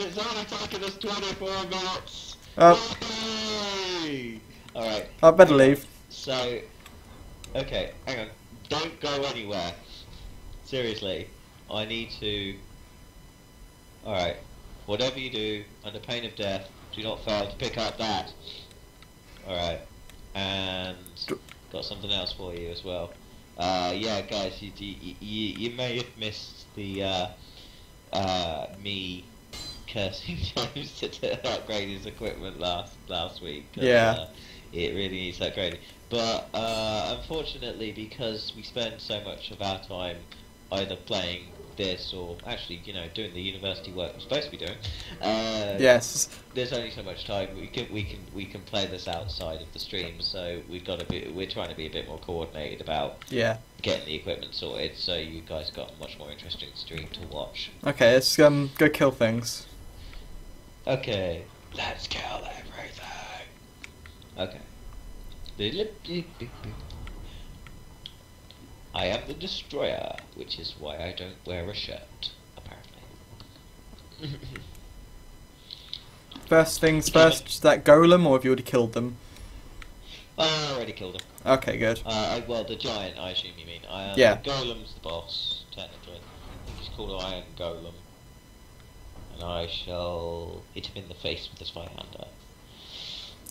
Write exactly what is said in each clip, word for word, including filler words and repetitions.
it's on attack of this twenty-four minutes. Oh. Yay! All right. I better leave. So, okay, hang on. Don't go anywhere. Seriously, I need to. All right. Whatever you do, under pain of death, do not fail to pick up that. All right. And got something else for you as well. Uh, yeah, guys, you you, you you may have missed the uh, uh, me cursing James to upgrade his equipment last last week. Yeah. Uh, it really needs upgrading. But uh, unfortunately, because we spend so much of our time either playing this or actually, you know, doing the university work we're supposed to be doing. Uh, yes. There's only so much time we can we can we can play this outside of the stream. So we've got to be we're trying to be a bit more coordinated about yeah getting the equipment sorted. So you guys got a much more interesting stream to watch. Okay, let's um go kill things. Okay, let's kill everything. Okay. I am the destroyer, which is why I don't wear a shirt, apparently. First things first, is that golem, or have you already killed them? I already killed him. Okay, good. Uh, well, the giant, I assume you mean. Uh, yeah. The golem's the boss, technically. I think he's called Iron Golem. And I shall hit him in the face with the Zweihander.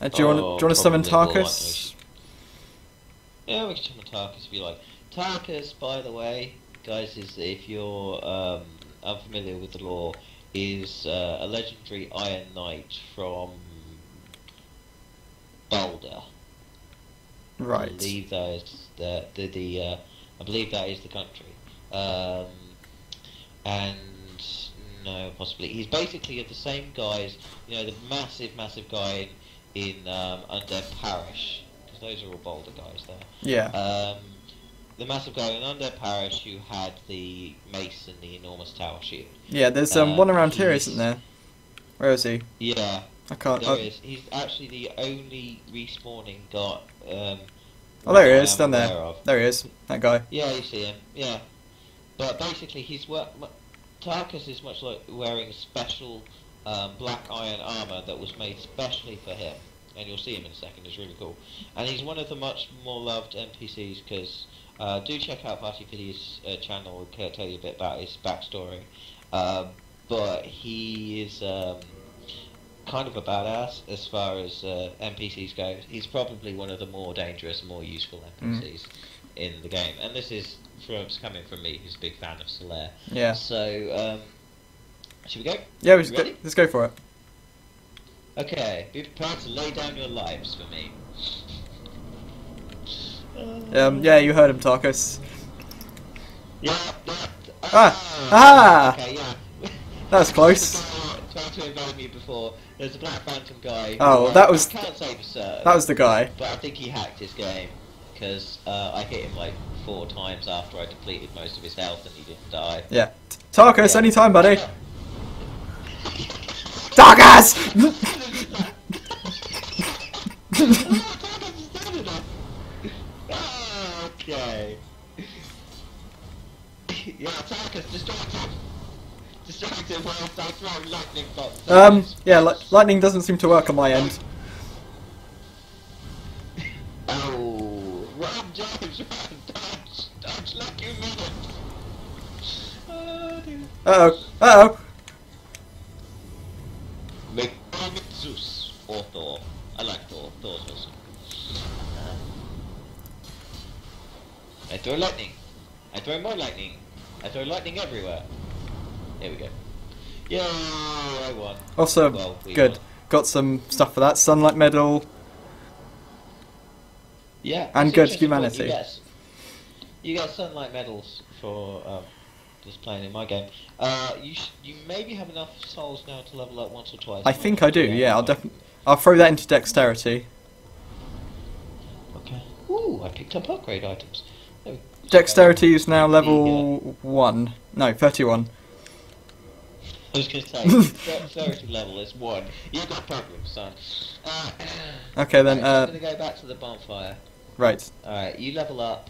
Uh, do you oh, want to summon Tarkus? Yeah, we can summon Tarkus if you like. Tarkus, by the way, guys, is if you're um, unfamiliar with the lore, is uh, a legendary Iron Knight from Boulder. Right. I believe that is the the, the uh, I believe that is the country, um, and no, possibly he's basically the same guys. You know, the massive, massive guy in, in um, Undead Parish, because those are all Boulder guys there. Yeah. Um, The massive guy in Undead Parish who had the mace and the enormous tower shield. Yeah, there's um, um, one around here, isn't there? Where is he? Yeah, I can't. There I... is. He's actually the only respawning guy. Um, oh, there he is, down there. Of. There he is, that guy. Yeah, you see him. Yeah, but basically, he's what Tarkus is much like wearing special um, black iron armor that was made specially for him, and you'll see him in a second. It's really cool, and he's one of the much more loved N P Cs because. Uh, do check out Vaatividya's uh, channel, I'll tell you a bit about his backstory. Uh, but he is um, kind of a badass as far as uh, N P Cs go. He's probably one of the more dangerous, more useful N P Cs mm. in the game. And this is from, coming from me, who's a big fan of Solaire. Yeah. So, um, should we go? Yeah, we should go, let's go for it. Okay, be prepared to lay down your lives for me. Um, yeah, you heard him, Tarkus. Yeah, that, uh, ah! Ah! Okay, yeah. That was close. Trying to invade me before. There's a Black Phantom guy. Oh, well, that was. I can't say for certain. That was the guy. But I think he hacked his game because uh, I hit him like four times after I depleted most of his health and he didn't die. Yeah, Tarkus, yeah. Any time, buddy. Tarkus! Okay. Yeah, Tarkus, distract him! Distract him whilst I throw lightning bolts. Um, yeah, li lightning doesn't seem to work on my end. Oh, run, James, run, dodge, dodge like you mean it. Oh, dear. Uh-oh, uh-oh. McDonald's Zeus, or Thor. I like Thor, Thor's awesome. I throw lightning. I throw more lightning. I throw lightning everywhere. There we go. Yeah, I won. Also, well, we good. Won. Got some stuff for that. Sunlight Medal. Yeah. And good humanity. You get, you get Sunlight Medals for um, just playing in my game. Uh, you sh you maybe have enough souls now to level up once or twice. I think I do. Yeah, yeah I'll definitely. I'll throw that into Dexterity. Okay. Ooh, I picked up upgrade items. Dexterity is now level yeah. one. No, thirty-one. I was going to say, dexterity level is one. You've got problems, son. Uh, okay, then. Right, uh, I'm going to go back to the bonfire. Right. Alright, you level up.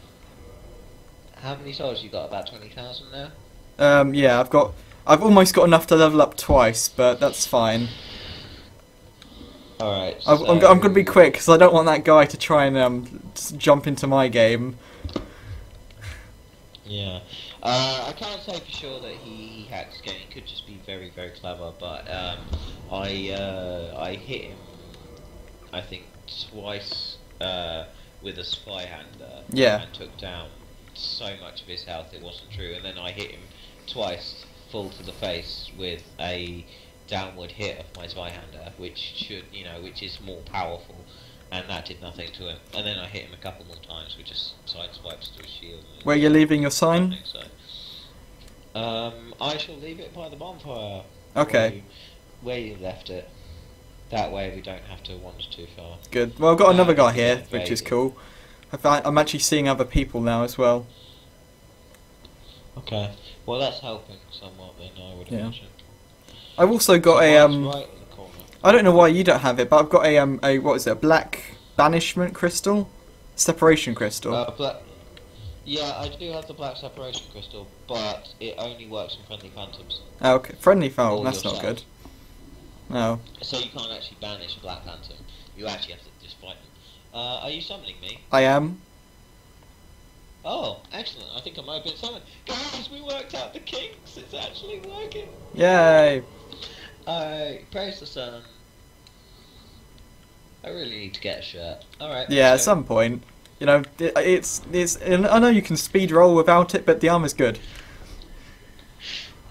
How many souls you got? About twenty thousand now? Um, yeah, I've got I've almost got enough to level up twice, but that's fine. Alright. So... I'm, I'm going to be quick, because I don't want that guy to try and um, just jump into my game. Yeah. Uh, I can't say for sure that he, he hacked his game. He could just be very, very clever, but um, I uh, I hit him, I think, twice uh, with a Zweihander. Yeah. And took down so much of his health it wasn't true, and then I hit him twice full to the face with a downward hit of my Zweihander, which should, you know, which is more powerful, and that did nothing to him. And then I hit him a couple more times, which just sideswipes to his shield. Where you're leaving your sign? So. Um, I shall leave it by the bonfire. Okay. Where you, where you left it. That way we don't have to wander too far. Good. Well, I've got another guy here, which is cool. I'm actually seeing other people now as well. Okay. Well, that's helping somewhat then, I would imagine. Yeah. I've also got a um. Right in the corner. I don't know why you don't have it, but I've got a um a what is it? A black banishment crystal, separation crystal. Uh, black. Yeah, I do have the black separation crystal, but it only works in friendly phantoms. Oh, okay, friendly phantom. That's yourself. Not good. No. So you can't actually banish a black phantom. You actually have to just fight them. Uh, are you summoning me? I am. Oh, excellent. I think I might have been summoned. Guys, we worked out the kinks. It's actually working. Yay. Uh, praise the sun. I really need to get a shirt. Alright. Yeah, at some point. You know, it, it's... it's. And I know you can speed roll without it, but the armor's good.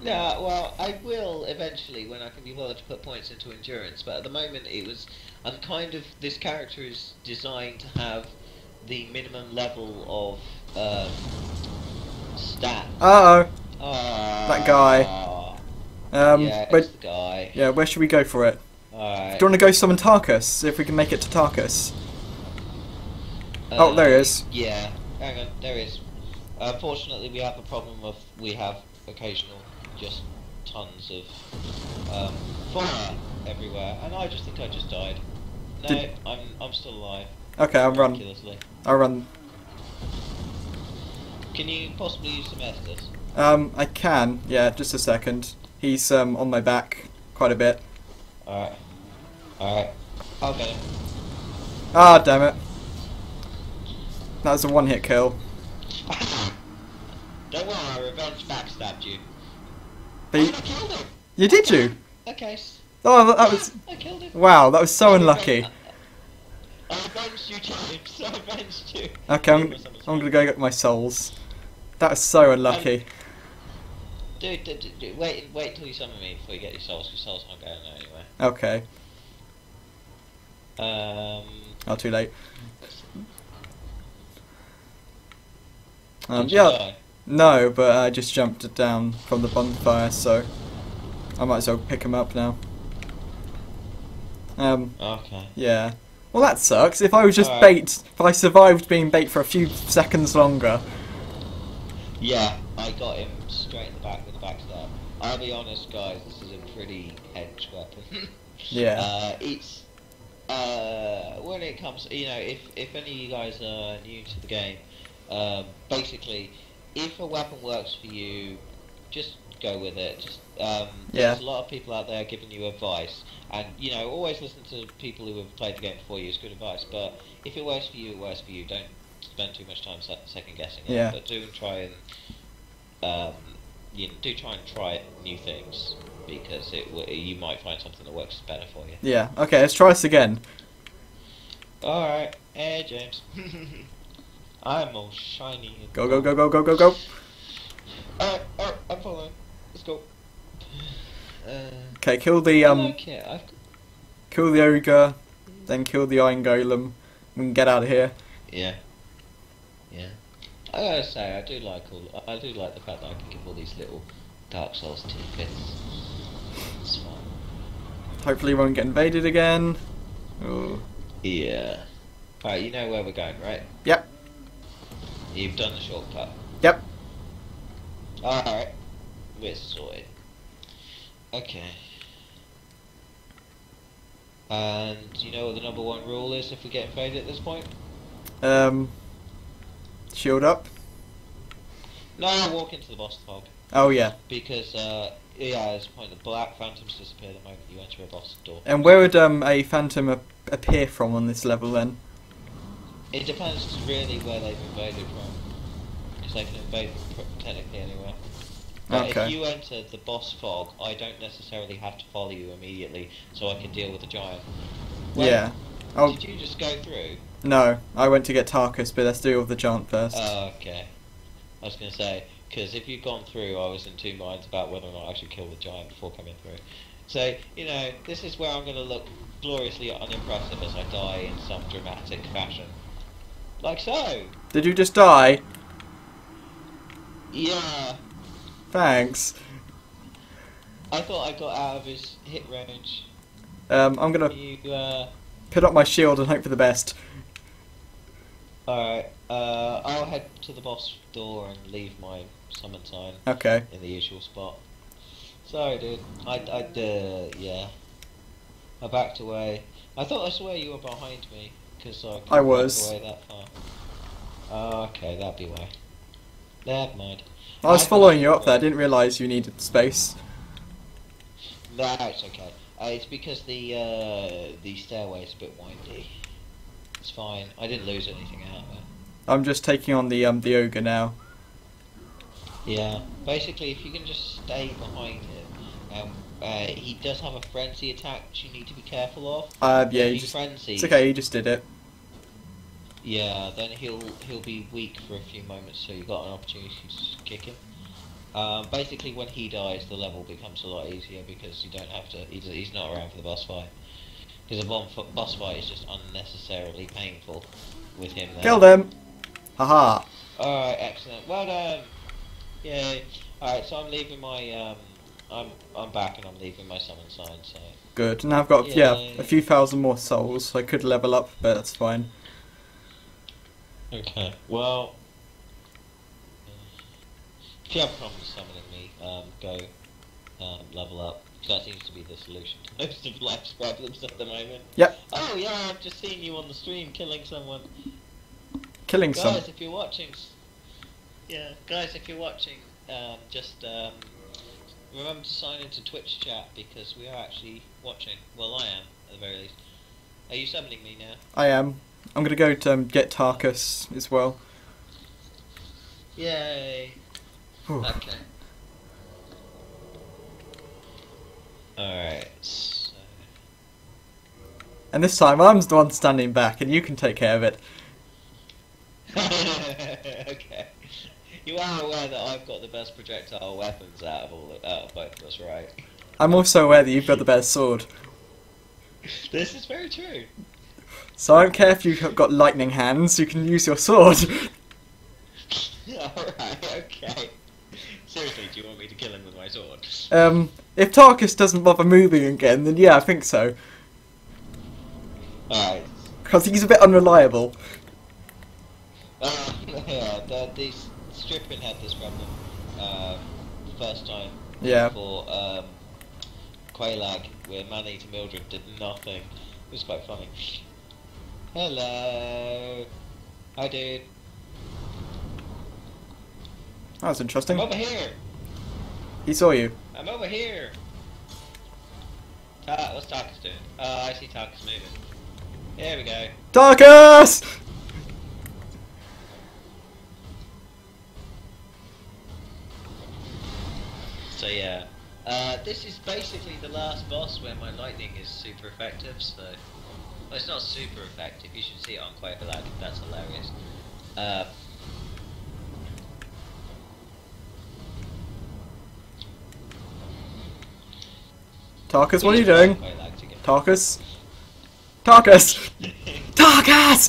No, well, I will eventually when I can be bothered to put points into endurance, but at the moment it was... I'm kind of... This character is designed to have the minimum level of um, stat. Uh oh. Uh, that guy. Um, yeah, where, the guy. Yeah, where should we go for it? Alright. Do you want to go summon Tarkus? See if we can make it to Tarkus. Uh, oh, there he is. Yeah, hang on, there he is. Unfortunately, uh, we have a problem of... We have occasional just tons of um, fire everywhere, and I just think I just died. No, Did... I'm I'm still alive. Okay, I'll run. I'll run. Can you possibly use some Estus? Um, I can. Yeah, just a second. He's um on my back quite a bit. All right, all right. I'll get him. Ah, damn it! That was a one-hit kill. Don't worry, I revenge backstabbed you. But you, I killed him. You did you? Okay. Oh, that, that was. I killed him. Wow, that was so I unlucky. Revenge, I, I avenged you, James. I avenged you. Okay, I'm, I'm gonna go get my souls. That was so unlucky. Um, dude, dude, dude, dude, wait, wait till you summon me before you get your souls. Your souls aren't going there anyway. Okay. Um. Oh, too late. Um. Yeah. Die? No, but I just jumped down from the bonfire, so I might as well pick him up now. Um, okay. Yeah. Well, that sucks. If I was just right. bait, if I survived being bait for a few seconds longer. Yeah, I got him straight in the back with the backstab. I'll be honest, guys, this is a pretty edge weapon. Yeah. Uh, it's uh, when it comes, you know, if if any of you guys are new to the game, uh, basically. If a weapon works for you, just go with it. Just, um, yeah. There's a lot of people out there giving you advice, and you know, always listen to people who have played the game before you. It's good advice, but if it works for you, it works for you. Don't spend too much time second guessing it. Yeah. But do try and um, you know, do try and try new things because it w you might find something that works better for you. Yeah. Okay. Let's try this again. All right. Hey, James. I'm all shiny. Go, go, go, go, go, go, go. Alright, alright, I'm following. Let's go. Okay, uh, kill the, um... Okay, I've... Kill the ogre, then kill the iron golem, and get out of here. Yeah. Yeah. I gotta say, I do like all... I do like the fact that I can give all these little Dark Souls tidbits. It's fun. Hopefully we won't get invaded again. Ooh. Yeah. Alright, you know where we're going, right? Yep. You've done the shortcut. Yep. Alright. We're sorted. Okay. And do you know what the number one rule is if we get invaded at this point? Um. Shield up? No, walk into the boss fog. Oh, yeah. Because uh, Yeah, it's point the black phantoms disappear the moment you enter a boss door. And where would um, a phantom ap appear from on this level then? It depends really where they've invaded from, because they can invade from technically anywhere. But okay. If you enter the boss fog, I don't necessarily have to follow you immediately, so I can deal with the giant. Wait, yeah. I'll... Did you just go through? No, I went to get Tarkus, but let's deal with the giant first. Oh, okay. I was going to say, because if you'd gone through, I was in two minds about whether or not I should kill the giant before coming through. So, you know, this is where I'm going to look gloriously unimpressive as I die in some dramatic fashion. Like so! Did you just die? Yeah. Thanks. I thought I got out of his hit range. Um, I'm gonna you, uh... put up my shield and hope for the best. Alright, uh, I'll head to the boss door and leave my summon sign okay. in the usual spot. Sorry dude, I, I, uh, yeah. I backed away. I thought I swear you were behind me, because I couldn't I was. back away that far. Oh, okay, that'd be why. Never mind. I was I following you up there, I didn't realise you needed space. No, it's okay. Uh, it's because the uh, the stairway's a bit windy. It's fine. I didn't lose anything out of it. I'm just taking on the um the ogre now. Yeah. Basically, if you can just stay behind it, um, uh, he does have a frenzy attack, which you need to be careful of. Uh, yeah. He just, it's okay. He just did it. Yeah, then he'll he'll be weak for a few moments, so you've got an opportunity to kick him. Um, basically, when he dies, the level becomes a lot easier because you don't have to. He's, he's not around for the boss fight because a boss fight is just unnecessarily painful with him. There. Kill them! Haha! All right, excellent. Well done. Yay! All right, so I'm leaving my um, I'm I'm back and I'm leaving my summon sign. So good. Now I've got Yay. yeah a few thousand more souls, so I could level up, but that's fine. Okay, well, if you have problems summoning me, um, go um, level up, because that seems to be the solution to most of life's problems at the moment. Yep. Oh yeah, I've just seen you on the stream killing someone. Killing someone. Guys, some. if you're watching, yeah, guys, if you're watching, um, just um, remember to sign into Twitch chat, because we are actually watching. Well, I am, at the very least. Are you summoning me now? I am. I'm gonna go to um, get Tarkus as well. Yay! Ooh. Okay. Alright, so... And this time I'm the one standing back and you can take care of it. Okay. You are aware that I've got the best projectile weapons out of, all, out of both of us, right? I'm also aware that you've got the best sword. This is very true. So I don't care if you've got lightning hands, you can use your sword. Alright, okay. Seriously, do you want me to kill him with my sword? Um, if Tarkus doesn't bother moving again, then yeah, I think so. Alright. Because he's a bit unreliable. Uh, yeah, the, the Strippin had this problem uh, the first time yeah. for um, Quelaag, where Manny to Mildred did nothing. It was quite funny. Hello. Hi, dude. That was interesting. I'm over here. He saw you. I'm over here. Ta what's Tarkus doing? Oh, I see Tarkus moving. There we go. Tarkus! So, yeah. Uh, this is basically the last boss where my lightning is super effective, so... Well, it's not super effective, you should see it on Quelaag, that's hilarious. Uh, Tarkus, what are you doing? Tarkus? Tarkus! Tarkus!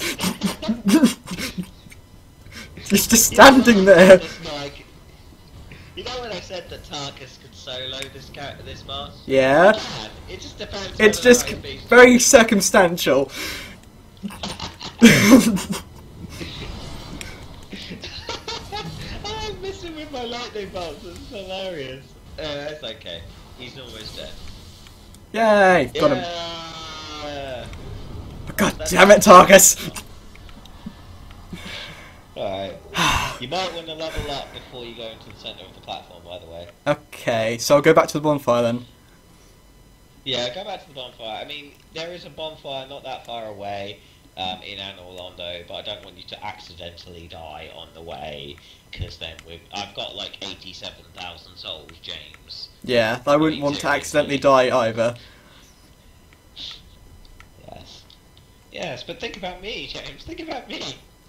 He's just standing you know there! Like, you know when I said that Tarkus could solo this character, this boss? Yeah. It just depends on It's just right very beast. circumstantial. I'm missing with my lightning bolts, it's hilarious. Uh, it's okay. He's almost dead. Yay! Got yeah. him. God That's damn it, Tarkus! Alright. You might want to level up before you go into the centre of the platform, by the way. Okay, so I'll go back to the bonfire then. Yeah, go back to the bonfire. I mean, there is a bonfire not that far away um, in Anor Londo, but I don't want you to accidentally die on the way, because then we've, I've got like eighty-seven thousand souls, James. Yeah, I wouldn't want to accidentally die either. Yes. Yes, but think about me, James. Think about me.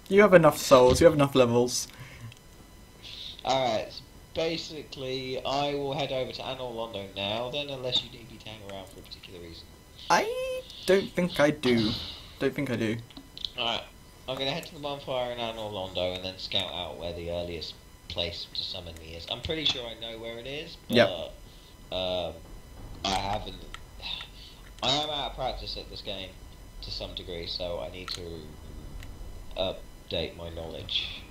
You have enough souls, you have enough levels. Alright, so basically I will head over to Anor Londo now, then, unless you need me to hang around for a particular reason. I don't think I do. Don't think I do. Alright, I'm going to head to the bonfire in Anor Londo and then scout out where the earliest place to summon me is. I'm pretty sure I know where it is, but yep. um, I haven't... I am out of practice at this game to some degree, so I need to up. update my knowledge.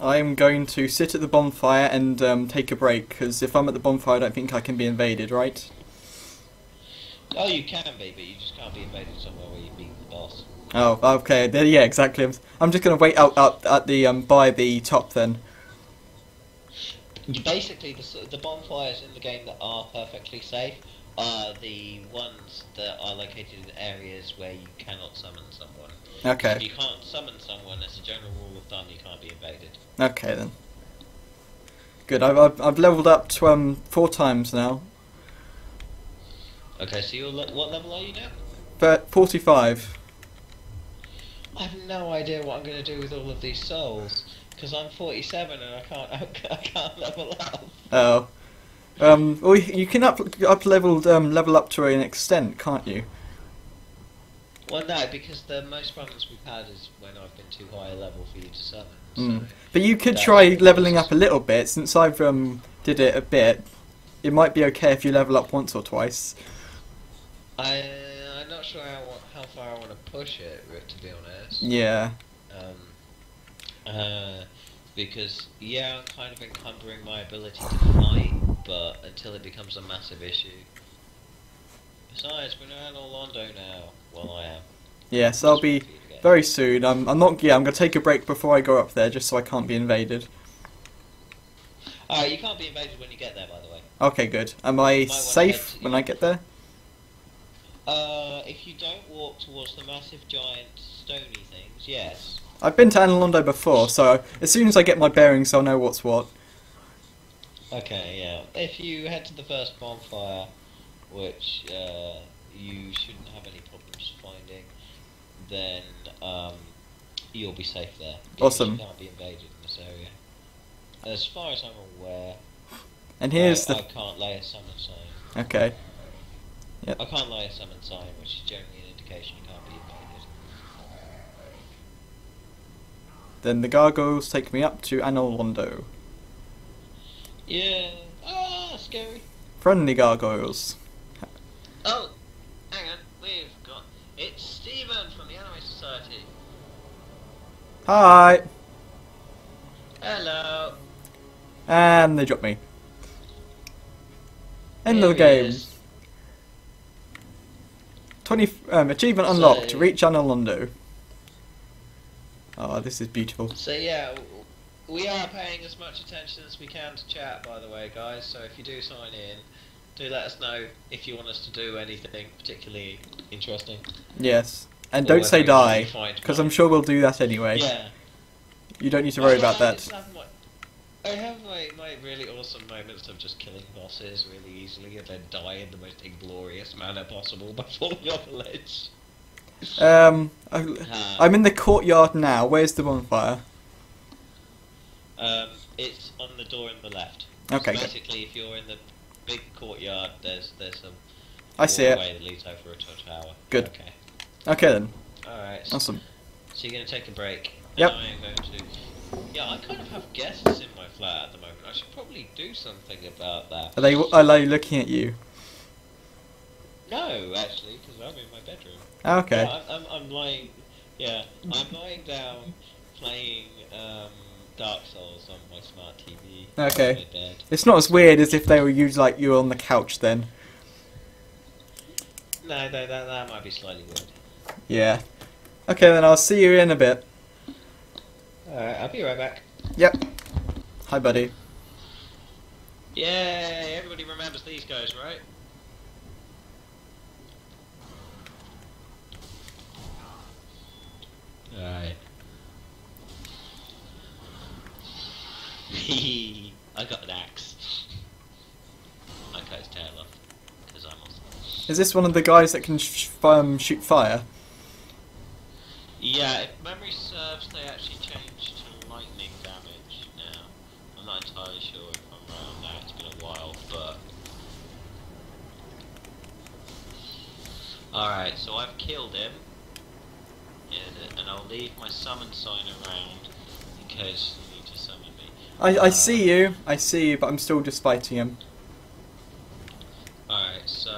I am going to sit at the bonfire and um, take a break, because if I'm at the bonfire I don't think I can be invaded, right? Oh, you can be, but you just can't be invaded somewhere where you beat the boss. Oh, okay, yeah, exactly. I'm just going to wait out, out at the um, by the top then. Basically, the, the bonfires in the game that are perfectly safe are the ones that are located in areas where you cannot summon someone. Okay. If you can't summon someone, as a general rule of thumb, you can't be invaded. Okay then. Good. I've I've, I've leveled up to um four times now. Okay. So you're le what level are you now? But forty-five. I have no idea what I'm going to do with all of these souls, because I'm forty-seven and I can't I can't level up. Oh. Um. Well, you can up up leveled um level up to an extent, can't you? Well, no, because the most problems we've had is when I've been too high a level for you to summon. So mm. But you could try levelling up a little bit. Since I've um, did it a bit, it might be okay if you level up once or twice. I, I'm not sure how, how far I want to push it, to be honest. Yeah. Um, uh, because, yeah, I'm kind of encumbering my ability to fight, but until it becomes a massive issue. Besides, we're in Anor Londo now. Well, I am. Yeah, so I'll be very soon. I'm. I'm not. Yeah, I'm gonna take a break before I go up there, just so I can't be invaded. Uh, you can't be invaded when you get there, by the way. Okay, good. Am I safe when I get there? Uh, if you don't walk towards the massive, giant, stony things, yes. I've been to Anor Londo before, so as soon as I get my bearings, I'll know what's what. Okay, yeah. If you head to the first bonfire, which uh, you shouldn't have any problems finding, then um, you'll be safe there. Awesome. You can't be invaded in this area, as far as I'm aware. And here's I, the. I can't lay a summon sign. Okay. Yep. I can't lay a summon sign, which is generally an indication you can't be invaded. Then the gargoyles take me up to Anor Londo. Yeah. Ah, scary. Friendly gargoyles. Oh, hang on, we've got... It's Stephen from the Anime Society. Hi. Hello. And they dropped me. End Here of the game. Is. Twenty um, achievement so, unlocked. Reach Anor Londo. Oh, this is beautiful. So yeah, we are paying as much attention as we can to chat, by the way, guys. So if you do sign in, do let us know if you want us to do anything particularly interesting. Yes, and or don't say die, because I'm sure we'll do that anyway. Yeah. You don't need to worry I about have, that. Have my, I have my, my really awesome moments of just killing bosses really easily and then die in the most inglorious manner possible by falling off a ledge. Um, I, uh, I'm in the courtyard now. Where's the bonfire? Um, it's on the door on the left. Okay. So basically, good. If you're in the big courtyard, there's there's some I see it. That leads over to a tower. Good. Okay. Okay then. Alright. So awesome. So you're gonna take a break. Yep. And I am going to Yeah, I kind of have guests in my flat at the moment. I should probably do something about that. Are they are they looking at you? No, actually, because I'm in my bedroom. Okay. Yeah, I'm, I'm I'm lying. Yeah, I'm lying down playing um. Dark Souls on my smart T V. Okay. It's not as weird as if they were used like you were on the couch then. No, no, that, that might be slightly weird. Yeah. Okay, then I'll see you in a bit. Alright, I'll be right back. Yep. Hi, buddy. Yay! Everybody remembers these guys, right? Alright. Hehe, I got an axe. I cut his tail off, because I'm awesome. Is this one of the guys that can sh um, shoot fire? Yeah, if memory serves, they actually changed to lightning damage now. I'm not entirely sure if I'm right on that, it's been a while, but... Alright, so I've killed him. And I'll leave my summon sign around in case you need to summon me. I, I uh, see you, I see you, but I'm still just fighting him. Alright, so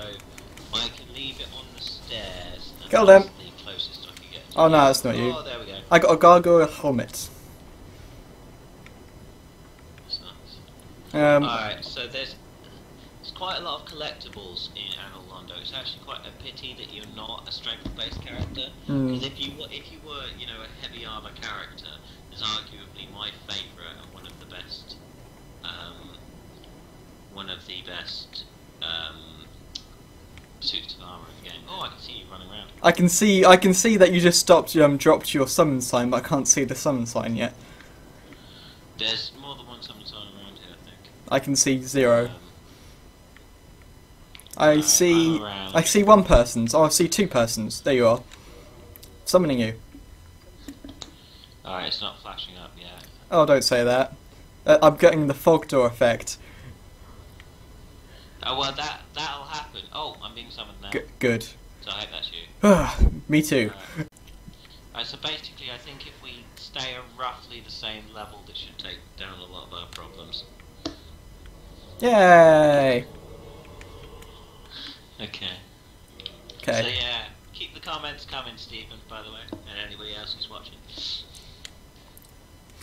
I can leave it on the stairs. And Kill them. The closest I can get to oh you. No, that's not oh, you. There we go. I got a gargoyle helmet. That's nice. Um, Alright, so there's, there's quite a lot of collectibles in Anor Londo. It's actually quite a pity that you're not a strength-based character. Because mm. if you were, if you were, you know, a heavy armor character, is arguably my favourite and one of the best, um, one of the best um, suits of armor in the game. Oh, I can see you running around. I can see, I can see that you just stopped, um, dropped your summon sign, but I can't see the summon sign yet. There's more than one summon sign around here, I think. I can see zero. Um, I right, see. I see one person's. Oh, I see two persons. There you are. Summoning you. Alright, it's not flashing up yet. Oh, don't say that. Uh, I'm getting the fog door effect. Oh well, that that'll happen. Oh, I'm being summoned now. G good. So I hope that's you. Me too. Alright, right, so basically, I think if we stay at roughly the same level, this should take down a lot of our problems. Yay! Okay. Okay. So yeah, keep the comments coming, Stephen, by the way, and anybody else who's watching.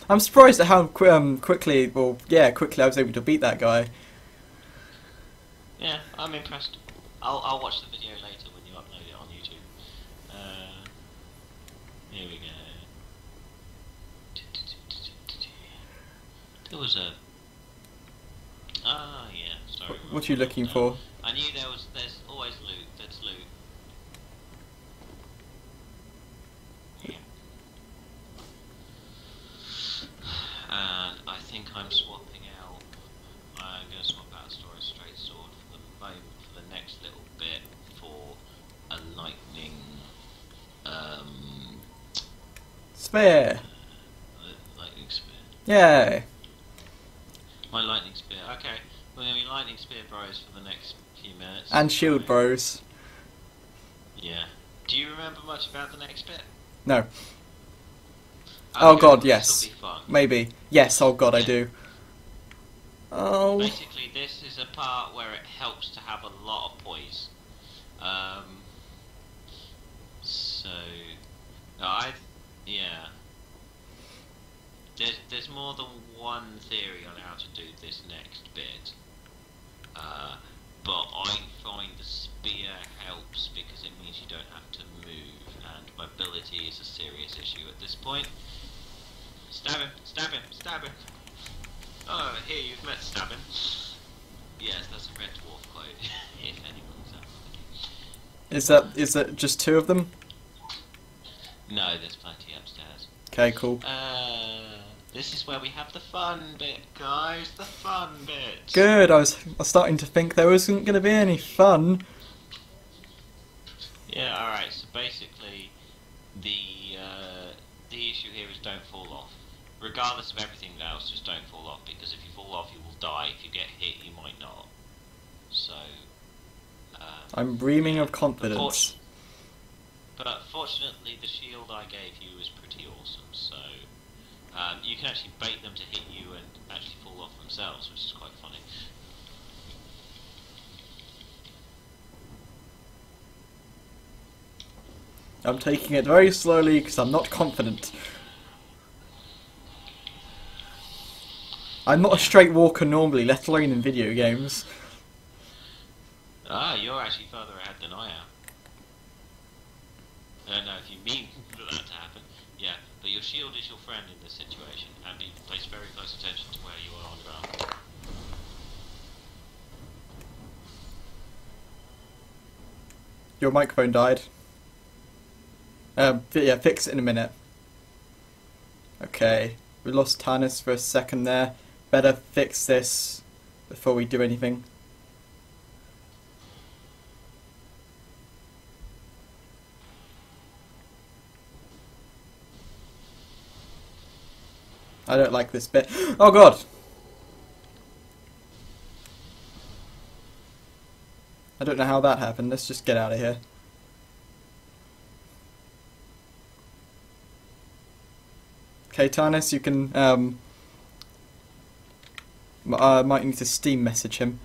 I'm surprised at how qu um, quickly, well, yeah, quickly I was able to beat that guy. Yeah, I'm impressed. I'll, I'll watch the video later when you upload it on YouTube. Uh, here we go. There was a... Ah, yeah, sorry. What, what are you looking there. for? I knew there was, there's always loot, that's loot. Yeah. And I think I'm swapping out, I'm going to swap out a storage straight sword for the moment, for the next little bit, for a lightning, um... spear! Uh, lightning spear. Yay! My lightning spear, okay. We're going to be lightning spear bros for the next few minutes. And shield bros. Yeah. Do you remember much about the next bit? No. Oh, oh god, yes. This will be fun. Maybe. Yes, oh god, yeah. I do. Oh. Basically, this is a part where it helps to have a lot of poise. Um. So. No, I. Yeah. There's, there's more than one theory on how to do this next bit. Uh, but I find the spear helps because it means you don't have to move, and mobility is a serious issue at this point. Stab him, stab him, stab him! Oh, here you've met stab him. Yes, that's a Red Dwarf quote, if anyone's out there. Is that, is that just two of them? No, there's plenty upstairs. Okay, cool. Uh, this is where we have the fun bit, guys. The fun bit. Good. I was, I was starting to think there wasn't going to be any fun. Yeah. All right. So basically, the uh, the issue here is don't fall off, regardless of everything else. Just don't fall off, because if you fall off, you will die. If you get hit, you might not. So. Um, I'm reaming yeah, of confidence. But, but fortunately, the shield I gave you is pretty awesome. So. Um, you can actually bait them to hit you and actually fall off themselves, which is quite funny. I'm taking it very slowly because I'm not confident. I'm not a straight walker normally, let alone in video games. Ah, you're actually further ahead than I am. I don't know if you mean for that to happen. Yeah. But your shield is your friend in this situation, and be place very close attention to where you are on the ground. Your microphone died. Um, yeah, fix it in a minute. Okay, we lost Tarkus for a second there. Better fix this before we do anything. I don't like this bit. Oh god! I don't know how that happened. Let's just get out of here. Okay, Tarkus, you can... Um, I might need to Steam message him.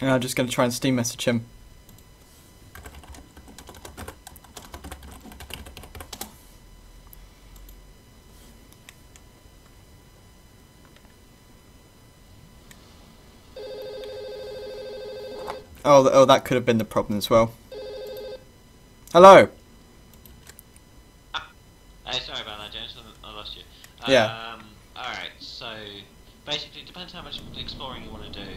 And I'm just going to try and Steam message him. Oh, oh, that could have been the problem as well. Hello! Hey, sorry about that, James. I lost you. Yeah. Um, alright, so basically it depends how much exploring you want to do.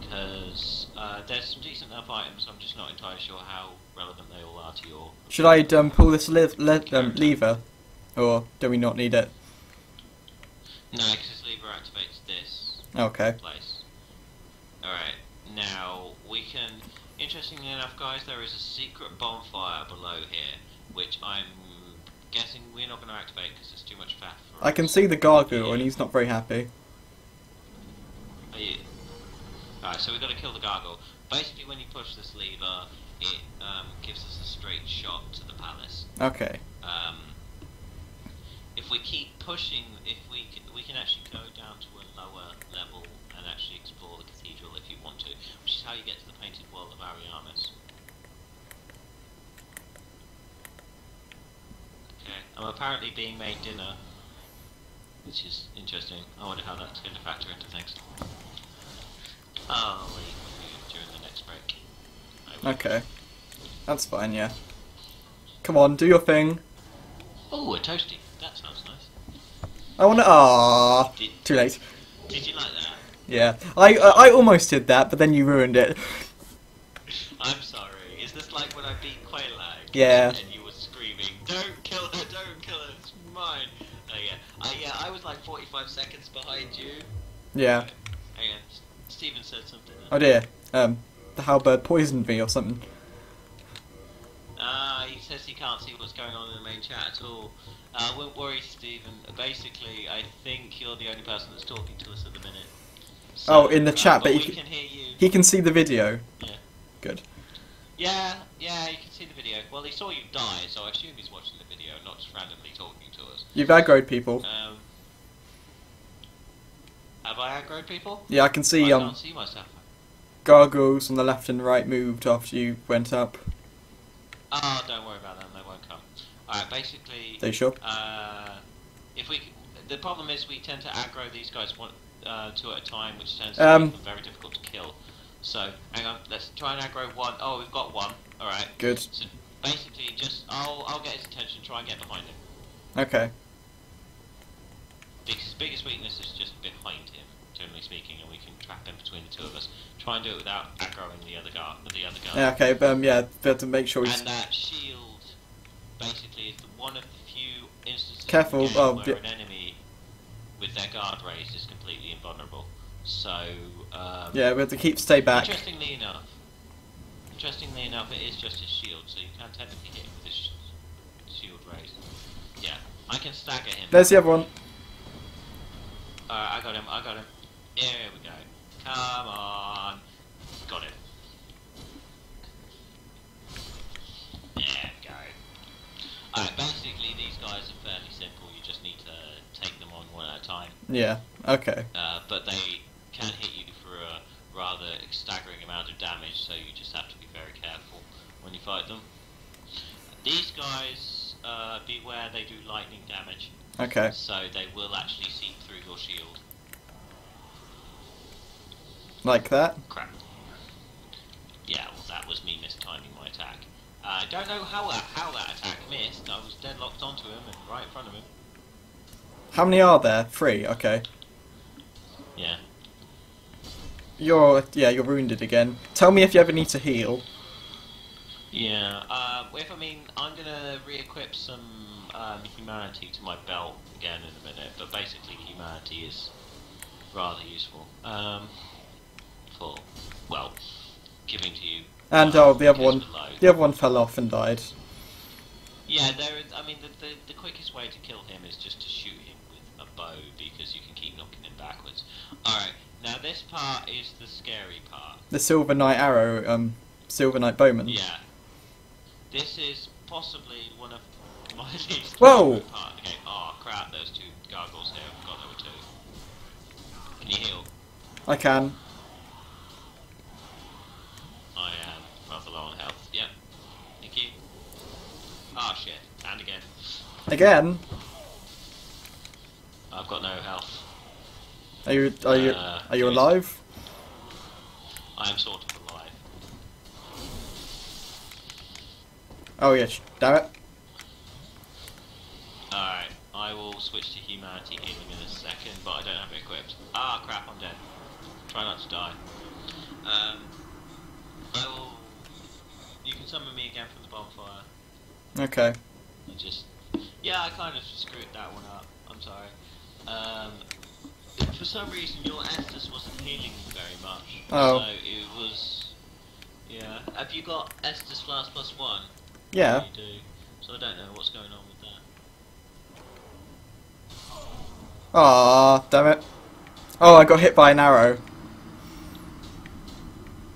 Because uh, there's some decent enough items, I'm just not entirely sure how relevant they all are to your... Should I um, pull this le le um, lever? Or do we not need it? No, because this lever activates this okay. place. Alright, now we can... Interestingly enough, guys, there is a secret bonfire below here, which I'm guessing we're not going to activate because it's too much faff for I us. Can see the gargoyle yeah. and he's not very happy. Are you... Alright, so we've got to kill the gargoyle. Basically, when you push this lever, it um, gives us a straight shot to the palace. Okay. Um, if we keep pushing, if we can, we can actually go down to a lower level and actually explore the cathedral if you want to, which is how you get to the painted world of Arianus. Okay, I'm apparently being made dinner, which is interesting. I wonder how that's going to factor into things. Oh, during the next break. Okay. That's fine, yeah. Come on, do your thing. Oh, a toasty. That sounds nice. I wanna... Aww. Did, Too late. Did you like that? Yeah. I uh, I almost did that, but then you ruined it. I'm sorry. Is this like when I beat Quelaag? Yeah. And you were screaming, don't kill her, don't kill her, it's mine. Oh, yeah. I, yeah, I was like forty-five seconds behind you. Yeah. Hang on. Steven said something. Oh dear, um, the Halberd poisoned me or something. Ah, uh, he says he can't see what's going on in the main chat at all. Uh, won't worry, Steven. Basically, I think you're the only person that's talking to us at the minute. So, oh, in the chat, uh, but, but he can hear you. He can see the video. Yeah. Good. Yeah, yeah, he can see the video. Well, he saw you die, so I assume he's watching the video, not just randomly talking to us. You've aggroed people. Um, Have I aggroed people? Yeah, I can see, I um, can't see myself. Gargoyles on the left and right moved after you went up. Oh, don't worry about them, they won't come. Alright, basically... Are you sure? Uh, if we, the problem is we tend to aggro these guys one, uh, two at a time, which tends to um, make them very difficult to kill. So, hang on, let's try and aggro one. Oh, we've got one. Alright. Good. So, basically, just, I'll, I'll get his attention, try and get behind him. Okay. His biggest weakness is just behind him, generally speaking, and we can trap him between the two of us. Try and do it without aggroing the other guard. The other guard. Yeah, okay, but um, yeah, we have to make sure he's... And that shield, basically, is the one of the few instances Careful. In oh, where yeah. an enemy with their guard raised is completely invulnerable. So, um... yeah, we have to keep stay back. Interestingly enough, interestingly enough, it is just his shield, so you can't technically hit him with his shield raised. Yeah, I can stagger him. There's the other one. Alright, I got him, I got him. Here we go. Come on. Got him. There we go. Alright, basically these guys are fairly simple. You just need to take them on one at a time. Yeah, okay. Uh, but they can hit you for a rather staggering amount of damage, so you just have to be very careful when you fight them. These guys, uh, beware, they do lightning damage. Okay. So they will actually seep through your shield. Like that? Crap. Yeah, well that was me mistiming my attack. I uh, don't know how that, how that attack missed. I was deadlocked onto him and right in front of him. How many are there? Three, okay. Yeah. You're, yeah, you're wounded again. Tell me if you ever need to heal. Yeah, uh, if I mean, I'm gonna re-equip some um, humanity to my belt again in a minute, but basically humanity is rather useful. Um, for, well, giving to you. And um, oh, the other one, below. the other one fell off and died. Yeah, there is, I mean, the, the, the quickest way to kill him is just to shoot him with a bow, because you can keep knocking him backwards. Alright, now this part is the scary part. The Silver Knight arrow, um, Silver Knight bowman. Yeah. This is possibly one of my least favorite part of the game. Oh crap, those two gargoyles there. God, there were two. Can you heal? I can. I am rather low on health. Yep. Thank you. Ah, shit. And again. Again? I've got no health. Are you are you uh, are you alive? I am sort of. Oh yes, damn it. Alright, I will switch to humanity healing in a second, but I don't have it equipped. Ah crap, I'm dead. Try not to die. Um, I will... You can summon me again from the bonfire. Okay. I just... Yeah, I kind of screwed that one up. I'm sorry. Um, for some reason your Estus wasn't healing you very much. Oh. So it was... Yeah. Have you got Estus Flask plus one? Yeah. You do. So I don't know what's going on with that. Ah, damn it. Oh, I got hit by an arrow.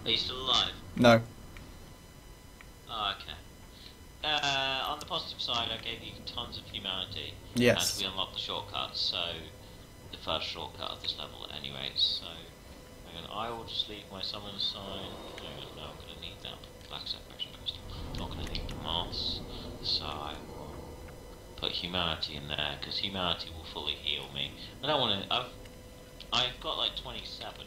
Are you still alive? No. Oh, okay. Uh, on the positive side, I gave you tons of humanity. Yes. And we unlocked the shortcuts, so... The first shortcut of this level, anyway, so... Hang on, I will just leave my summon sign. No, I'm going to need that black separation crystal. I'm not going to need the moss, so I will put humanity in there because humanity will fully heal me. I don't want to. I've I've got like twenty-seven of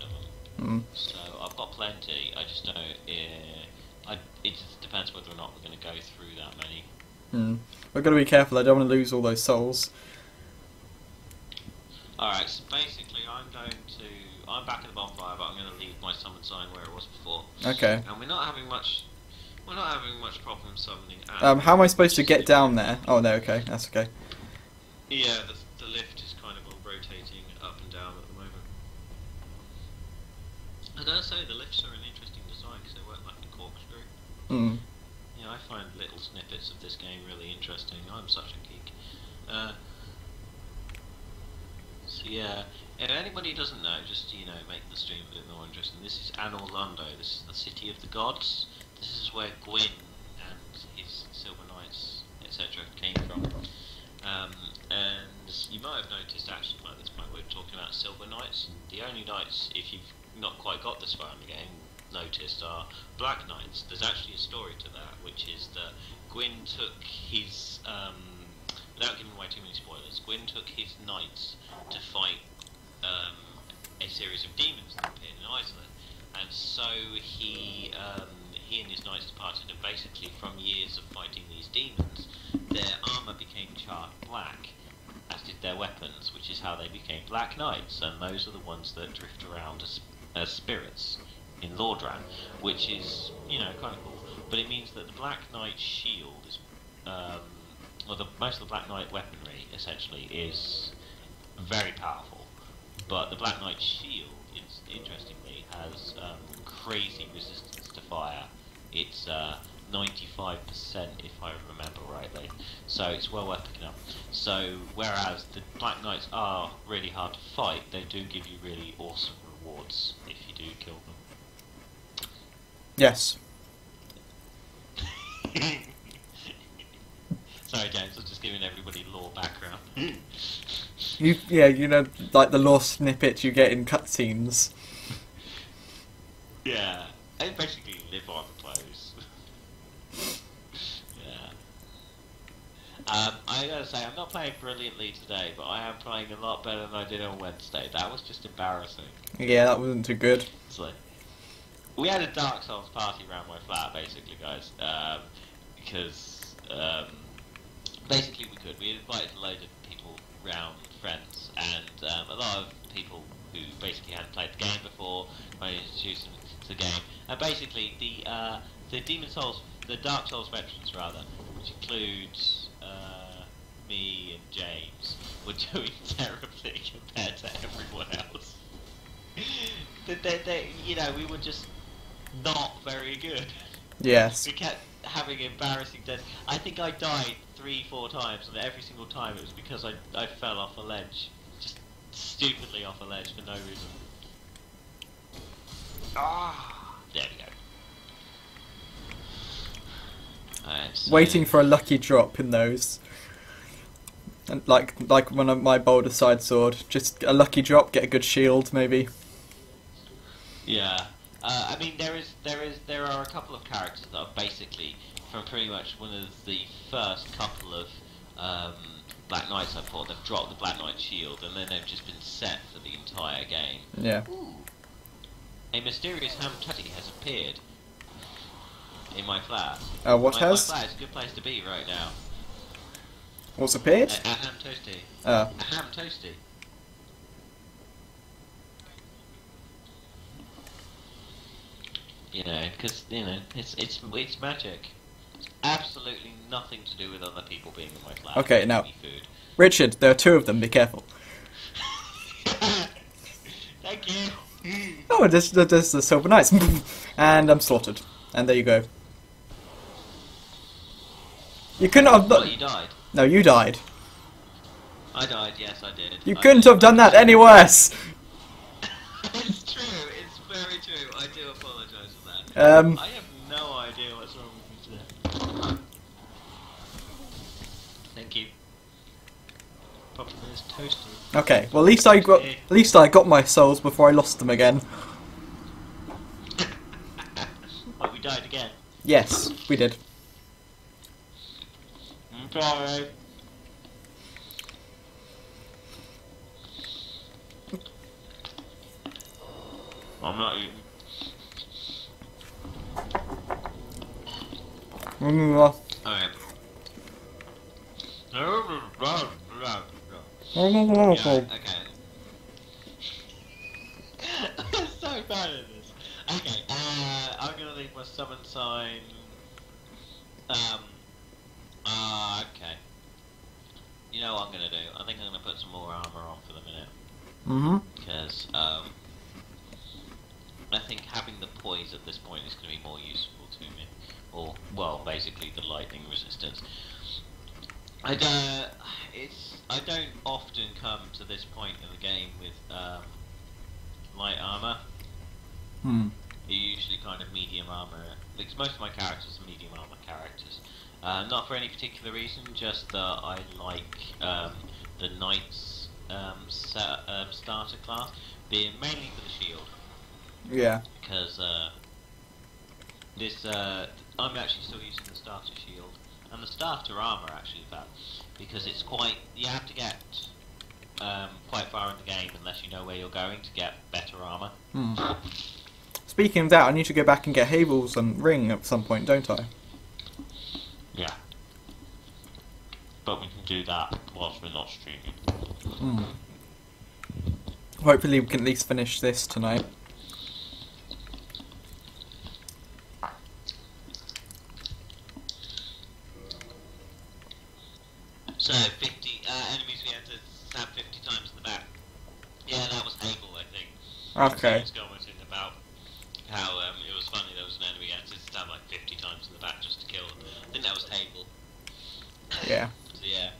them, mm. so I've got plenty. I just don't. Uh, I it just depends whether or not we're going to go through that many. Mm. We've got to be careful. I don't want to lose all those souls. All right. So basically, I'm going to. I'm back at the bonfire, but I'm going to leave my summon sign where it was before. Okay. And we're not having much. We're not having much problem summoning. Um, how am I supposed to get down there? Oh no, okay, that's okay. Yeah, the, the lift is kind of all rotating up and down at the moment. I gotta say, the lifts are an interesting design because they work like a corkscrew. Mm. Yeah, I find little snippets of this game really interesting. I'm such a geek. Uh, so yeah, if anybody doesn't know, just you know, make the stream a bit more interesting. This is Anor Londo. This is the city of the gods. This is where Gwyn and his Silver Knights, et cetera came from. Um, and you might have noticed, actually, by this point, we we're talking about Silver Knights. The only Knights, if you've not quite got this far in the game, noticed are Black Knights. There's actually a story to that, which is that Gwyn took his, um, without giving away too many spoilers, Gwyn took his Knights to fight um, a series of demons that appeared in Iceland. And so he... Um, He and his knights departed, and basically from years of fighting these demons, their armour became charred black, as did their weapons, which is how they became Black Knights, and those are the ones that drift around as, as spirits in Lordran, which is, you know, kind of cool. But it means that the Black Knight Shield is, um, well, the, most of the Black Knight weaponry, essentially, is very powerful, but the Black Knight Shield, it's, interestingly, has um, crazy resistance to fire. It's uh, ninety-five percent if I remember rightly, so it's well worth picking up. So whereas the Black Knights are really hard to fight, they do give you really awesome rewards if you do kill them. Yes. Sorry James, I'm just giving everybody lore background. you, yeah, you know, like the lore snippets you get in cutscenes. Yeah. I basically live on the place. Yeah. Um, I gotta say, I'm not playing brilliantly today, but I am playing a lot better than I did on Wednesday. That was just embarrassing. Yeah, that wasn't too good. So, we had a Dark Souls party around my flat, basically, guys. Um, because, um, basically we could. We invited a load of people round, friends, and um, a lot of people who basically hadn't played the game before, I introduced them to the game. And basically, the, uh, the Demon Souls, the Dark Souls veterans, rather, which includes... Uh, me and James were doing terribly compared to everyone else. they, they, they, you know, we were just not very good. Yes. We kept having embarrassing deaths. I think I died three, four times, and every single time it was because I, I fell off a ledge. Just stupidly off a ledge for no reason. Ah! There we go. So waiting for a lucky drop in those, and like like one of my bolder side sword, just a lucky drop, get a good shield maybe. Yeah, uh, I mean there is there is there are a couple of characters that are basically from pretty much one of the first couple of um, Black Knights I fought. They've dropped the Black Knight Shield and then they've just been set for the entire game. Yeah. Ooh. A mysterious Hamtati has appeared. In my flat. Uh, what my, has? My flat is a good place to be right now. What's appeared? A, a ham toasty. Uh. A ham toasty. You know, because you know, it's it's it's magic. It's absolutely nothing to do with other people being in my flat. Okay, now, food. Richard, there are two of them. Be careful. Thank you. Oh, there's there's the silver knights, and I'm slaughtered. And there you go. You couldn't have... Well, you died. No, you died. I died, yes, I did. You I couldn't did. have done that any worse! It's true, it's very true. I do apologise for that. Um, I have no idea what's wrong with me today. Thank you. Problem is toasty. Okay, well at least I got, at least I got my souls before I lost them again. We died again. Yes, we did. I'm sorry. I'm not eating. Mm-hmm. Alright. Yeah, okay. I'm so bad at this. Okay, uh, I'm gonna leave my summon sign. Um, uh, okay. You know what I'm gonna do? I think I'm gonna put some more armor on for the minute. Mm-hmm. Because, um, I think having the poise at this point is gonna be more useful to me. Or, well, basically the lightning resistance. I don't, it's, I don't often come to this point in the game with, um, light armor. Hmm. They're usually kind of medium armor, because most of my characters are medium armor characters. Uh, not for any particular reason, just that I like um, the Knight's um, set, um, starter class, being mainly for the shield. Yeah. Because uh, this, uh, I'm actually still using the starter shield, and the starter armor actually, in fact, because it's quite, you have to get um, quite far in the game unless you know where you're going to get better armor. Hmm. Speaking of that, I need to go back and get Havel's um, ring at some point, don't I? Yeah. But we can do that whilst we're not streaming. Mm. Hopefully we can at least finish this tonight. So, fifty uh, enemies we had to stab fifty times in the back. Yeah, that was Havel, I think. Okay. So how um, it was funny there was an enemy I had to stab like fifty times in the back just to kill them. I think that was Havel. Yeah. So, yeah.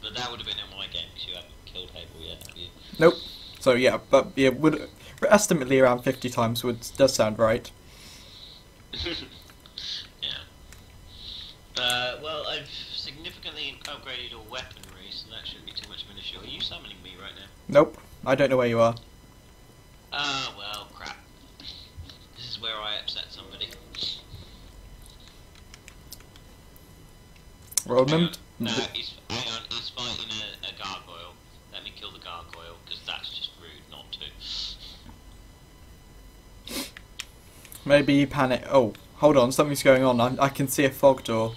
But that would have been in my game because you haven't killed Havel yet, have you? Nope. So yeah, but yeah, would estimately around fifty times would does sound right. Yeah. Uh, well, I've significantly upgraded all weaponry, so that shouldn't be too much of an issue. Are you summoning me right now? Nope. I don't know where you are. Ah, uh, well, crap. Where I upset somebody. Roman? No, he's, hang on, he's fighting a, a gargoyle. Let me kill the gargoyle, because that's just rude not to. Maybe he panic. Oh, hold on, something's going on. I, I can see a fog door.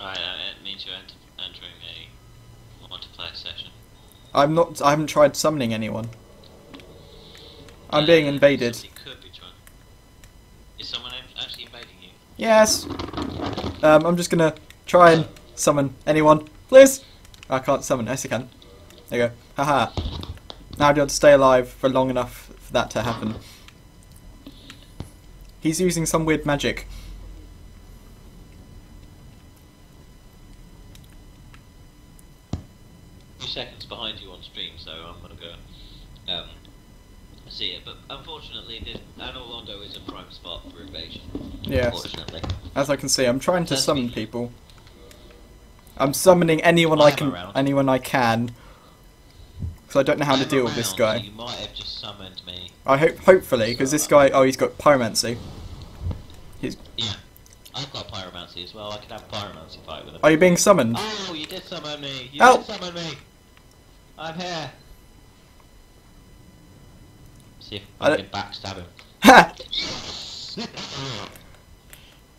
Alright, that means you're ent entering a multiplayer session. I'm not. I haven't tried summoning anyone. I'm uh, being invaded. Could be trying. Is someone actually invading you? Yes. Um, I'm just gonna try and summon anyone, please. I can't summon. Yes, I can. There you go. Haha. -ha. Now I've got to stay alive for long enough for that to happen. He's using some weird magic. Two seconds behind you on stream, so I'm gonna go um, see it. But unfortunately, this Anor Londo is a prime spot for invasion. Yes. Unfortunately. As I can see, I'm trying to That's summon good. people. I'm summoning anyone I, I can, around. anyone I can, because I don't know how I'm to deal around, with this guy. So you might have just summoned me. I hope, hopefully, because this guy. Oh, he's got pyromancy. He's. Yeah, I've got pyromancy as well. I could have a pyromancy fight with him. Are you being summoned? Oh, you did summon me. You oh. did summon me. I'm here. Let's see if I, I can backstab him. Ha!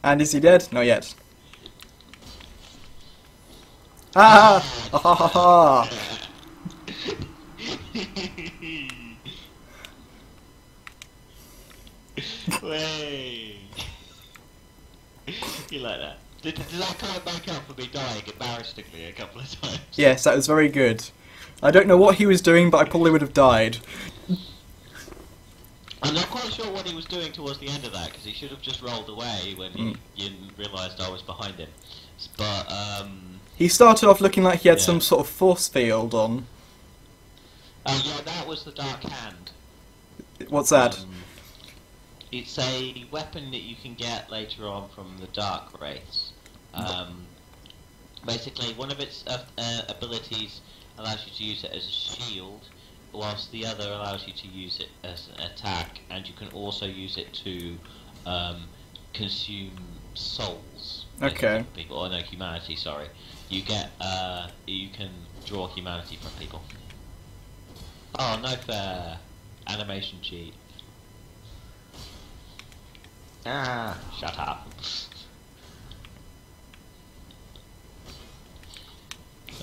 And is he dead? Not yet. Ah! Ha ha ha ha! Way! You like that? Did, did that come back up for me dying embarrassingly a couple of times? Yes, that was very good. I don't know what he was doing, but I probably would have died. I'm not quite sure what he was doing towards the end of that, because he should have just rolled away when mm. you, you realised I was behind him. But, um... he started off looking like he had yeah. some sort of force field on. Oh yeah, that was the Dark Hand. What's that? Um, it's a weapon that you can get later on from the Dark Wraiths. Um, basically, one of its uh, uh, abilities allows you to use it as a shield, whilst the other allows you to use it as an attack, and you can also use it to um, consume souls. Okay. People, oh no, humanity, sorry. You get, uh, you can draw humanity from people. Oh, no fair. Animation cheat. Ah, shut up.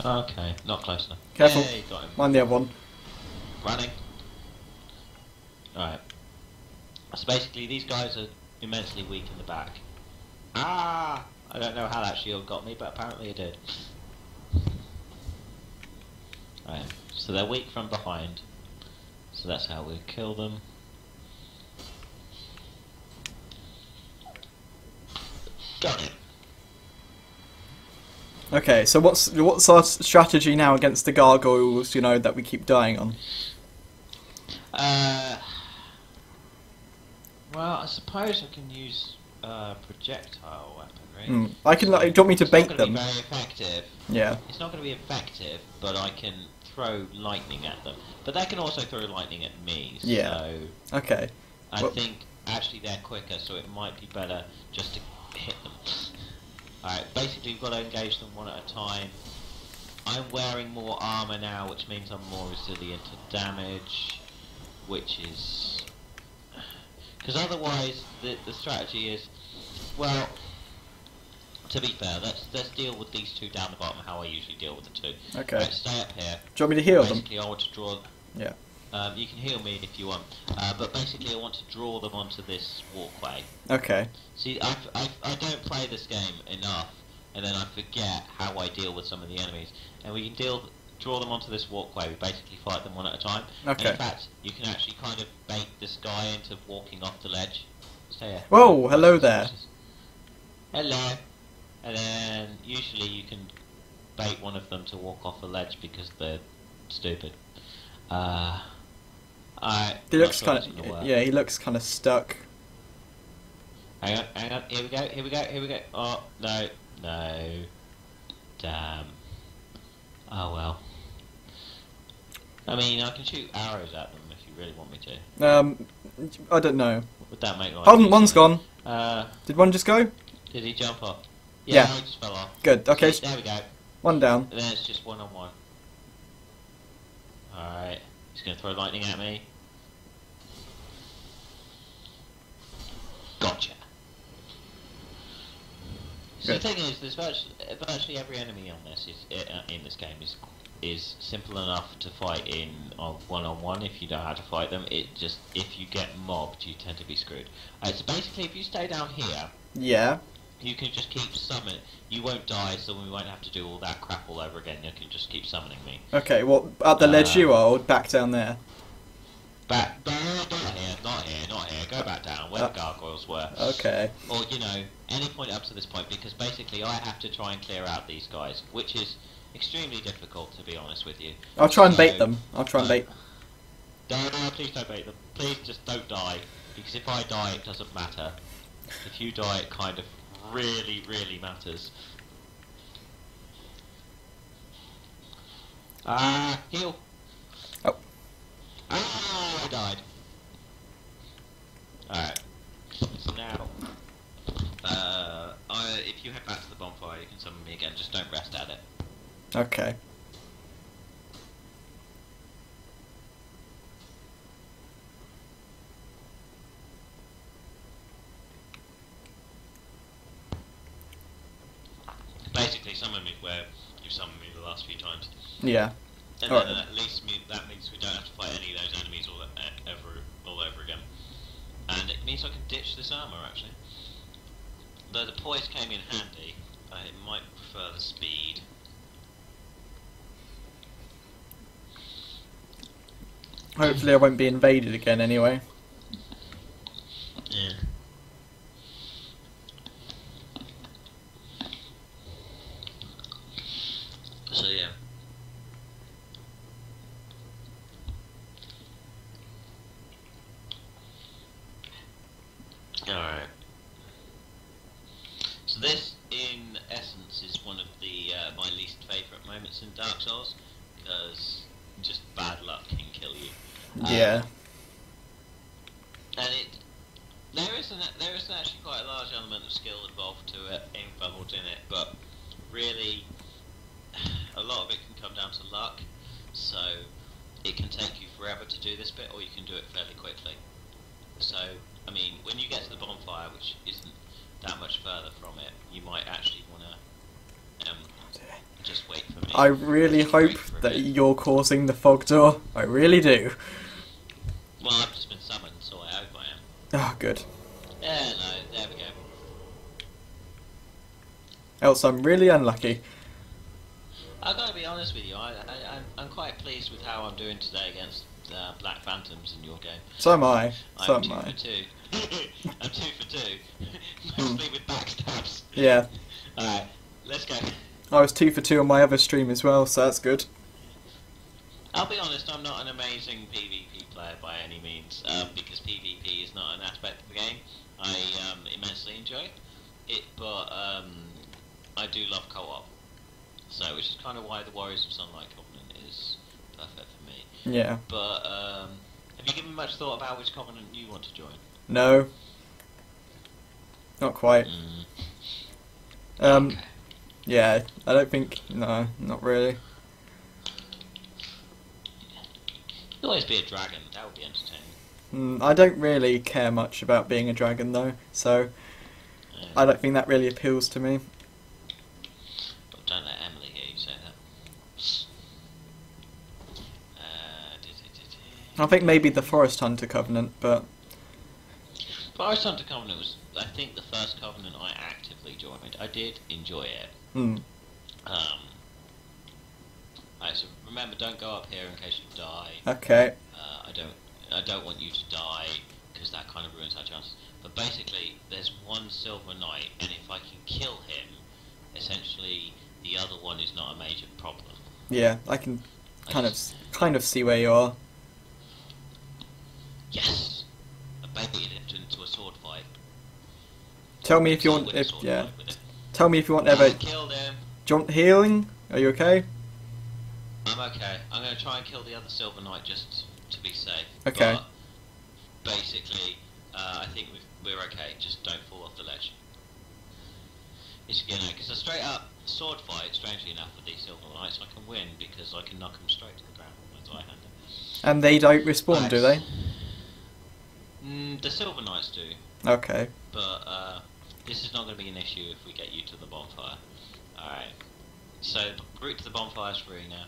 Okay, not close enough. Careful. Hey, got him. Mind the other one. Running. Alright. So basically, these guys are immensely weak in the back. Ah! I don't know how that shield got me, but apparently it did. Right, so they're weak from behind. So that's how we kill them. Got it. Okay, so what's what's our strategy now against the gargoyles? You know that we keep dying on. Uh. Well, I suppose I can use uh, projectile weapon. Mm. I can. Like, do you want me to it's bait not them? Be very effective. Yeah. It's not going to be effective, but I can throw lightning at them. But they can also throw lightning at me. So yeah. Okay. I well, think actually they're quicker, so it might be better just to hit them. All right. Basically, you've got to engage them one at a time. I'm wearing more armor now, which means I'm more resilient to damage, which is because otherwise the the strategy is well. To be fair, let's let's deal with these two down the bottom. How I usually deal with the two. Okay. Right, stay up here. Do you want me to heal basically, them? Basically, I want to draw. Yeah. Um, you can heal me if you want, uh, but basically, I want to draw them onto this walkway. Okay. See, I've, I've, I don't play this game enough, and then I forget how I deal with some of the enemies. And we can deal draw them onto this walkway. We basically fight them one at a time. Okay. And in fact, you can actually kind of bait this guy into walking off the ledge. Stay here. Whoa! Hello there. Hello. And then usually you can bait one of them to walk off a ledge because they're stupid. Uh, I. He looks sure kind of. Yeah, he looks kind of stuck. Hang on, hang on. Here we go. Here we go. Here we go. Oh no, no. Damn. Oh well. I mean, I can shoot arrows at them if you really want me to. Um, I don't know. Would that make? Hold on, one's gone. Uh, did one just go? Did he jump off? Yeah, yeah. I just fell off. Good, okay. So, there we go. One down. And then it's just one on one. Alright, he's going to throw lightning at me. Gotcha. So the thing is, there's virtually, virtually every enemy on this is uh, in this game is is simple enough to fight in on one on one if you know how to fight them. It just if you get mobbed, you tend to be screwed. Uh, so basically, if you stay down here, yeah, you can just keep summoning. You won't die, so we won't have to do all that crap all over again. You can just keep summoning me. Okay, well, up the uh, ledge you are, or back down there. Back, down, not here, not here, not here. Go back down where uh, the gargoyles were. Okay. Or you know, any point up to this point, because basically I have to try and clear out these guys, which is extremely difficult to be honest with you. I'll try and so, bait them. I'll try and bait. No, no, please don't bait them. Please just don't die, because if I die, it doesn't matter. If you die, it kind of really, really matters. Ah, uh, heal. Oh. Oh, I died. Alright. So now, uh, I, if you head back to the bonfire, you can summon me again. Just don't rest at it. Okay. Basically, summon me where you summoned me the last few times. Yeah. And then right. at least me, that means we don't have to fight any of those enemies all, ever, all over again. And it means I can ditch this armour, actually. Though the poise came in handy, I might prefer the speed. Hopefully I won't be invaded again anyway. Yeah. So yeah. Alright. So this, in essence, is one of the uh, my least favourite moments in Dark Souls, because just bad luck can kill you. Yeah. Um, and it, there is an there is actually quite a large element of skill involved to it, involved in it, but really, a lot of it can come down to luck. So it can take you forever to do this bit, or you can do it fairly quickly. So, I mean, when you get to the bonfire, which isn't that much further from it, you might actually want to um, just wait for me. I really hope that you're causing the fog door. I really do. Well, I've just been summoned, so I hope I am. Oh, good. Yeah, no, there we go. Else I'm really unlucky. I've got to be honest with you, I, I, I'm, I'm quite pleased with how I'm doing today against Uh, Black Phantoms in your game. So am I. So I'm am two I. for two. I'm two for two. Mostly with backstabs. Yeah. Alright, let's go. I was two for two on my other stream as well, so that's good. I'll be honest, I'm not an amazing PvP player by any means, um, because PvP is not an aspect of the game I um, immensely enjoy. It, but um, I do love co-op, so which is kind of why the Warriors of Sunlight Covenant is perfect. Yeah. But um, have you given much thought about which covenant you want to join? No. Not quite. Mm. Um, okay. Yeah, I don't think. No, not really. You'll always be a dragon. That would be entertaining. Mm, I don't really care much about being a dragon though, so yeah. I don't think that really appeals to me. But don't let Emily hear you say that. I think maybe the Forest Hunter Covenant, but... Forest Hunter Covenant was, I think, the first Covenant I actively joined. I did enjoy it. Hmm. Um, right, so remember, don't go up here in case you die. Okay. Uh, I don't I don't want you to die, because that kind of ruins our chances. But basically, there's one Silver Knight, and if I can kill him, essentially, the other one is not a major problem. Yeah, I can kind I just, of kind of see where you are. Yes, I baited it into a sword fight. Tell me if you want, if yeah. Tell me if you want ever. Killed him. Do you want healing? Are you okay? I'm okay. I'm gonna try and kill the other Silver Knight just to be safe. Okay. But basically, uh, I think we've, we're okay. Just don't fall off the ledge. It's, you know, because a straight up sword fight, strangely enough, with these Silver Knights, I can win because I can knock them straight to the ground with my Zweihander. And they don't respawn, do they? Mm, the Silver Knights do. Okay. But uh, this is not going to be an issue if we get you to the bonfire. Alright. So, route to the bonfire is free now.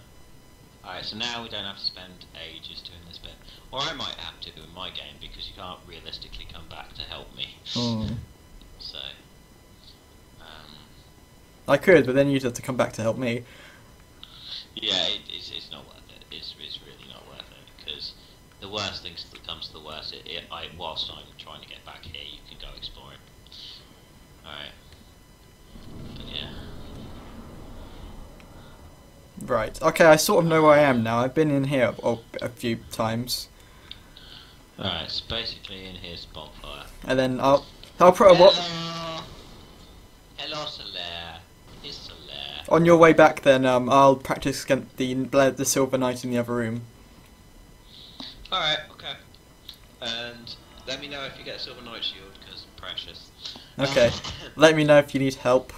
Alright, so now we don't have to spend ages doing this bit. Or I might have to in my game, because you can't realistically come back to help me. Mm. So... Um, I could, but then you'd have to come back to help me. Yeah, it, it's, it's not worth it. It's, it's really not worth it, because the worst thing that comes to the worst, it, it, I, whilst I'm trying to get back here, you can go exploring. Alright. But yeah. Right, okay, I sort of know where I am now. I've been in here a, a few times. Alright, so basically in here's bonfire. And then I'll... I'll put a what? Hello, Solaire. It's Solaire. On your way back then, um, I'll practice against the, the Silver Knight in the other room. Alright, okay. And let me know if you get a Silver Knight Shield, because precious. Okay, let me know if you need help.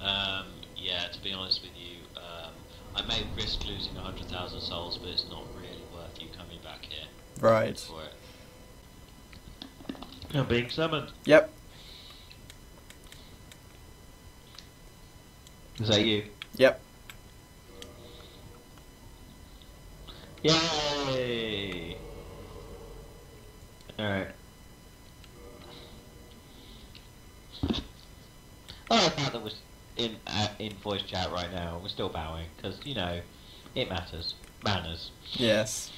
Um... Yeah, to be honest with you, um, I may risk losing one hundred thousand souls, but it's not really worth you coming back here. Right. For it. You're being summoned. Yep. Is that you? Yep. Yay! Alright. Oh, I thought that was... In, uh, in voice chat right now, we're still bowing because you know it matters. Manners. Yes.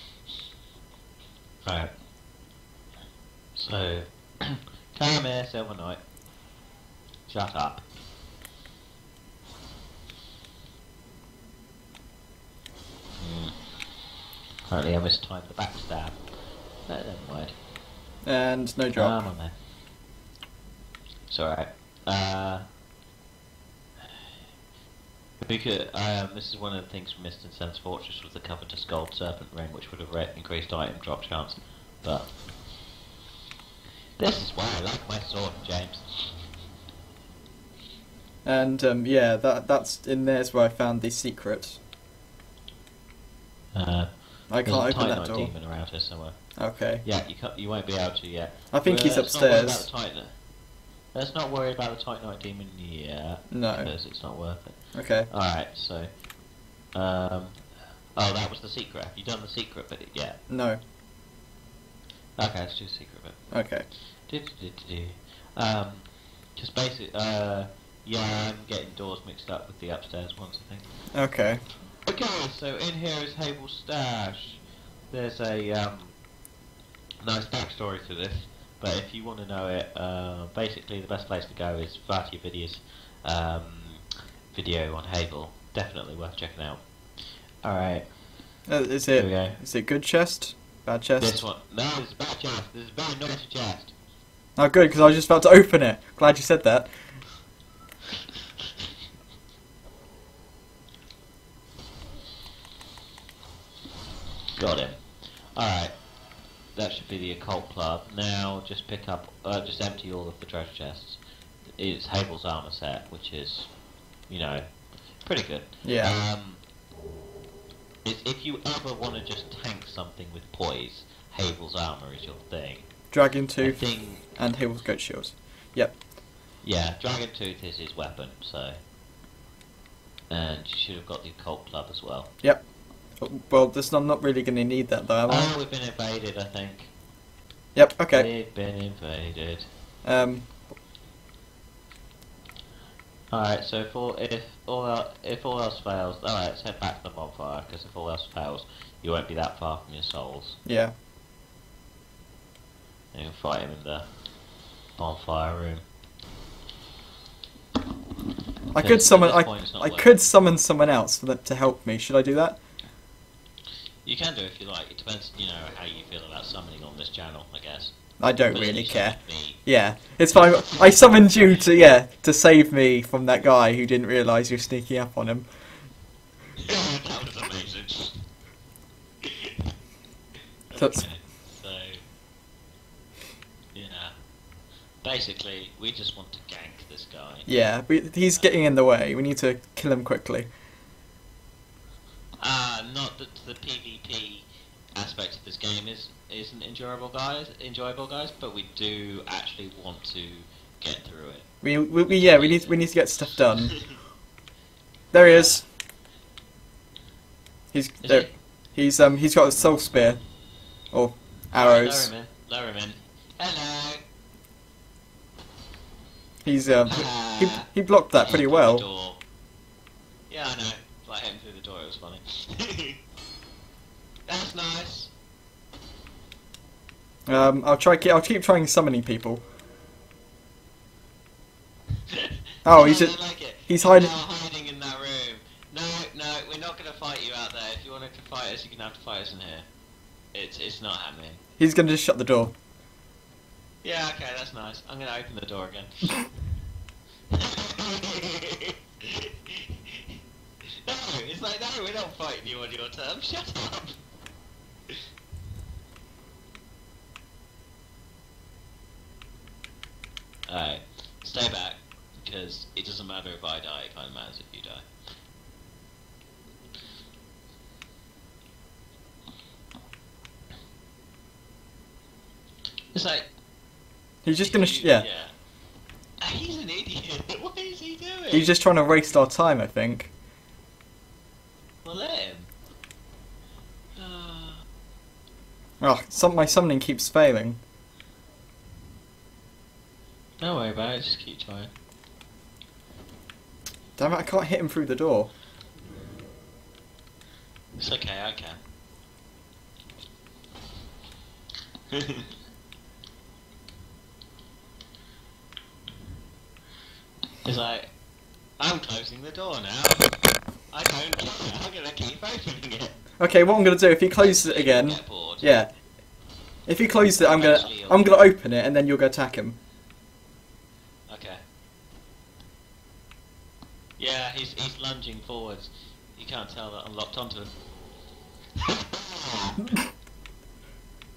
Right. So, come here, Silver Knight. Shut up. Mm. Apparently, I mistimed the backstab. No, never mind. And no drop. Um, it's alright. Uh. Because, um, this is one of the things we missed in Sen's Fortress was the covetous gold serpent ring, which would have increased item drop chance. But this is why I like my sword, James. And um, yeah, that that's in there's where I found the secret. Uh, I can't open that door. There's a Titanite demon around here somewhere. Okay. Yeah, you can't, you won't be able to yet. I think but he's upstairs. Let's not worry about the Titanite demon yet. No. Because it's not worth it. Okay. Alright, so... Um, oh, that was the secret. Have you done the secret bit yet? No. Okay, let's do the secret bit. Okay. Do, do, do, do, do. Um, just basically... Uh, yeah, I'm getting doors mixed up with the upstairs ones, I think. Okay. Okay, so in here is Havel's stash. There's a um, nice backstory to this, but if you want to know it, uh, basically the best place to go is Vaatividya's, um video on Havel, definitely worth checking out. Alright. Uh, is it Here we go. Is it good chest? Bad chest? This one. No, it's a bad chest. This is a very nice chest. Oh good, because I was just about to open it. Glad you said that. Got it. Alright. That should be the Occult Club. Now just pick up uh, just empty all of the treasure chests. It's Havel's armor set, which is you know, pretty good. Yeah. Um, it's, if you ever want to just tank something with poise, Havel's armor is your thing. Dragon Tooth thing, and Havel's goat shields. Yep. Yeah, Dragon Tooth is his weapon, so. And you should have got the Occult Club as well. Yep. Well, this, I'm not really going to need that though, am I? Oh, we've been invaded, I think. Yep, okay. We've been invaded. Um. Alright, so if all, if, all el if all else fails, alright, let's head back to the bonfire, because if all else fails, you won't be that far from your souls. Yeah. And you'll fight him in the bonfire room. I could summon I, I could summon someone else for that to help me, should I do that? You can do it if you like, it depends, you know, how you feel about summoning on this channel, I guess. I don't but really care. Yeah, it's fine. I summoned you to yeah to save me from that guy who didn't realise you were sneaking up on him. Yeah, that was amazing. Okay, so yeah, basically we just want to gank this Yeah, but he's getting in the way. We need to kill him quickly. Uh, not that the PvP aspect of this game is, isn't enjoyable, guys. Enjoyable, guys, but we do actually want to get through it. We, we, we yeah, we need we need to get stuff done. There he is. He's is there. He? He's um he's got a soul spear, or arrows. Lower him in. Lower him in. Hello. He's um uh, he he blocked that pretty well. Yeah, I know. I hit him through the door. It was funny. That's nice. Um, I'll try. I'll keep trying summoning people. Oh, he's just, like he's hiding. hiding in that room. No, no, we're not gonna fight you out there. If you wanted to fight us, you can have to fight us in here. It's it's not happening. He's gonna just shut the door. Yeah, okay, that's nice. I'm gonna open the door again. No, it's like no, we're not fighting you on your terms. Shut up. Alright, stay back, because it doesn't matter if I die, it kind of matters if you die. It's like... He's just gonna... He, yeah. yeah. He's an idiot, what is he doing? He's just trying to waste our time, I think. Well, let him. Uh... Oh, some, my summoning keeps failing. Don't worry about it, just keep trying. Damn it, I can't hit him through the door. It's okay, I can. It's like, I'm closing the door now. I don't care, I'm gonna keep opening it. Okay, what I'm gonna do, if he closes it again... Yeah. If he closes it, I'm gonna, I'm gonna open it and then you'll go attack him. Yeah, he's, he's lunging forwards. You can't tell that I'm locked onto him.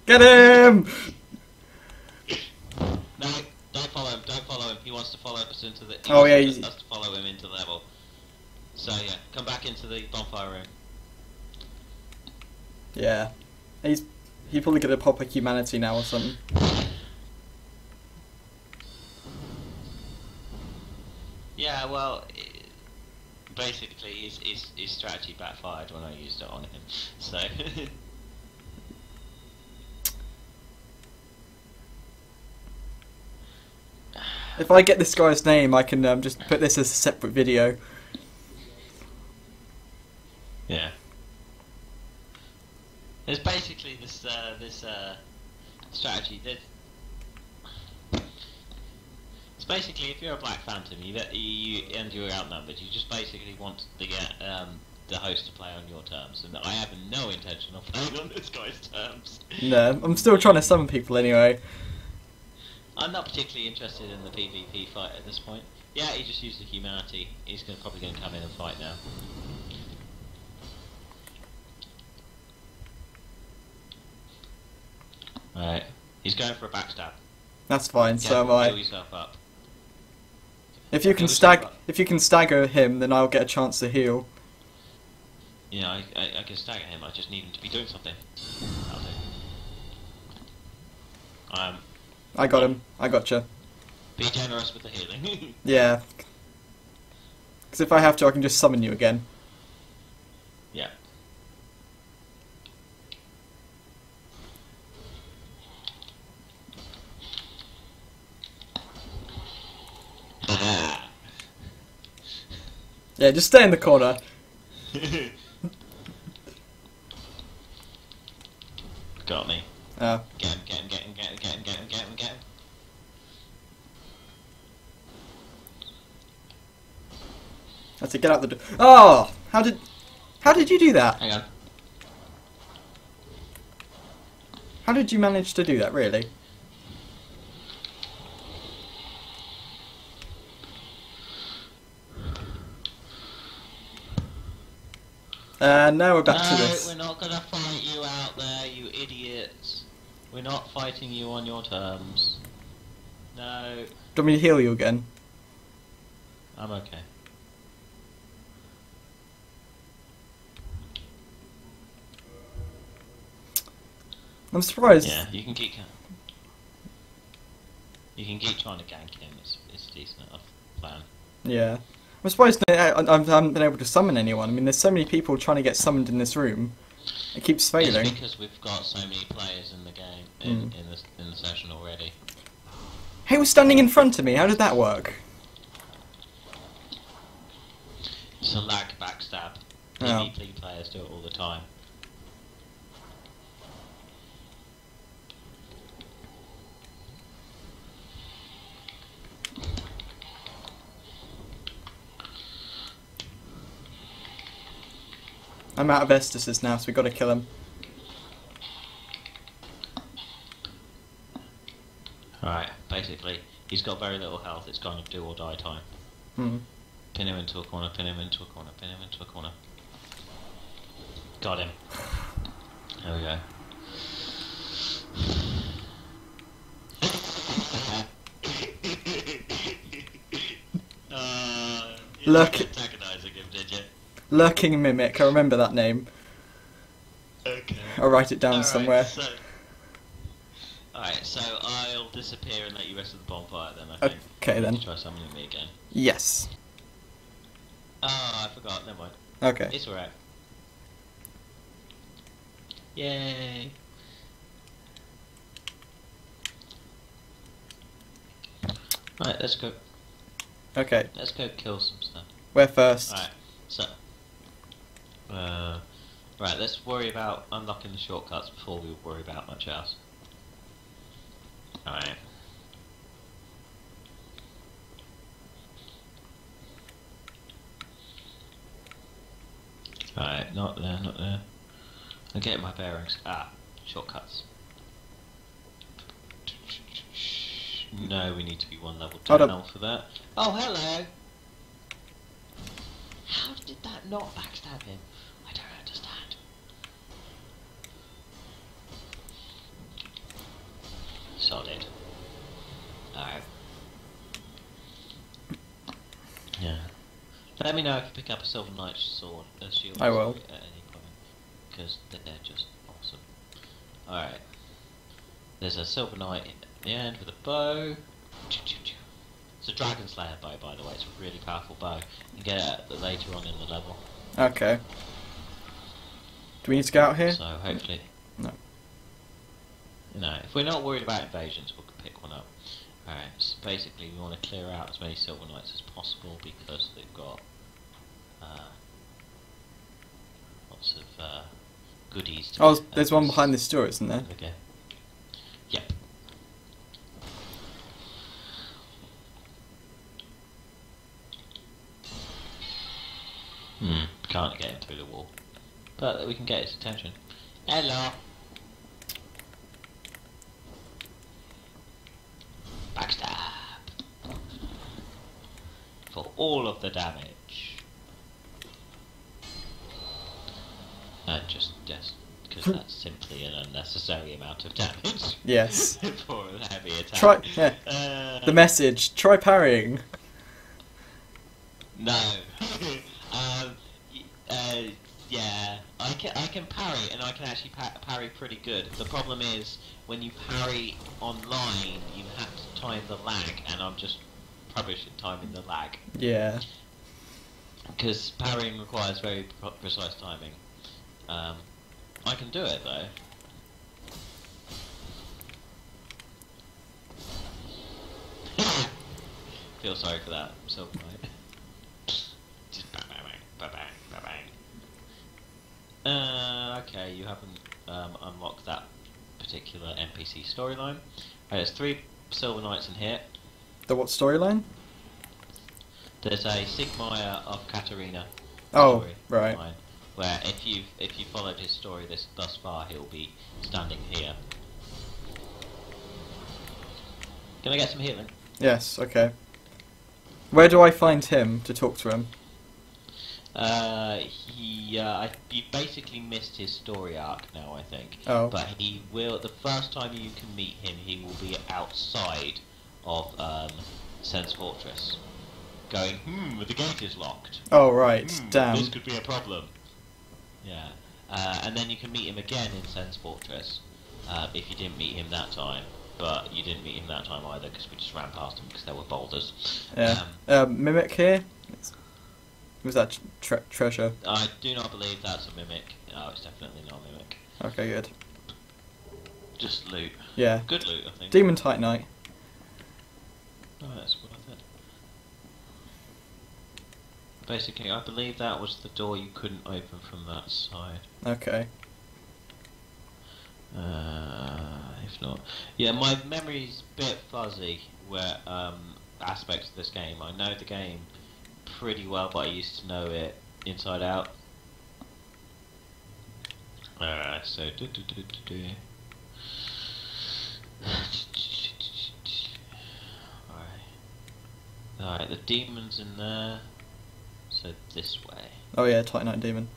Get him! No, don't follow him, don't follow him. He wants to follow us into the... He oh, yeah, he's... us to follow him into the level. So, yeah, come back into the bonfire room. Yeah. He's, he's probably going to pop a humanity now or something. Yeah, well... It, Basically, his, his, his strategy backfired when I used it on him, so... If I get this guy's name, I can um, just put this as a separate video. Yeah. There's basically this, uh, this, uh, strategy that... Basically, if you're a Black Phantom, you, let, you and you're outnumbered, you just basically want the um, the host to play on your terms, and I have no intention of playing on this guy's terms. No, I'm still trying to summon people anyway. I'm not particularly interested in the PvP fight at this point. Yeah, he just used the humanity. He's gonna, probably going to come in and fight now. Alright, he's going for a backstab. That's fine. Yeah, so am I. Kill yourself up. If you can stag, if you can stagger him, then I'll get a chance to heal. Yeah, I, I, I can stagger him. I just need him to be doing something. I'll do. Um. I got him. I gotcha. Be generous with the healing. Yeah. Because if I have to, I can just summon you again. Yeah. Yeah, just stay in the corner. Got me. Oh. Get him, get him, get him, get him, get him, get him, get him, get him. That's it, get out the door. Oh! How did... How did you do that? Hang on. How did you manage to do that, really? Uh, now we're back no, to this. We're not gonna fight you out there, you idiots. We're not fighting you on your terms. No. Do you want me to heal you again? I'm okay. I'm surprised. Yeah, you can keep. You can keep trying to gank him. It's it's a decent enough plan. Yeah, I'm surprised that I, I haven't been able to summon anyone. I mean, there's so many people trying to get summoned in this room. It keeps failing. It's because we've got so many players in the game in mm. in, this, in the session already. He was standing in front of me. How did that work? It's a lag backstab. PvP oh. players do it all the time. I'm out of Estus's now, so we got to kill him. Alright, basically, he's got very little health, it's kind of do or die time. Mm-hmm. Pin him into a corner, pin him into a corner, pin him into a corner. Got him. There we go. uh, you Look. Like antagonising him, did you? Lurking Mimic, I remember that name. Okay. I'll write it down All right, somewhere. So, Alright, so I'll disappear and let you rest of the bonfire then, I think. Okay then. Try summoning me again. Yes. Ah, oh, I forgot, never mind. Okay. It's alright. Yay! Alright, let's go. Okay. Let's go kill some stuff. Where first? Alright, so. Uh, right, let's worry about unlocking the shortcuts before we worry about much else. Alright. Alright, not there, not there. I'm getting my bearings. Ah, shortcuts. No, we need to be one level down for that. Oh, hello! How did that not backstab him? I don't understand. Solid. Alright. Yeah. Let me know if you pick up a Silver Knight sword, a shield I will. At any point, because they're just awesome. Alright. There's a Silver Knight at the end with a bow. It's a Dragon Slayer bow, by the way. It's a really powerful bow. You can get it later on in the level. Okay. Do we need to go out here? So, hopefully. No. No, if we're not worried about invasions, we'll pick one up. Alright, so basically we want to clear out as many Silver Knights as possible because they've got uh, lots of uh, goodies to Oh, there's one behind this door, isn't there? Okay. Yep. Hmm, can't get him through the wall. But we can get his attention. Hello! Backstab! For all of the damage. Uh, just, just, because that's simply an unnecessary amount of damage. Yes. For a heavy attack. Try, yeah. uh, the message, try parrying. No. um, uh, yeah, I can, I can parry, and I can actually par parry pretty good. The problem is, when you parry online, you have to time the lag, and I'm just rubbish at timing the lag. Yeah. Because parrying requires very pre precise timing. Um, I can do it, though. Feel sorry for that, I'm so polite. Just bang, bang, bang, bang, bang, bang. Uh, okay, you haven't um, unlocked that particular N P C storyline. Right, there's three Silver Knights in here. The what storyline? There's a Siegmeyer of Catarina. Oh, story right. Line, where if you if you followed his story this thus far, he'll be standing here. Can I get some healing? Yes. Okay. Where do I find him to talk to him? Uh, he, uh, I, you basically missed his story arc now, I think. Oh. But he will, the first time you can meet him, he will be outside of, um, Sen's Fortress. going, hmm, the gate is locked. Oh, right, hmm, damn. This could be a problem. Yeah. Uh, and then you can meet him again in Sen's Fortress, uh, if you didn't meet him that time. But you didn't meet him that time either, because we just ran past him because there were boulders. Yeah. Um, um, mimic here? It's... Was that tre treasure? I do not believe that's a mimic. No, it's definitely not a mimic. Okay, good. Just loot. Yeah. Good loot, I think. Demon Tight Knight. Oh, that's worth it. Basically, I believe that was the door you couldn't open from that side. Okay. Uh, if not... Yeah, my memory's a bit fuzzy where um, aspects of this game. I know the game pretty well, but I used to know it inside out. Alright, so... Do, do, do, do, do. Alright. Alright, the demon's in there. So this way. Oh yeah, Titan Knight demon.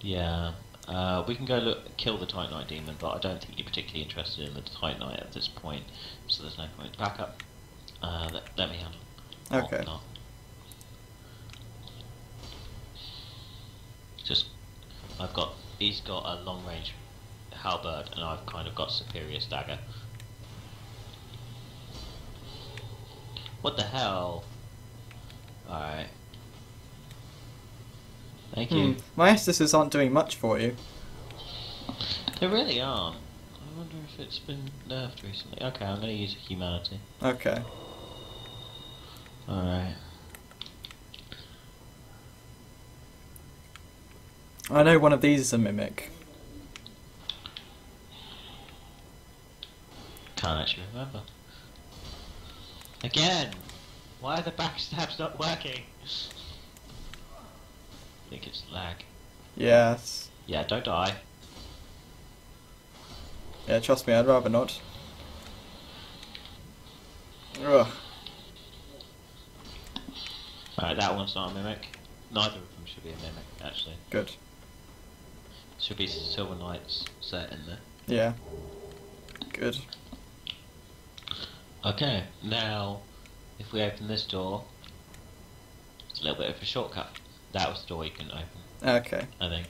Yeah. Uh, we can go look, kill the Titan Knight demon, but I don't think you're particularly interested in the Titan Knight at this point, so there's no point. Back up. Uh, let, let me handle. Okay. Oh, Just, I've got. He's got a long range halberd, and I've kind of got superior stagger. What the hell? Alright. Thank hmm. you. My Estuses aren't doing much for you. They really aren't. I wonder if it's been nerfed recently. Okay, I'm going to use humanity. Okay. Alright. I know one of these is a mimic. Can't actually remember. Again! Why are the backstabs not working? I think it's lag. Yes. Yeah, don't die. Yeah, trust me, I'd rather not. Ugh. Alright, that one's not a mimic. Neither of them should be a mimic, actually. Good. Should be Silver Knight's set in there. Yeah. Good. Okay, now, if we open this door, it's a little bit of a shortcut. That was the door you couldn't open. Okay. I think.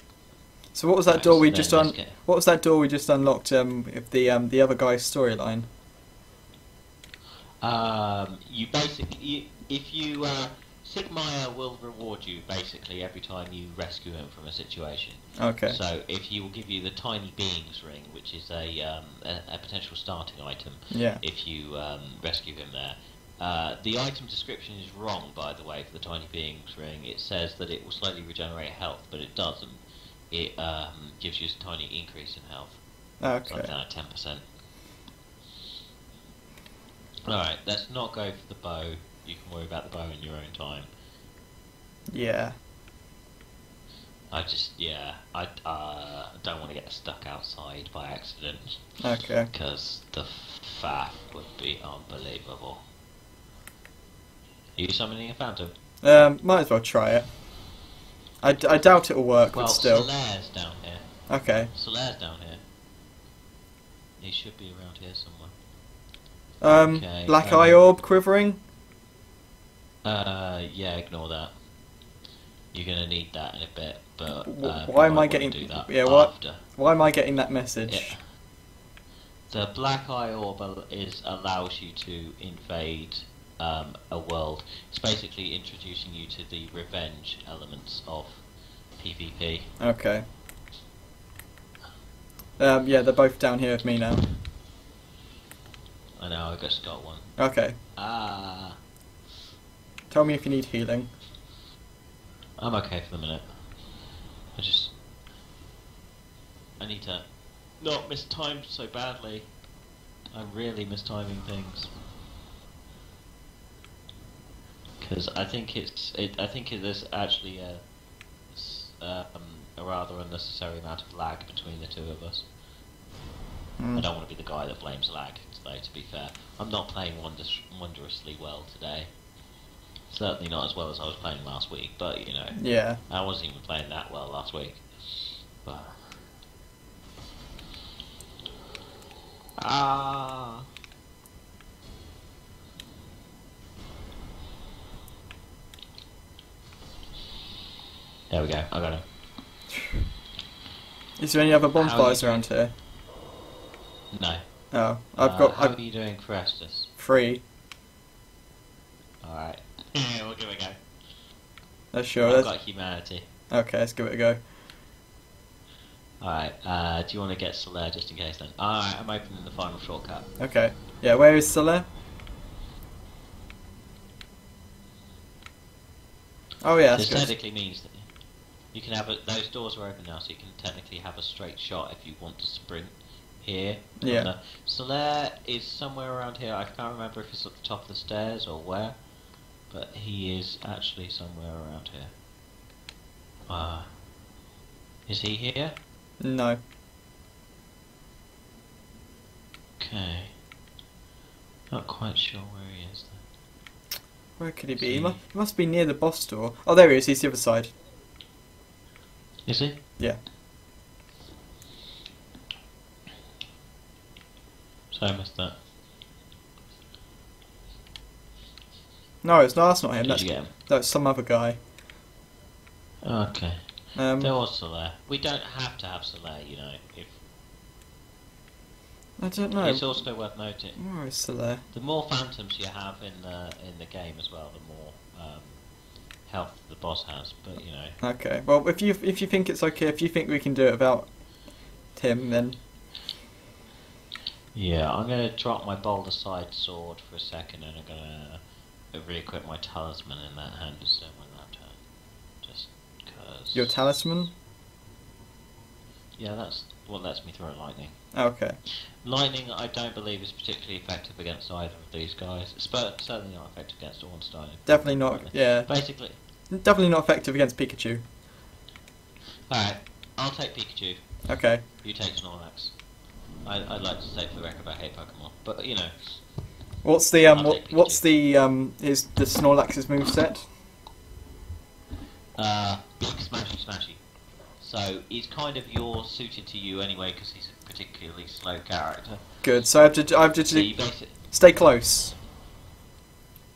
So what was that right, door we so just un What was that door we just unlocked? Um, if the um the other guy's storyline. Um, you basically, you, if you uh, Siegmeyer will reward you basically every time you rescue him from a situation. Okay. So if he will give you the Tiny Beings Ring, which is a um, a, a potential starting item. Yeah. If you um, rescue him there, uh, the item description is wrong, by the way, for the Tiny Beings Ring. It says that it will slowly regenerate health, but it doesn't. It um, gives you a tiny increase in health. Okay. Like that, ten percent. All right. Let's not go for the bow. You can worry about the bow in your own time. Yeah. I just, yeah, I uh, don't want to get stuck outside by accident. Okay. Because the faff would be unbelievable. Are you summoning a phantom? Um, might as well try it. I, d I doubt it will work, well, but still. Solaire's down here. Okay. Solaire's down here. He should be around here somewhere. Um, okay, Black um, Eye Orb quivering? Uh, yeah, ignore that. You're gonna need that in a bit, but uh, why am I getting do that yeah? What? Why am I getting that message? Yeah. The Black Eye Orb is allows you to invade um, a world. It's basically introducing you to the revenge elements of PvP. Okay. Um, yeah, they're both down here with me now. I know. I just got one. Okay. Ah. Uh, Tell me if you need healing. I'm okay for the minute. I just... I need to not mistime so badly. I'm really mistiming things. Because I think it's... It, I think it, there's actually a, um, a rather unnecessary amount of lag between the two of us. Mm. I don't want to be the guy that blames lag today, to be fair. I'm not playing wondrous, wondrously well today. Certainly not as well as I was playing last week, but you know, yeah, I wasn't even playing that well last week. But ah, There we go, I got him. Is there any other bonfires around here? No. Oh, I've uh, got... How I've... are you doing for Estus? Free. Alright. We'll give it a go. That's sure. I've that's... got humanity. Okay, let's give it a go. Alright, uh, do you want to get Solaire just in case then? Alright, I'm opening the final shortcut. Okay. Yeah, where is Solaire? Oh yeah, that's good. This technically means that you can have a, those doors are open now, so you can technically have a straight shot if you want to sprint here. Yeah. Solaire is somewhere around here. I can't remember if it's at the top of the stairs or where, but he is actually somewhere around here. Uh, is he here? No. Okay. Not quite sure where he is then. Where could he is be? He, he must, must be near the boss door. Oh, there he is. He's the other side. Is he? Yeah. So I missed that. No, it's not. That's not him. Did that's you get him? That's some other guy. Okay. Um, there was Solaire. We don't have to have Solaire, you know. If I don't know. It's also worth noting. Where is Solaire? The more phantoms you have in the in the game as well, the more. Um, health the boss has, but you know. Okay, well if you if you think it's okay, if you think we can do it without him, then yeah, I'm gonna drop my boulder side sword for a second, and I'm gonna re-equip my talisman in that hand instead of my left hand, just cause. Your talisman? Yeah, that's what lets me throw at lightning. Okay. Lightning, I don't believe, is particularly effective against either of these guys. It's certainly not effective against Ornstein. Definitely not. Probably. Yeah. Basically. Definitely not effective against Pikachu. Alright, I'll take Pikachu. Okay. You take Snorlax. I, I'd like to take for the record I hate Pokemon, but you know. What's the um? What, what's the um? Is the Snorlax's moveset? Uh, big smashy smashy. So he's kind of your suited to you anyway because he's a particularly slow character. Good. So I have to, I have to so do, stay close.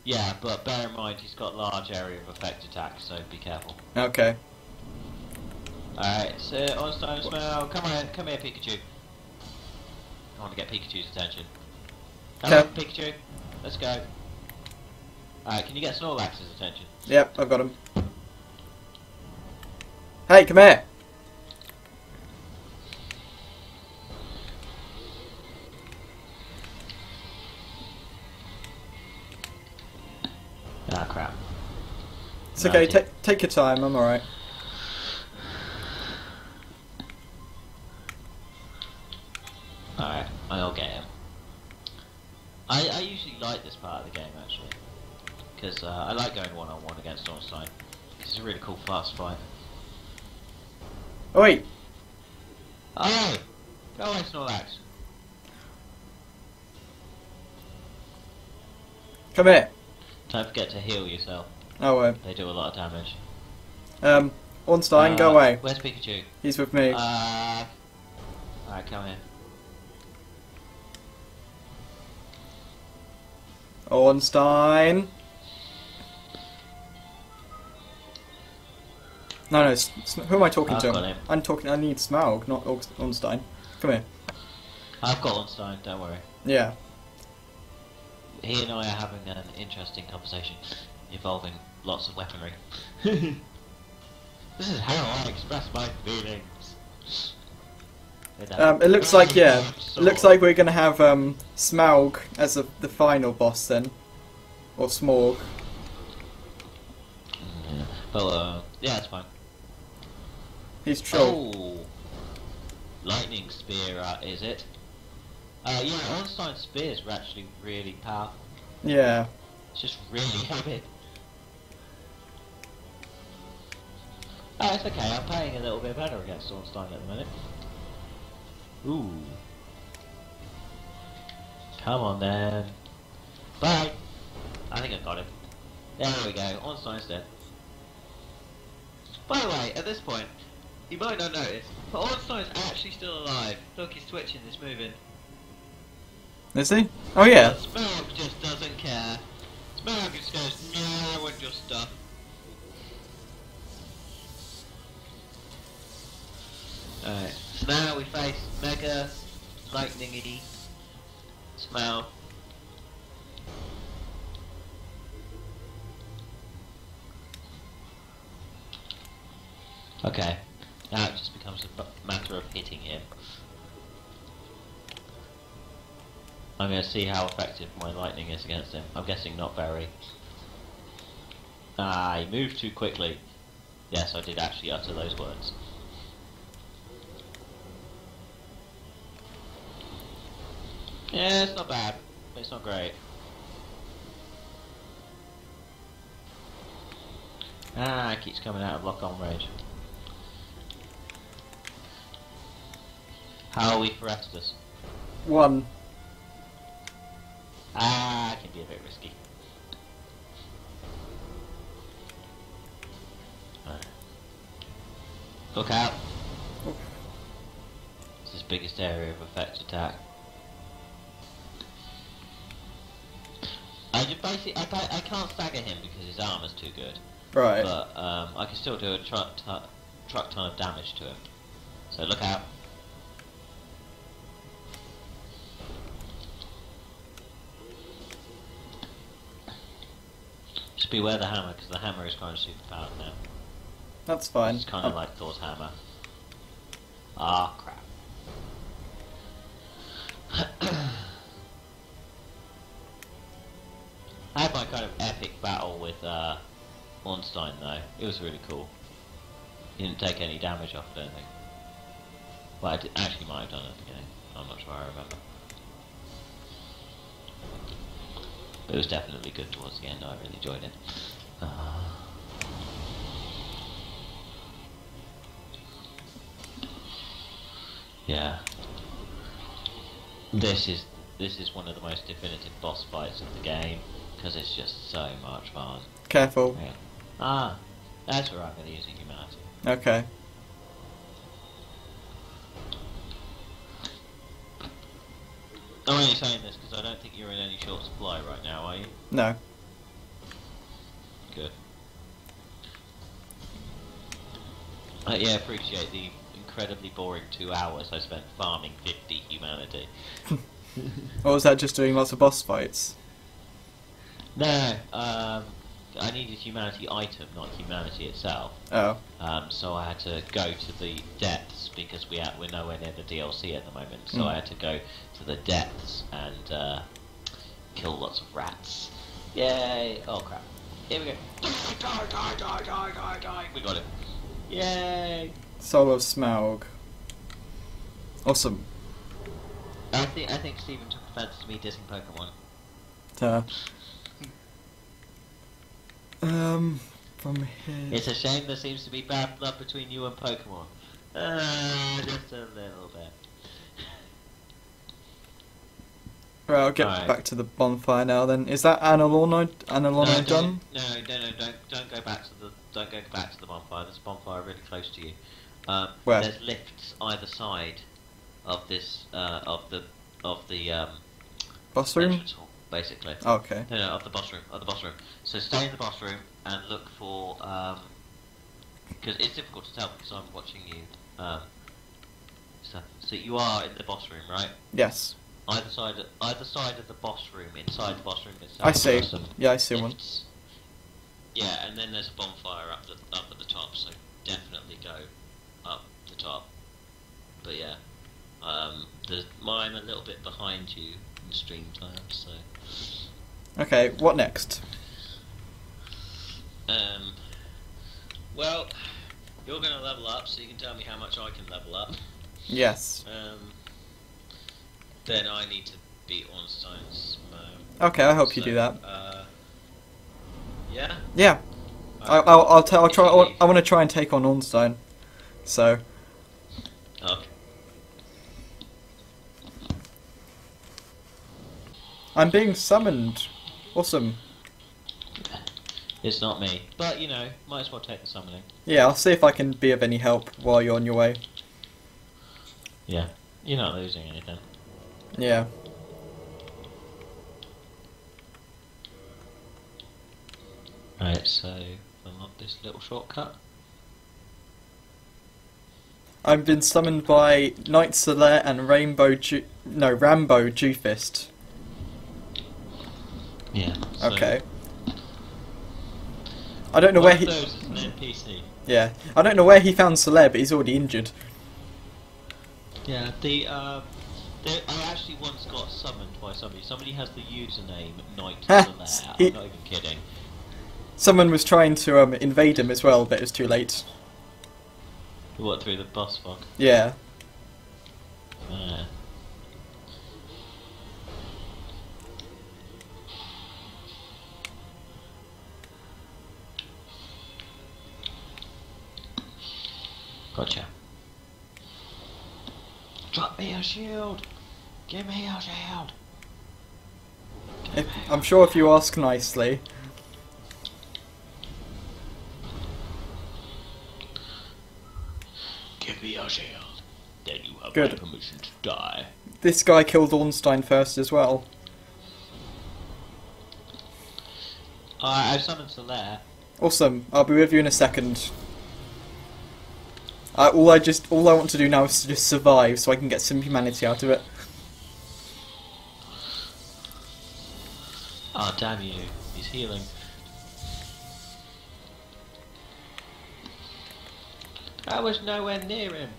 Yeah, but bear in mind he's got large area of effect attack, so be careful. Okay. All right. So Ornstein, Smough, come on, come here, Pikachu. I want to get Pikachu's attention. Come on, Pikachu. Let's go. All right. Can you get Snorlax's attention? Yep, I've got him. Hey, come here. Ah, crap. It's okay, no, take take your time, I'm alright. Alright, I'll get him. I, I usually like this part of the game, actually. Because uh, I like going one-on-one -on -one against Ornstein. It's a really cool fast fight. Oi! Oh! Go away, Snorlax. Come here. Don't forget to heal yourself. Oh, wait. They do a lot of damage. Um, Ornstein, uh, go away. Where's Pikachu? He's with me. Uh, Alright, come here. Ornstein! No, no, S S who am I talking I've to? I'm talking, I need Smaug, not Ornstein. Come here. I've got Ornstein, don't worry. Yeah. He and I are having an interesting conversation involving lots of weaponry. This is how I express my feelings. Um, it looks like, yeah, it looks like we're going to have um, Smaug as a, the final boss then. Or Smaug. Yeah, well, uh, yeah, that's fine. He's troll. Oh, lightning spear, uh, is it? Uh, yeah, Ornstein's spears were actually really powerful. Yeah. It's just really heavy. Oh, it's okay, I'm playing a little bit better against Ornstein at the minute. Ooh. Come on then. Bye! I think I got him. There we go, Ornstein's dead. By the way, at this point, you might not notice, but Ornstein's actually still alive. Look, he's twitching, he's moving. Is he? Oh yeah. Smaug just doesn't care. Smaug just goes, no, I want your stuff. Alright, Smough, we face Mega, Lightning-y, Smough. Okay, now it just becomes a matter of hitting him. I'm going to see how effective my lightning is against him. I'm guessing not very. Ah, he moved too quickly. Yes, I did actually utter those words. Yeah, it's not bad, but it's not great. Ah, it keeps coming out of lock-on range. How are we for Estus? One. Ah, it can be a bit risky. Right. Look out. Oof. It's his biggest area of effect attack. I just basically, I, I can't stagger him because his armor's too good. Right. But um, I can still do a truck ton, truck ton of damage to him. So look out. Just beware the hammer, because the hammer is kind of super powered now. That's fine. It's kind of oh. like Thor's hammer. Ah, crap. I had my kind of epic battle with uh, Ornstein though. It was really cool. He didn't take any damage off, I don't think. Well, I did, actually might have done it at the beginning. I'm not sure I remember. It was definitely good towards the end, I really enjoyed it. Uh. Yeah. This is this is one of the most definitive boss fights of the game, because it's just so much fun. Careful. Yeah. Ah, that's where I'm going to use humanity. Okay. I'm only saying this because I don't think you're in any short supply right now, are you? No. Good. Uh, yeah, appreciate the incredibly boring two hours I spent farming fifty humanity. Or was that just doing lots of boss fights? No, um, I needed humanity item, not humanity itself. Oh. Um, so I had to go to the depths because we had, we're nowhere near the D L C at the moment. So mm. I had to go to the depths and uh, kill lots of rats. Yay! Oh crap! Here we go. Die! Die! Die! Die! Die! Die! Die! We got it. Yay! Soul of Smaug. Awesome. I think I think Stephen took offense to me dissing Pokemon. Duh. Um, from here. It's a shame there seems to be bad blood between you and Pokemon. Uh, just a little bit. Right, I'll get right. back to the bonfire now. Then is that Anor Londo no, done? No, no, no, don't don't go back to the don't go back to the bonfire. There's a bonfire really close to you. Um, Where? There's lifts either side of this uh, of the of the um, boss room. Basically. Oh, okay. No, no, of the boss room, of the boss room. So stay in the boss room and look for, um, because it's difficult to tell because I'm watching you. Um, so, so you are in the boss room, right? Yes. Either side, of, either side of the boss room, inside the boss room itself. I see. Yeah, I see one. Yeah, and then there's a bonfire up the up at the top, so definitely go up the top. But yeah, um, the mine a little bit behind you. Stream time, so. Okay, what next? Um, well, you're going to level up, so you can tell me how much I can level up. Yes. Um, then I need to beat Ornstein's. Um, okay, I'll help so, you do that. Uh, yeah. Yeah. Okay. I, I'll I'll, I'll try. I'll, I want to try and take on Ornstein, so. Okay. I'm being summoned. Awesome. It's not me. But, you know, might as well take the summoning. Yeah, I'll see if I can be of any help while you're on your way. Yeah. You're not losing anything. Yeah. Right, so I'm up this little shortcut. I've been summoned by Knight Solaire and Rainbow Ju no Rambo Jewfist. Yeah. So okay. I don't know where he. Those is an N P C. Yeah, I don't know where he found Solaire, but he's already injured. Yeah, the uh, they, I actually once got summoned by somebody. Somebody has the username Knight Solaire. I'm not even kidding. Someone was trying to um invade him as well, but it was too late. What, through the boss fog? Yeah. Uh. Gotcha. Drop me a shield! Give me a shield! Give if, me I'm sure if you ask nicely. Give me your shield, then you have Good. my permission to die. This guy killed Ornstein first as well. Uh, I've summoned Solaire. Awesome. I'll be with you in a second. I, all I just, all I want to do now is to just survive, so I can get some humanity out of it. Oh damn you! He's healing. I was nowhere near him.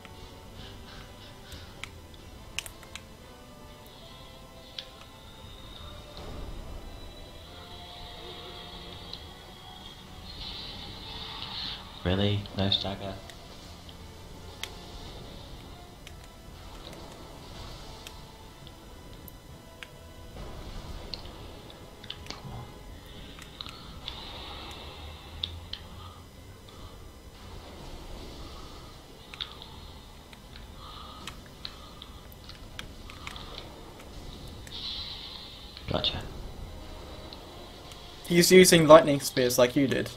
Really? No stagger? Gotcha. He's using lightning spears like you did.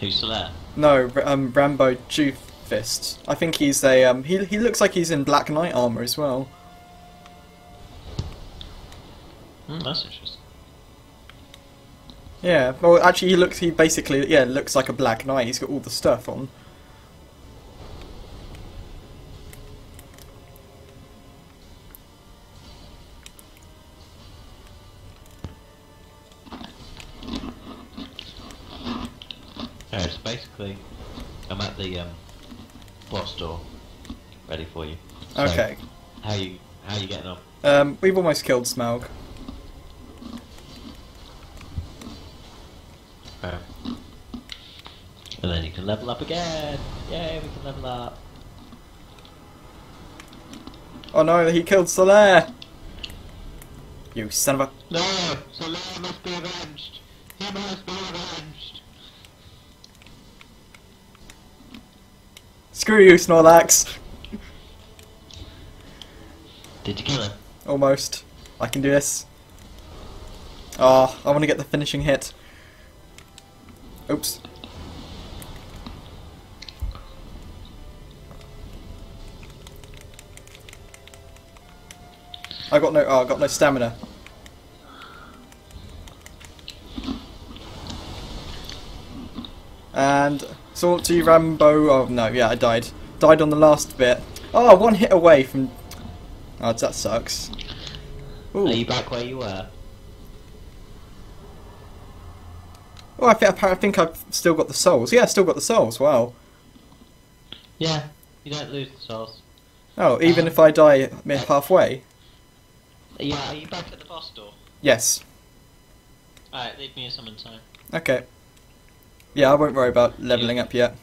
Who's Solaire? No, um, Rambo Jewfist. I think he's a. Um, he he looks like he's in Black Knight armor as well. Hmm, that's interesting. Yeah. Well, actually, he looks. He basically, yeah, looks like a Black Knight. He's got all the stuff on. I'm at the um, boss door, ready for you. So okay. How you how you getting on? Um, we've almost killed Smough. Right. And then you can level up again. Yay, we can level up. Oh no, he killed Solaire. You son of a. No, Solaire must be avenged. He must be avenged. Screw you, Snorlax! Did you kill him? Almost. I can do this. Ah, oh, I want to get the finishing hit. Oops. I got no. Oh, I got no stamina. And. Sort to Rambo. Oh no, yeah, I died. Died on the last bit. Oh, one hit away from. Oh, that sucks. Ooh. Are you back where you were? Oh, I think I think I've still got the souls. Yeah, I still got the souls. Wow. Yeah, you don't lose the souls. Oh, even um, if I die halfway. Yeah, are you back at the boss door? Yes. All right, leave me a summon time. Okay. Yeah, I won't worry about levelling up yet.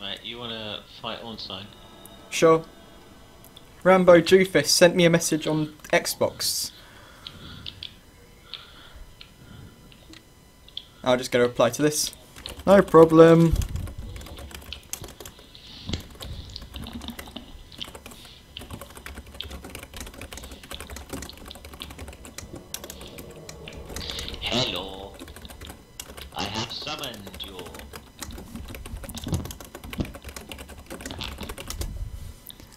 Right, you want to fight Ornstein? Sure. Rambo Jewfist sent me a message on Xbox. I'll just go to reply to this. No problem.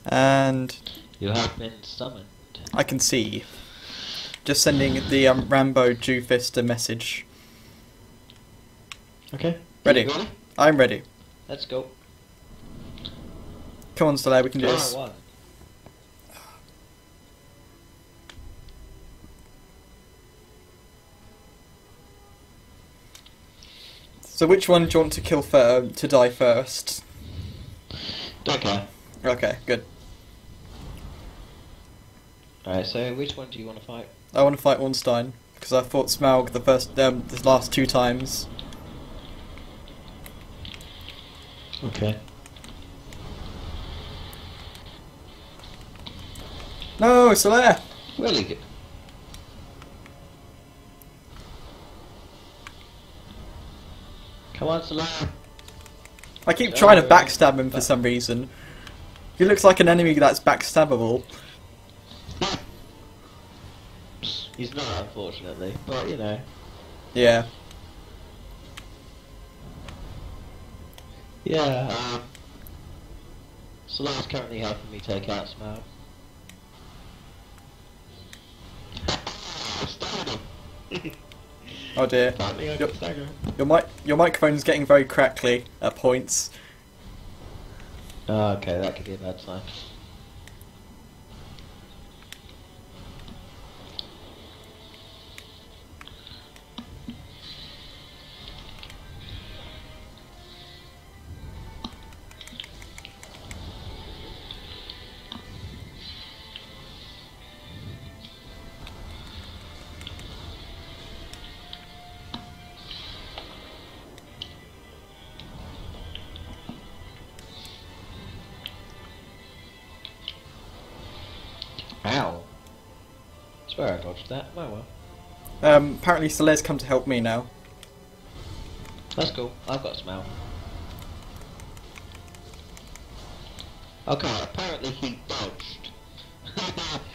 And you have been summoned. I can see. Just sending the um, Rambo Jewfist a message. Okay. Ready. I'm ready. Let's go. Come on, Solaire, we can do this. Oh, so which one do you want to kill first, to die first? Don't care. Okay, good. Alright, so which one do you want to fight? I want to fight Ornstein, because I fought Smough the first, um, the last two times. Okay. No, Solaire! Really good. Come on, Solaire! I keep no, trying to backstab him for some reason. He looks like an enemy that's backstabbable. He's not, unfortunately, but you know. Yeah. Yeah, um... Solaire's currently helping me take out Smough. Oh dear. Your, your, mic your microphone's getting very crackly at points. Oh, okay, that could be a bad sign. Where I dodged that. Oh well. Um, apparently Solaire's come to help me now. That's cool. I've got a smell. Okay, apparently he dodged.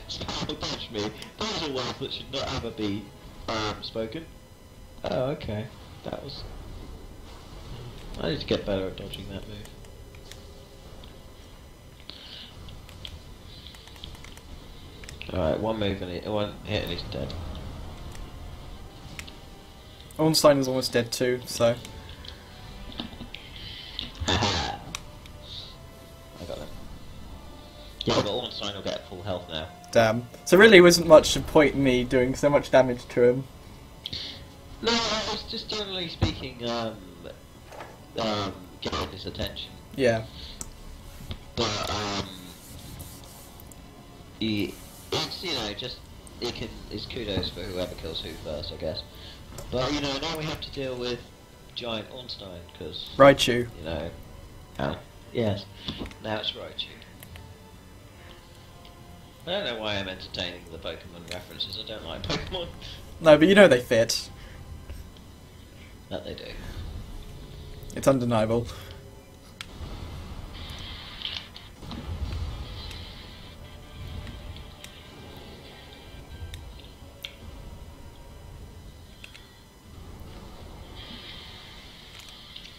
Smough dodged me. Those are words that should not ever be um, spoken. Oh, okay. That was... I need to get better at dodging that move. Alright, one move and he, one hit and he's dead. Ornstein is almost dead too, so... I got him. Yeah, but Ornstein will get full health now. Damn. So really there wasn't much to point me doing so much damage to him. No, I was just generally speaking, um... um getting his attention. Yeah. But, um... he... It's, you know, just, it can, it's kudos for whoever kills who first, I guess. But, you know, now we have to deal with giant Ornstein, because... Raichu. You know... Oh. Yes. Now it's Raichu. I don't know why I'm entertaining the Pokemon references, I don't like Pokemon. No, but you know they fit. That they do. It's undeniable.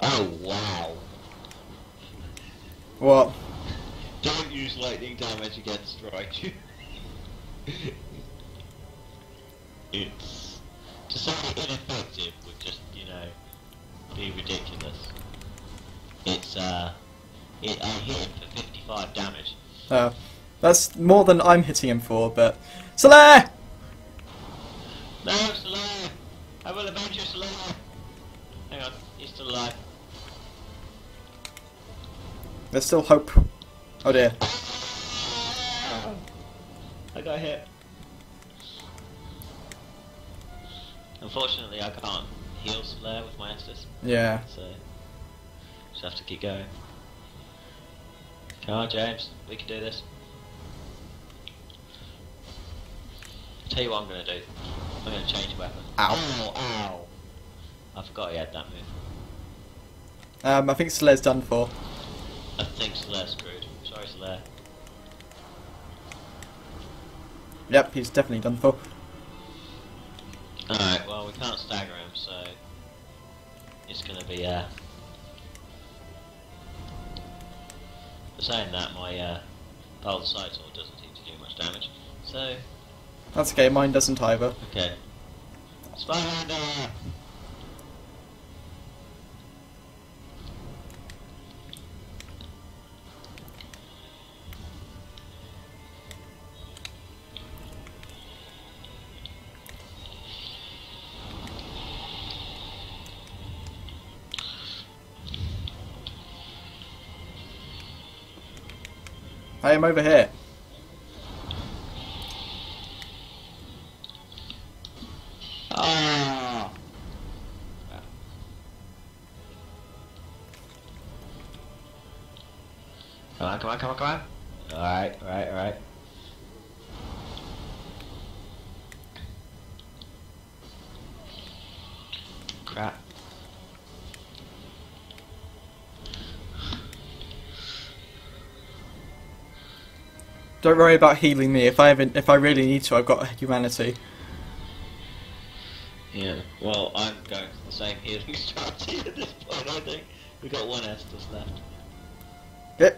Oh, wow. What? Don't use lightning damage against Raichu. It's... To say ineffective would just, you know, be ridiculous. It's, uh... It, I hit him for fifty-five damage. Oh. That's more than I'm hitting him for, but... Solaire! No, Solaire! I will avenge you, Solaire! Hang on, he's still alive. There's still hope. Oh dear. Oh, I got hit. Unfortunately I can't heal Solaire with my Estus. Yeah. So, just have to keep going. Come on James, we can do this. Tell you what I'm going to do. I'm going to change weapon. Ow. Ow, ow. I forgot he had that move. Um, I think Solaire's done for. I think Solaire's screwed. Sorry, Solaire. Yep, he's definitely done for. Alright, well, we can't stagger him, so... It's gonna be, uh... For saying that, my, uh... Pile of Sight Sword doesn't seem to do much damage, so... That's okay, mine doesn't either. Okay. Zweihander! I am over here. Ah. Come on, come on, come on, come on. Alright, alright, alright. Crap. Don't worry about healing me. If I haven't, if I really need to, I've got humanity. Yeah. Well, I'm going for the same healing strategy at this point. I think we got one Estus left. It.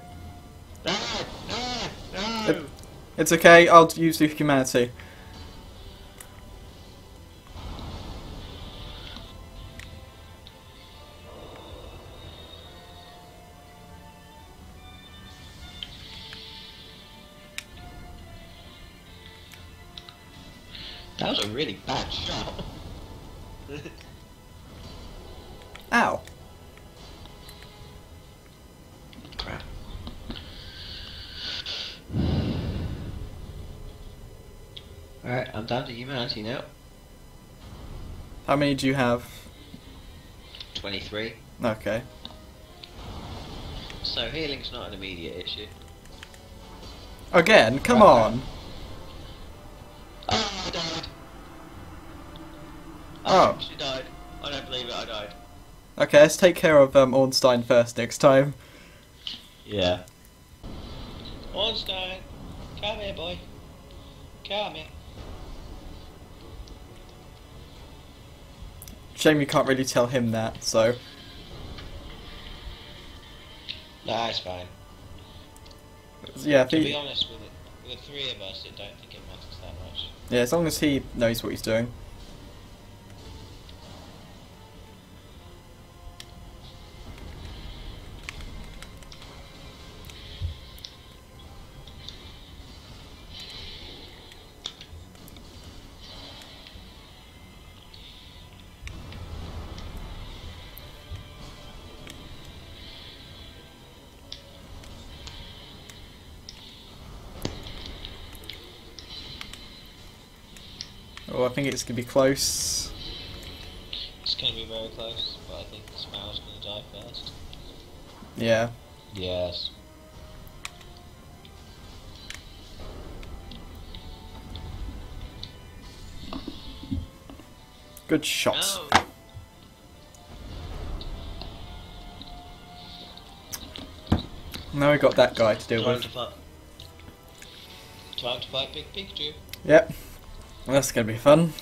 No! No! No! It, it's okay. I'll use the humanity. That was a really bad shot. Ow. Crap. Alright, I'm down to humanity now. How many do you have? twenty-three. Okay. So healing's not an immediate issue. Again? Come right. on! Oh, I died. I oh. actually died. I don't believe it, I died. Okay, let's take care of um, Ornstein first next time. Yeah. Ornstein! Come here, boy. Come here. Shame you can't really tell him that, so... Nah, it's fine. Yeah, to he... be honest, with the, with the three of us, I don't think it matters that much. Yeah, as long as he knows what he's doing. Oh, I think it's going to be close. It's going to be very close, but I think the Smough's going to die first. Yeah. Yes. Good shot. No. Now we got that guy to deal Time with. To fight. Time to fight Big Pikachu. Yep. Well, that's going to be fun.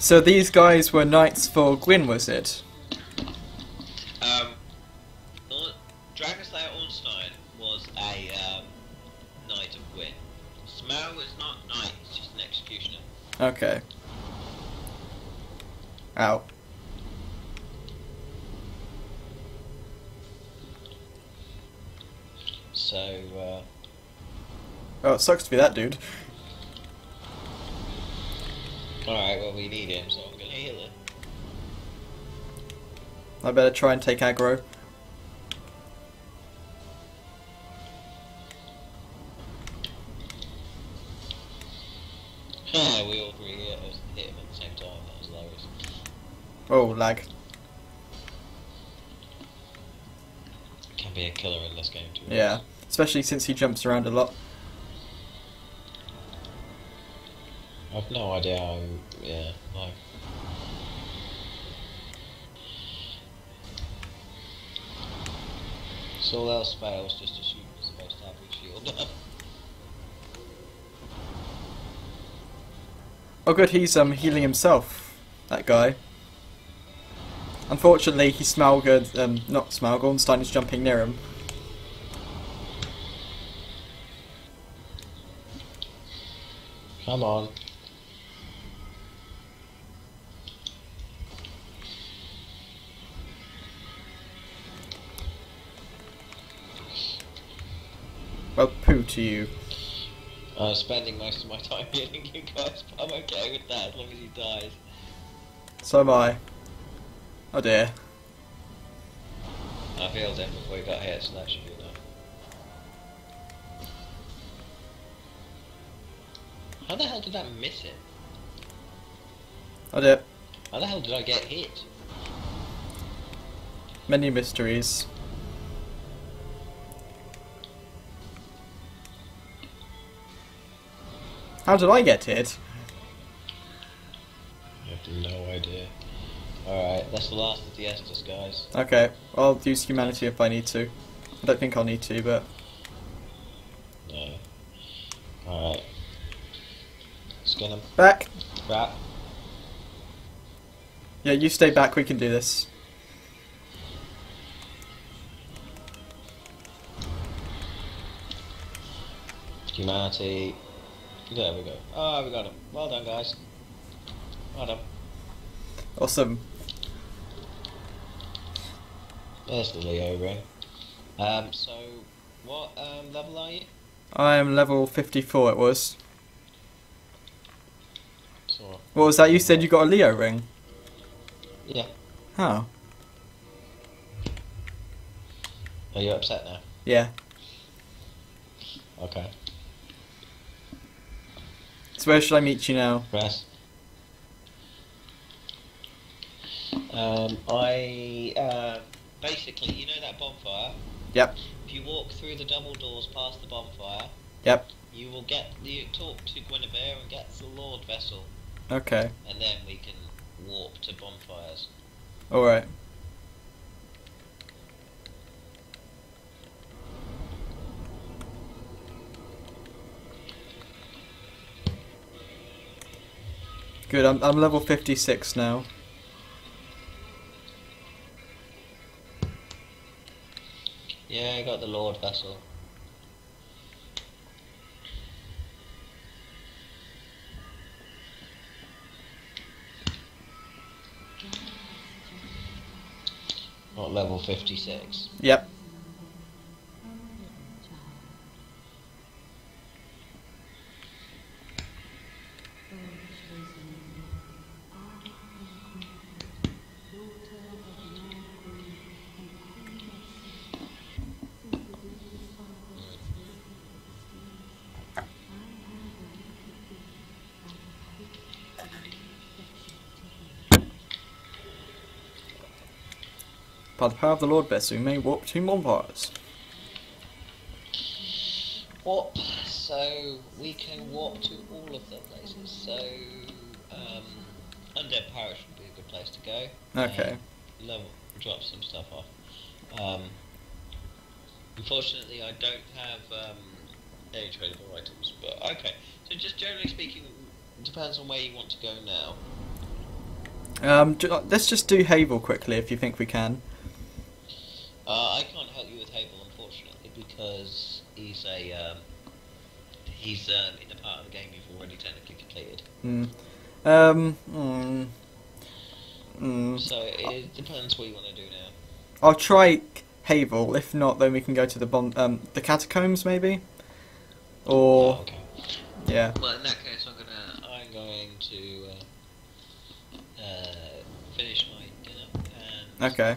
So these guys were knights for Gwyn, was it? Um, Dragon Slayer Ornstein was a um, knight of Gwyn. Smough was not a knight, it's just an executioner. Okay. Ow. So, uh... oh, it sucks to be that dude. Alright, well, we need him, so I'm gonna heal him. I better try and take aggro. Ah, we all three hit him at the same time, that was hilarious. Oh, lag. Can be a killer in this game, too. Yeah. Especially since he jumps around a lot. I've no idea how... yeah, no. So all else fails, just assume you're supposed to have a shield up. Oh good, he's um, healing himself, that guy. Unfortunately, he's Smauged, um, not Smauged, Ornstein is jumping near him. Come on. Well, poo to you. I was spending most of my time healing you guys, but I'm okay with that as long as he dies. So am I. Oh dear. I healed him before he got here, so that should be enough. How the hell did that miss it? Oh dear. How the hell did I get hit? Many mysteries. How did I get hit? I have no idea. Alright, that's the last of the Estus, guys. Okay, I'll use humanity if I need to. I don't think I'll need to, but... No. Alright. Skin him. Back! Back. Yeah, you stay back, we can do this. Humanity. There we go. Ah, oh, we got him. Well done, guys. Well done. Awesome. There's the Leo Ring. Um, so, what um, level are you? I am level fifty-four, it was. So, what was that? You said you got a Leo Ring? Yeah. How? Are you upset now? Yeah. Okay. So where should I meet you now? Press. Um, I, uh, basically, you know that bonfire? Yep. If you walk through the double doors past the bonfire... Yep. You will get, you talk to Guinevere and get the Lord Vessel. Okay. And then we can warp to bonfires. Alright. Good, I'm, I'm level fifty-six now. Yeah, I got the Lord Vessel. Not level fifty-six. Yep. By the power of the Lord Vessel, we may warp two bonfires. Warp, so we can warp to all of the places. So, um, Undead Parish would be a good place to go. Okay. Um, level, drop some stuff off. Um, unfortunately, I don't have um, any tradable items, but okay. So, just generally speaking, it depends on where you want to go now. Um, do, let's just do Havel quickly if you think we can. Uh, I can't help you with Havel, unfortunately, because he's a um, he's um, in the part of the game you've already technically completed. Mm. Um. Mm, mm. So it I'll, depends what you want to do now. I'll try Havel. If not, then we can go to the bon um the catacombs maybe. Or oh, okay. Yeah. Well, in that case, I'm gonna I'm going to uh, uh, finish my dinner and okay.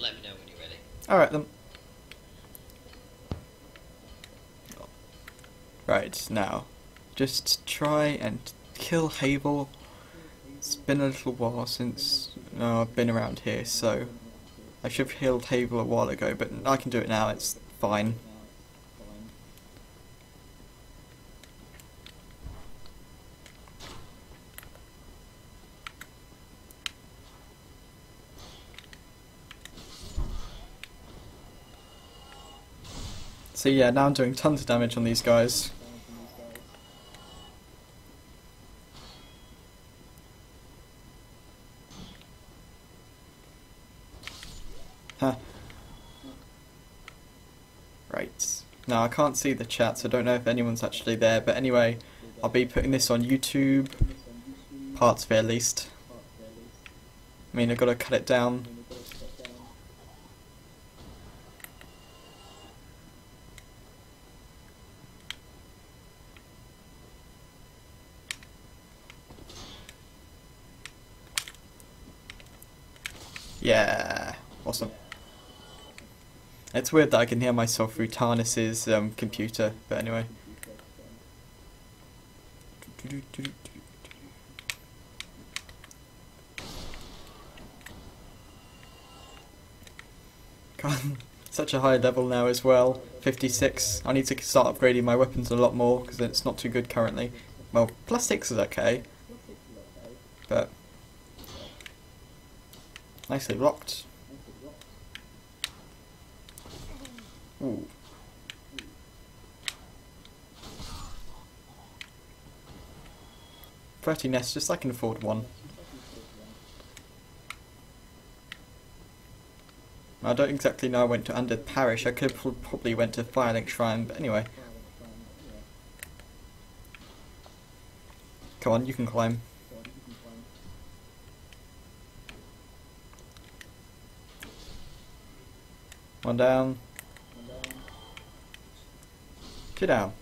Let me know when you're ready. Alright then. Right, now. Just try and kill Havel. It's been a little while since uh, I've been around here, so I should have killed Havel a while ago, but I can do it now, it's fine. So yeah, now I'm doing tons of damage on these guys. Huh. Right. Now I can't see the chat, so I don't know if anyone's actually there, but anyway, I'll be putting this on YouTube. Parts of it at least. I mean, I've got to cut it down. Yeah, awesome. It's weird that I can hear myself through Tarnus's um, computer, but anyway. God, such a high level now as well. fifty-six. I need to start upgrading my weapons a lot more because it's not too good currently. Well, plus six is okay, but nicely blocked. Ooh. thirty nests, just so I can afford one. I don't exactly know I went to Undead Parish, I could have probably went to Firelink Shrine, but anyway. Come on, you can climb. One down. Two down.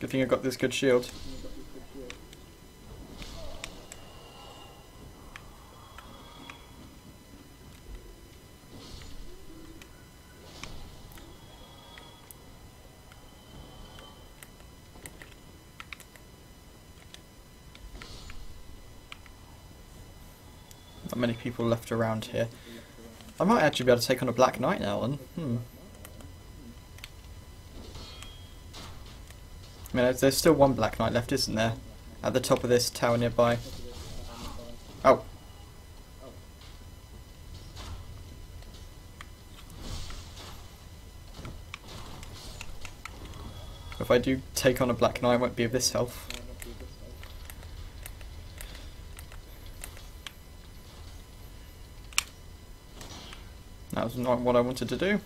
Good thing I got this good shield. Not many people left around here. I might actually be able to take on a Black Knight now then. Hmm. I mean, there's still one Black Knight left, isn't there? At the top of this tower nearby. Oh. If I do take on a Black Knight, I won't be of this health. That was not what I wanted to do.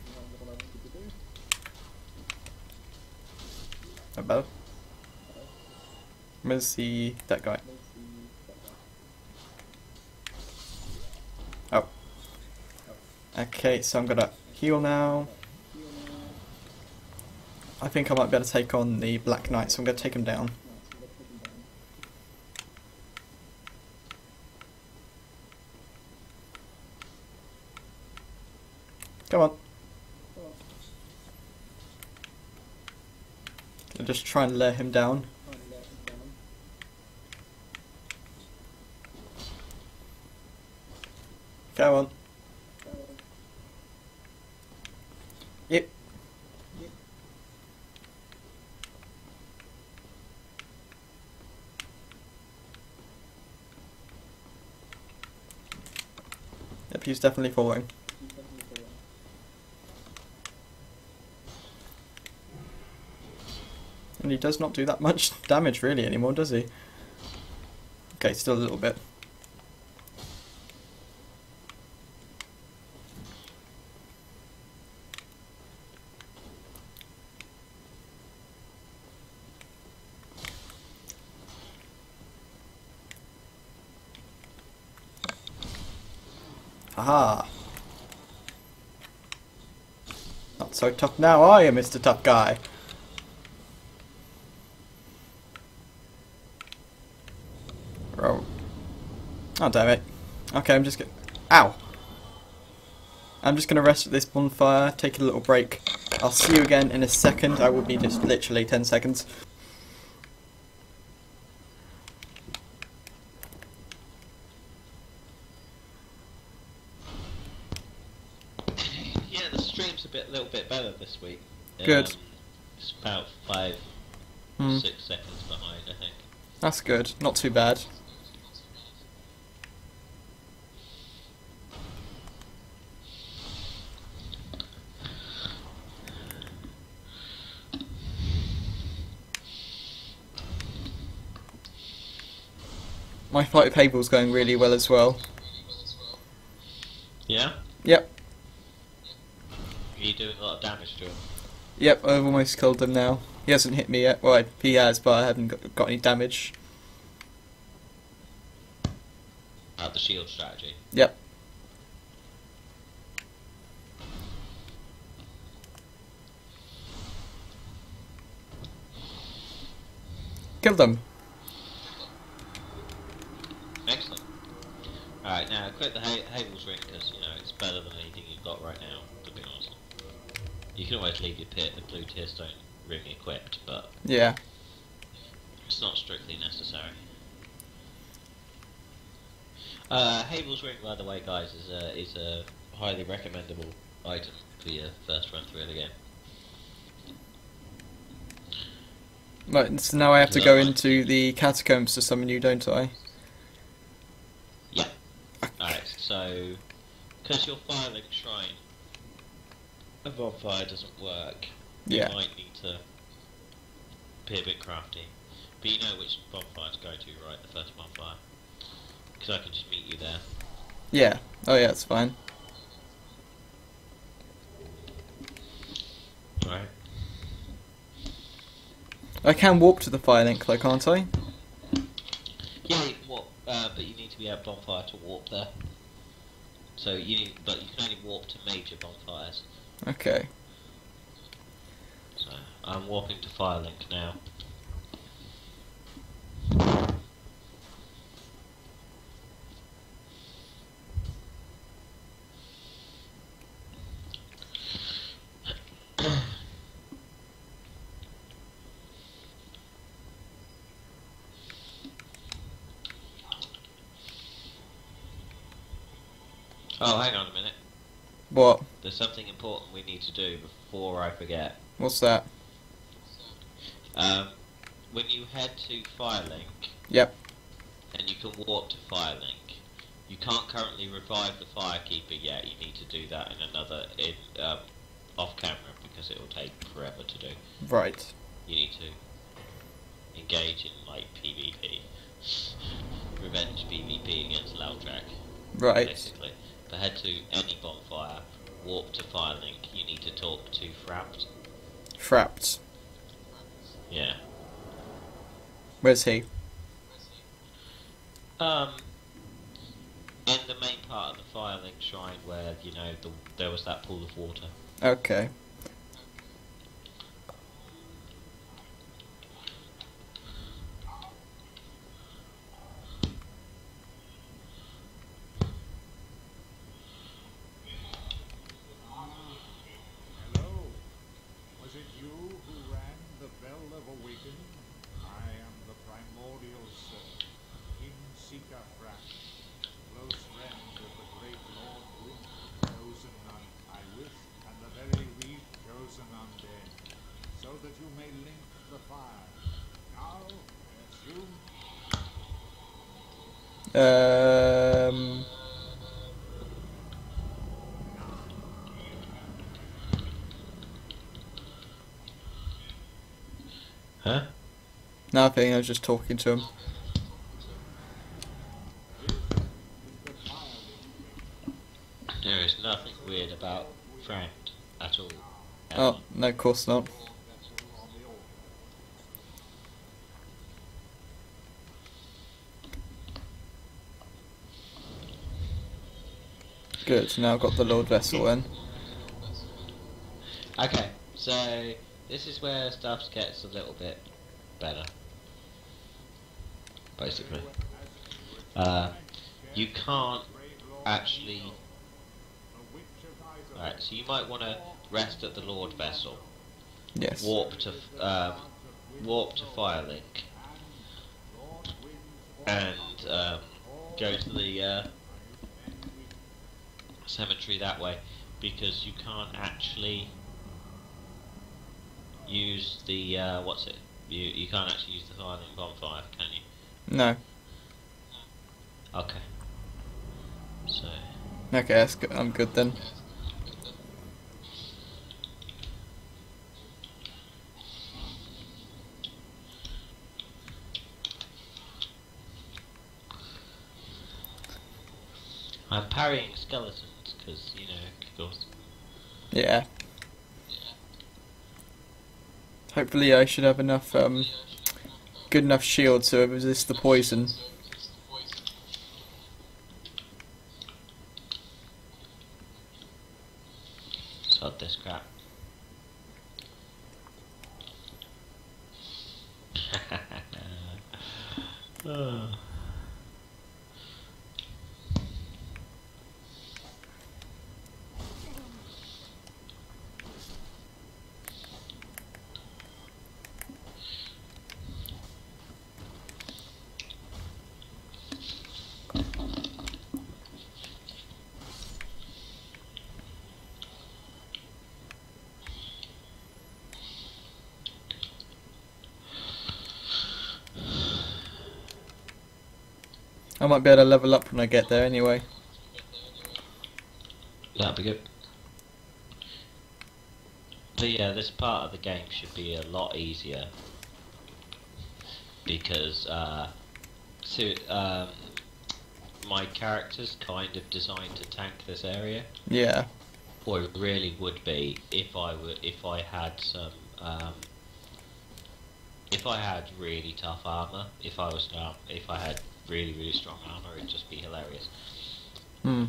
About. I'm gonna see that guy. Oh. Okay, so I'm gonna heal now. I think I might be able to take on the Black Knight, so I'm gonna take him down. Come on. I'll just try and let him down. Come on. Yep. yep. Yep, he's definitely falling. And he does not do that much damage really anymore, does he? Okay, still a little bit. Aha! Not so tough now, are you, Mister Tough Guy? Roll. Oh, damn it. Okay, I'm just gonna... Ow! I'm just gonna rest at this bonfire, take a little break. I'll see you again in a second. I will be just literally ten seconds. Week. Good. Um, it's about five, hmm. six seconds behind, I think. That's good. Not too bad. My flight of Havel's going really well as well. Yeah? Yep. You're doing a lot of damage to him. Yep, I've almost killed him now. He hasn't hit me yet. Well, he has, but I haven't got, got any damage. Uh, the shield strategy. Yep. Kill them. Excellent. Alright, now equip the ha Havel's Ring, because, you know, it's better than anything you've got right now, to be honest. You can always leave your pit, the blue tearstone ring equipped, but... yeah. It's not strictly necessary. Uh, Havel's Ring, by the way, guys, is a, is a highly recommendable item for your first run through of the game. Right, so now I have to go into the catacombs to summon you, don't I? Yeah. Alright, so... because your Firelink Shrine... a bonfire doesn't work. Yeah. You might need to... be a bit crafty. But you know which bonfire to go to, right? The first bonfire. Because I can just meet you there. Yeah. Oh yeah, it's fine. Alright. I can warp to the Firelink though, can't I? Yeah, you can warp, uh, but you need to be at bonfire to warp there. So you need, but you can only warp to major bonfires. Okay. So I'm warping to Firelink now. Oh, hang on a minute. What? There's something important we need to do before I forget. What's that? Um, when you head to Firelink... yep. And you can walk to Firelink. You can't currently revive the Firekeeper yet. You need to do that in another... in um, off-camera, because it will take forever to do. Right. You need to engage in, like, PvP. Revenge PvP against Laudrac. Right. Basically. But head to any bonfire, walk to Firelink, you need to talk to Frapt. Frapt. Yeah. Where's he? Um, in the main part of the Firelink Shrine where, you know, the, there was that pool of water. Okay. Um. Huh? Nothing. I was just talking to him. There is nothing weird about Frank at all. Ever. Oh no, of course not. Good, now I've got the Lord Vessel in. Okay, so this is where stuff gets a little bit better. Basically. Uh, you can't actually... Alright, so you might want to rest at the Lord Vessel. Yes. Warp to, um, warp to Firelink. And um, go to the... Uh, cemetery that way, because you can't actually use the uh, what's it? You you can't actually use the Firelink bonfire, can you? No. Okay. So. Okay, that's good. I'm good then. I'm parrying skeleton. Because, you know, of course. Yeah. Hopefully I should have enough, um, good enough shield to resist the poison. Sod this crap. Uh. I might be able to level up when I get there anyway. That'd be good. But yeah, this part of the game should be a lot easier. Because uh, so, um, my character's kind of designed to tank this area. Yeah. Or it really would be if I were, if I had some... Um, if I had really tough armour, if I was not... If I had... really, really strong armor, it'd just be hilarious. Hmm.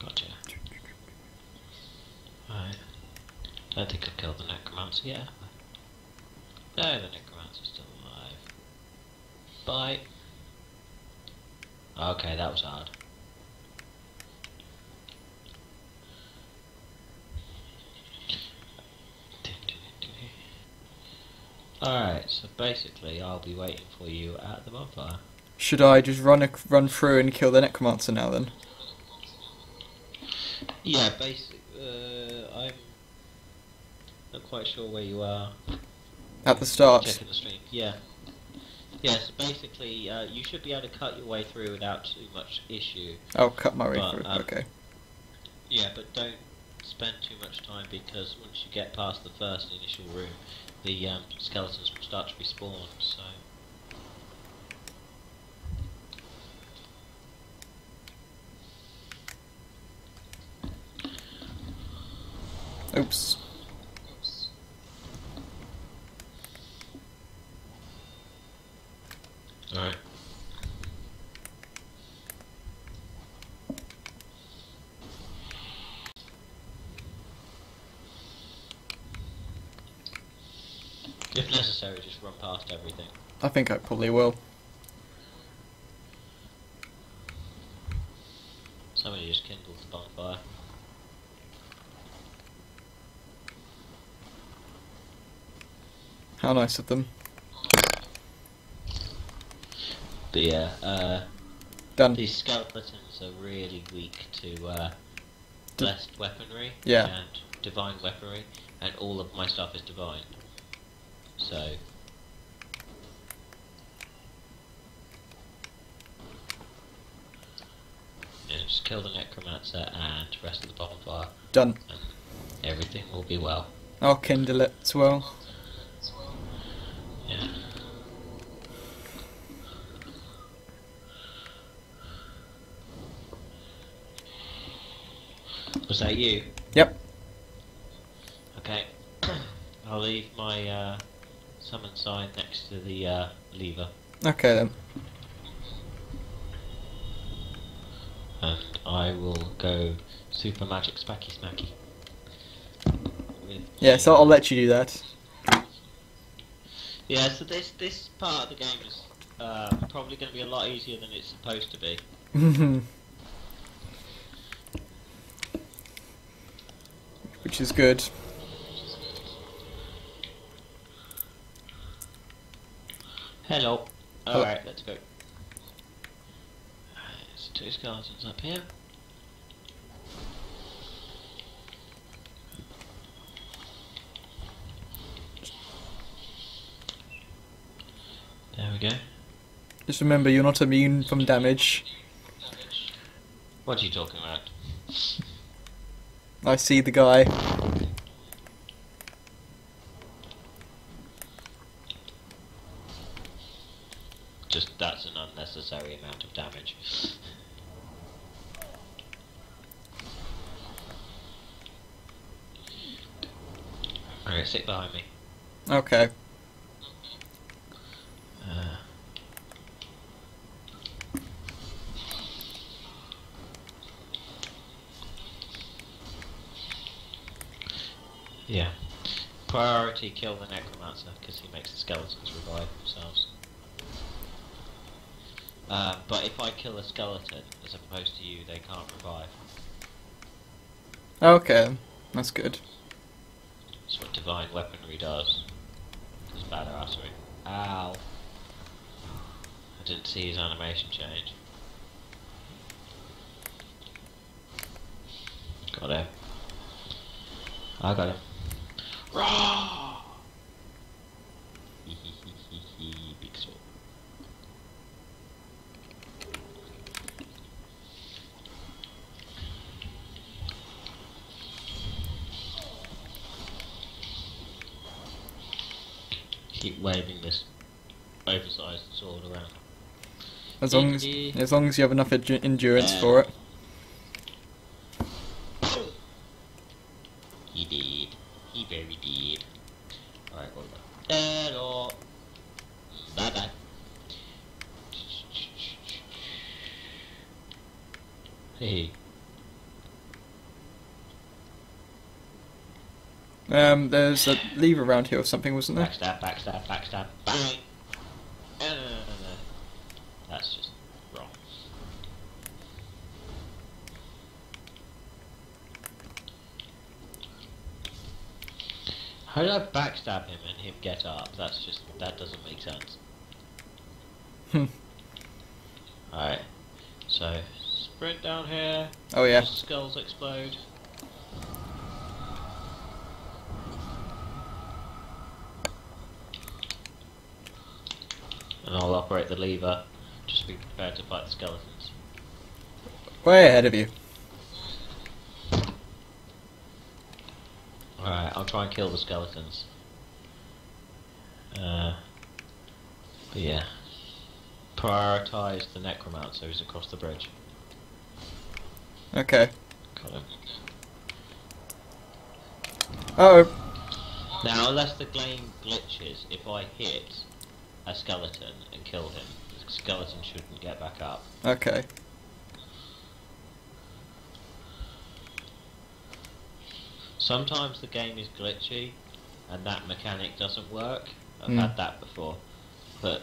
Gotcha. Alright. I don't think I've killed the necromancer yet. No, the necromancer's still alive. Bye. Okay, that was hard. Alright, so basically I'll be waiting for you at the bonfire. Should I just run a, run through and kill the necromancer now then? Yeah, basically, uh, I'm not quite sure where you are. At the start? Checking the stream, yeah. Yes, yeah, so basically, uh, you should be able to cut your way through without too much issue. I'll cut my way but, through, um, okay. Yeah, but don't spend too much time because once you get past the first initial room, the um, skeletons will start to respawn, so... Oops. Alright. If necessary, just run past everything. I think I probably will. Somebody just kindled the bonfire. How nice of them. But yeah, uh, Done. These skeletons are really weak to uh, blessed weaponry yeah. and divine weaponry, and all of my stuff is divine. So. Yeah, just kill the necromancer and the rest of the bonfire. Done. And everything will be well. I'll kindle it as well. Yeah. Was that you? Yep. Okay. I'll leave my uh, summon sign next to the uh, lever. Okay then. And I will go super magic spacky smacky. Yeah, so I'll let you do that. Yeah, so this this part of the game is uh, probably going to be a lot easier than it's supposed to be. Mm-hmm. Which is good. Hello. Alright, oh. Let's go. There's two skeletons up here. There we go. Just remember, you're not immune from damage. What are you talking about? I see the guy. Just that's an unnecessary amount of damage. Alright, sit behind me. Okay. Uh, Yeah. Priority kill the Necromancer, because he makes the skeletons revive themselves. Uh, but if I kill a skeleton, as opposed to you, they can't revive. Okay, that's good. That's what Divine Weaponry does. It's bad arsery. Ow. I didn't see his animation change. Got him. I got him. Rawr! Big sword. Keep waving this oversized sword around. As long as, as long as you have enough endurance yeah. for it. He did. He very did. Alright, well done. Hello. Bye bye. Hey. Um, there's a lever around here or something, wasn't there? Backstab, backstab, backstab, bang! No, no, no, no, no. That's just wrong. How did I backstab him and him get up? That's just, that doesn't make sense. Hmm. Alright, so sprint down here. Oh yeah. Skulls explode. And I'll operate the lever. Just be prepared to fight the skeletons. Way ahead of you. Alright, I'll try and kill the skeletons. Uh, but yeah. Prioritise the Necromancer who's across the bridge. Okay. Got him. Uh oh. Now, unless the game glitches, if I hit a skeleton and kill him, the skeleton shouldn't get back up. Okay. Sometimes the game is glitchy and that mechanic doesn't work. I've mm. had that before. But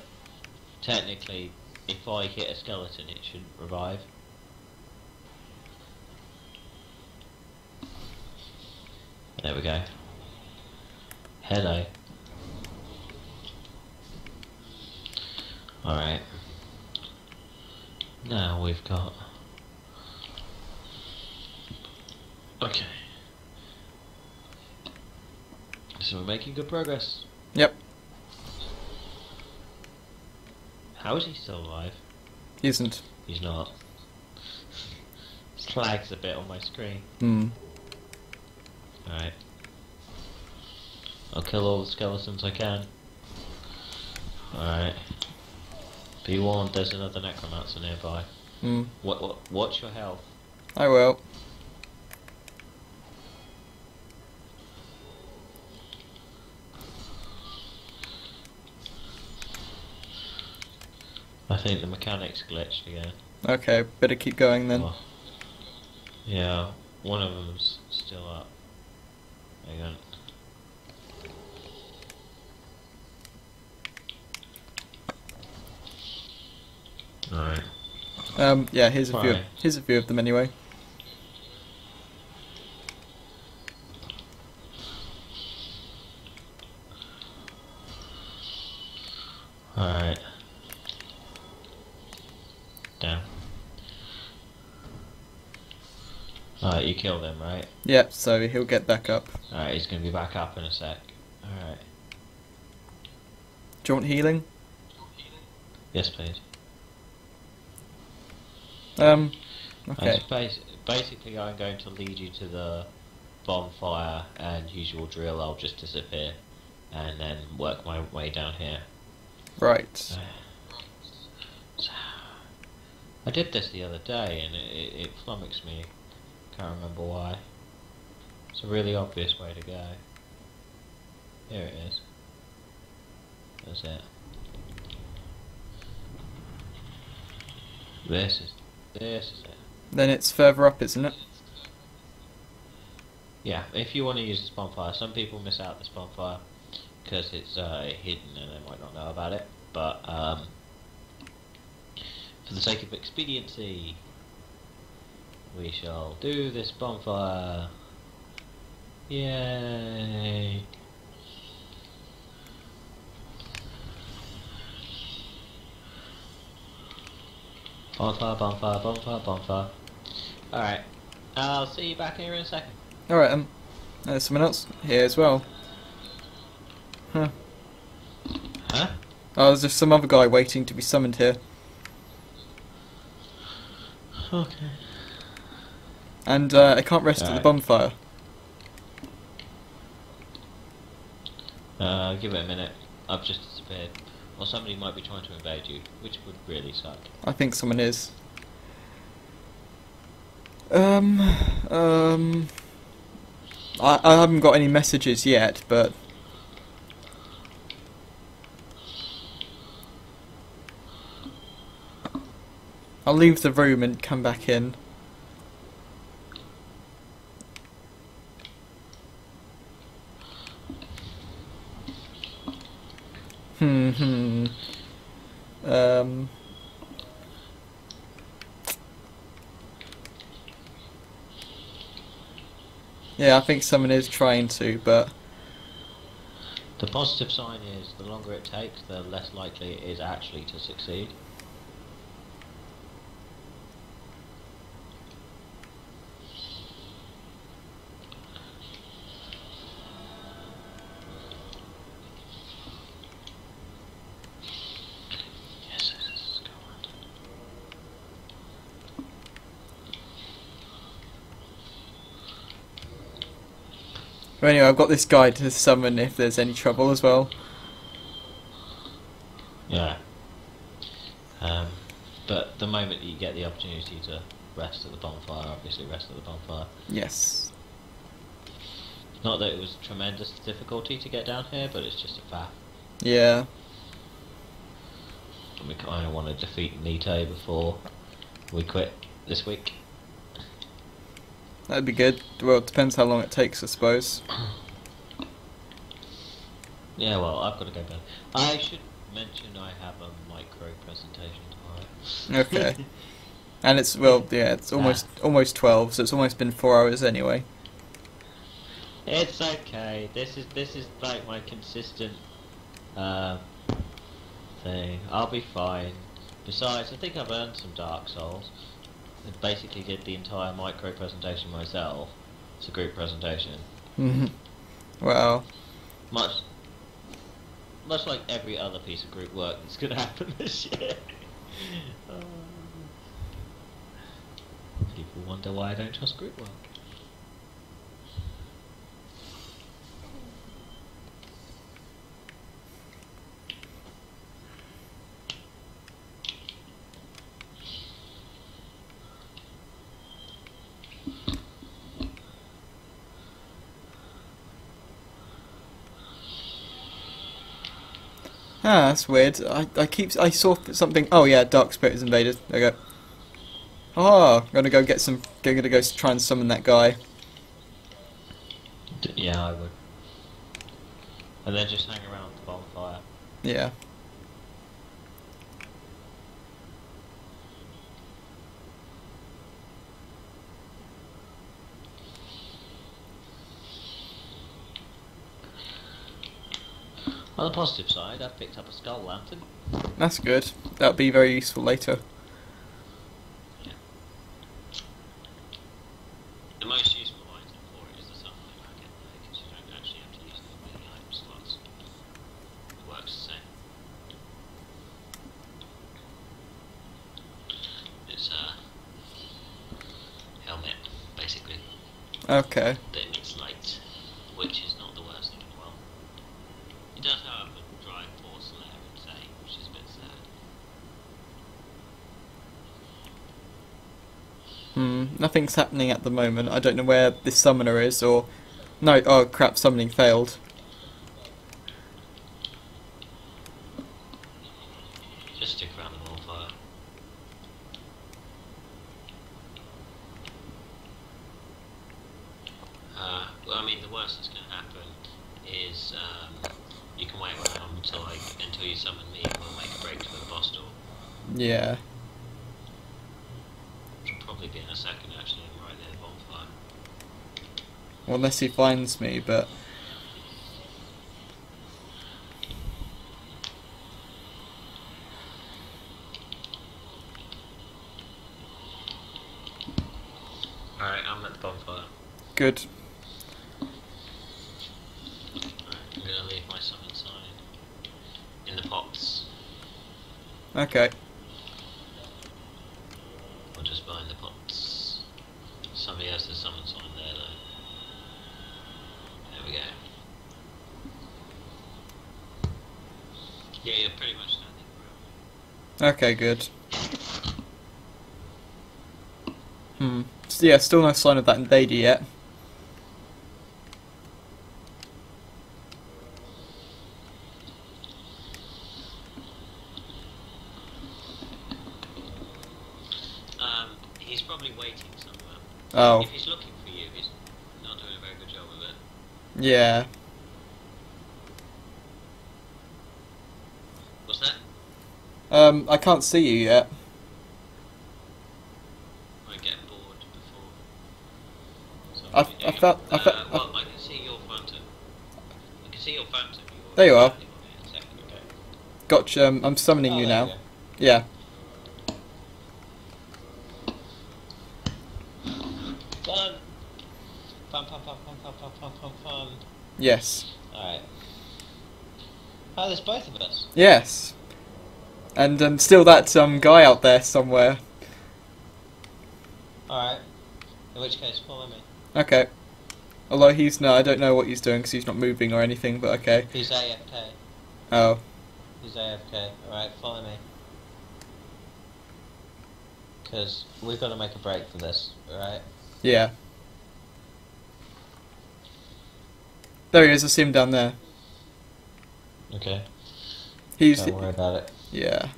technically, if I hit a skeleton, it shouldn't revive. There we go. Hello. Alright. Now we've got... Okay. So we're making good progress. Yep. How is he still alive? He isn't. He's not. It lags a bit on my screen. Hmm. Alright. I'll kill all the skeletons I can. Alright. Be warned, there's another Necromancer nearby. Mm. What, what, watch your health. I will. I think the mechanics glitched again. Okay, better keep going then. Oh. Yeah, one of them's still up. Hang on. Alright. Um, yeah, here's a, view of, here's a view of them anyway. Alright. Down. Alright, you killed him, right? Yep, so he'll get back up. Alright, he's going to be back up in a sec. Alright. Do you want healing? Yes, please. Um, okay. Basi basically, I'm going to lead you to the bonfire and use your drill. I'll just disappear and then work my way down here. Right. Uh, so I did this the other day and it, it, it flummoxed me. Can't remember why. It's a really obvious way to go. Here it is. That's it. This is This is it. Then it's further up, isn't it? Yeah, if you want to use this bonfire, some people miss out this bonfire because it's uh, hidden and they might not know about it, but um, for the sake of expediency we shall do this bonfire. Yay! Bonfire, bonfire, bonfire, bonfire. Alright, I'll see you back here in a second. Alright, um, there's someone else here as well. Huh. Huh? Oh, there's just some other guy waiting to be summoned here. Okay. And uh, I can't rest right. at the bonfire. Uh, give it a minute. I've just disappeared. Or somebody might be trying to invade you, which would really suck. I think someone is. Um, um... I, I haven't got any messages yet, but... I'll leave the room and come back in. Hmm, hmm. Um. Yeah, I think someone is trying to, but... The positive sign is, the longer it takes, the less likely it is actually to succeed. But anyway, I've got this guy to summon if there's any trouble as well. Yeah. Um, but the moment you get the opportunity to rest at the bonfire, obviously rest at the bonfire. Yes. Not that it was tremendous difficulty to get down here, but it's just a faff. Yeah. And we kind of want to defeat Nito before we quit this week. That'd be good. Well, it depends how long it takes, I suppose. Yeah, well, I've got to go back. I should mention I have a micro presentation tomorrow. Okay. And it's, well, yeah, it's almost ah. almost twelve, so it's almost been four hours anyway. It's okay. This is this is like my consistent uh, thing. I'll be fine. Besides, I think I've earned some Dark Souls. I basically did the entire micro presentation myself. It's a group presentation. Mm-hmm. Wow. Much, much like every other piece of group work that's going to happen this year. um, people wonder why I don't trust group work. Ah, that's weird. I, I keep I saw something. Oh yeah, Dark Spirit is invaded. There we go. Oh, I'm gonna go get some. I'm gonna go try and summon that guy. Yeah, I would. And then just hang around the bonfire. Yeah. On the positive side, I've picked up a Skull Lantern. That's good. That'll be very useful later. Yeah. The most useful item for it is the sunlight packet, because you don't actually have to use the many item slots. It works the same. It's a helmet, basically. Okay. That emits light, which is not the worst thing in the world. It does, however, drive for Solaire insane, which is a bit sad. Hmm, nothing's happening at the moment. I don't know where this summoner is, or... No, oh crap, summoning failed. Just stick around the bonfire. Uh... is um, you can wait around until like until you summon me and we'll make a break for the boss door. Yeah. Which will probably be in a second actually, I'm right there, bonfire. Well, unless he finds me, but alright, I'm at the bonfire. Good. I'm gonna leave my stuff inside. In the pots. Okay. Or just behind the pots. Somebody else has summoned someone there though. There we go. Yeah, you're pretty much standing around. Okay, good. Hmm. Yeah, still no sign of that invader yet. Um, he's probably waiting somewhere. Oh. If he's looking for you, he's not doing a very good job of it. Yeah. What's that? Um, I can't see you yet. I, I felt. I felt. Uh, well, I can see your phantom. I can see your phantom. You're there you are. Gotcha. Um, I'm summoning oh, you now. You yeah. Done. Fun, fun, fun, fun, fun, fun, fun, fun. Yes. Alright. Oh, there's both of us. Yes. And um, still that um guy out there somewhere. Alright. In which case, follow me. Okay. Although he's no, I don't know what he's doing because he's not moving or anything. But okay. He's A F K. Oh. He's A F K. All right, follow me. Because we've got to make a break for this, all right? Yeah. There he is. I see him down there. Okay. He's. Don't worry about it. Yeah.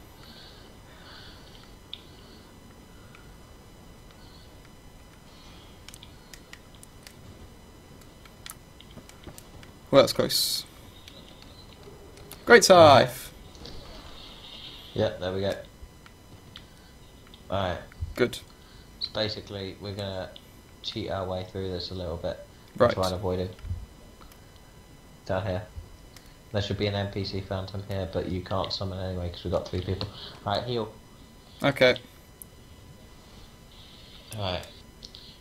Well, that's close. Great scythe! Yeah, there we go. Alright. Good. So basically, we're gonna cheat our way through this a little bit. Right. Try and avoid it. Down here. There should be an N P C phantom here, but you can't summon anyway because we've got three people. Alright, heal. Okay. Alright.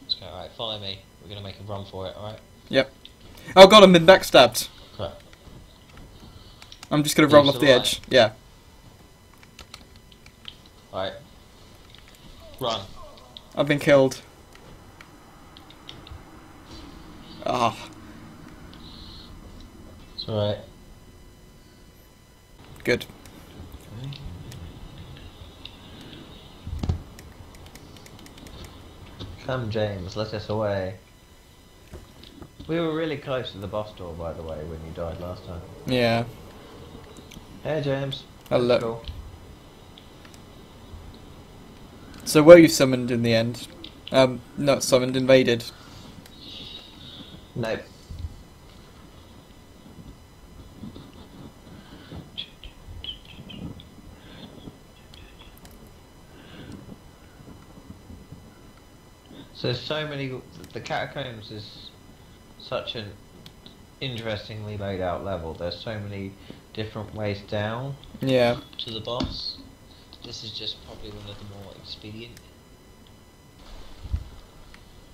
Let's go, alright, follow me. We're gonna make a run for it, alright? Yep. Oh god, I'm been backstabbed. Crap. I'm just gonna roll off the line. edge. Yeah. Alright. Run. I've been killed. Ah. Oh. It's alright. Good. Okay. Come, James, let us away. We were really close to the boss door, by the way, when you died last time. Yeah. Hey, James. Hello. Cool. So were you summoned in the end? Um, not summoned, invaded. Nope. So so many. The catacombs is such an interestingly laid out level. There's so many different ways down. Yeah. To the boss. This is just probably one of the more expedient,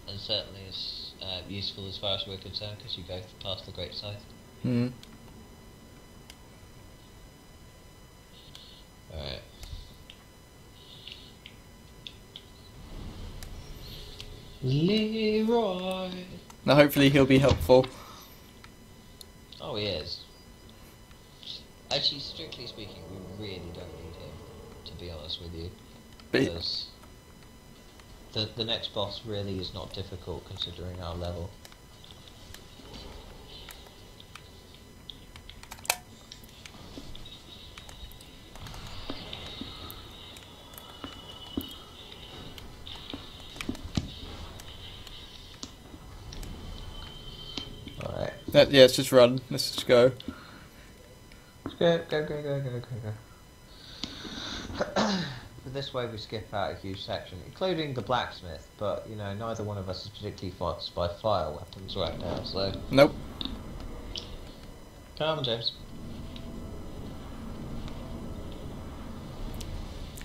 and certainly as uh, useful as far as we're concerned, because you go past the Great Scythe. Hmm. All right. Leroy. Now hopefully he'll be helpful. Oh, he is. Actually, strictly speaking, we really don't need him, to be honest with you. Because the, the next boss really is not difficult considering our level. That, yeah, let's just run. Let's just go. Go, go, go, go, go, go, go. This way we skip out a huge section, including the blacksmith, but, you know, neither one of us is particularly focused by fire weapons right now, so... Nope. Come on, James.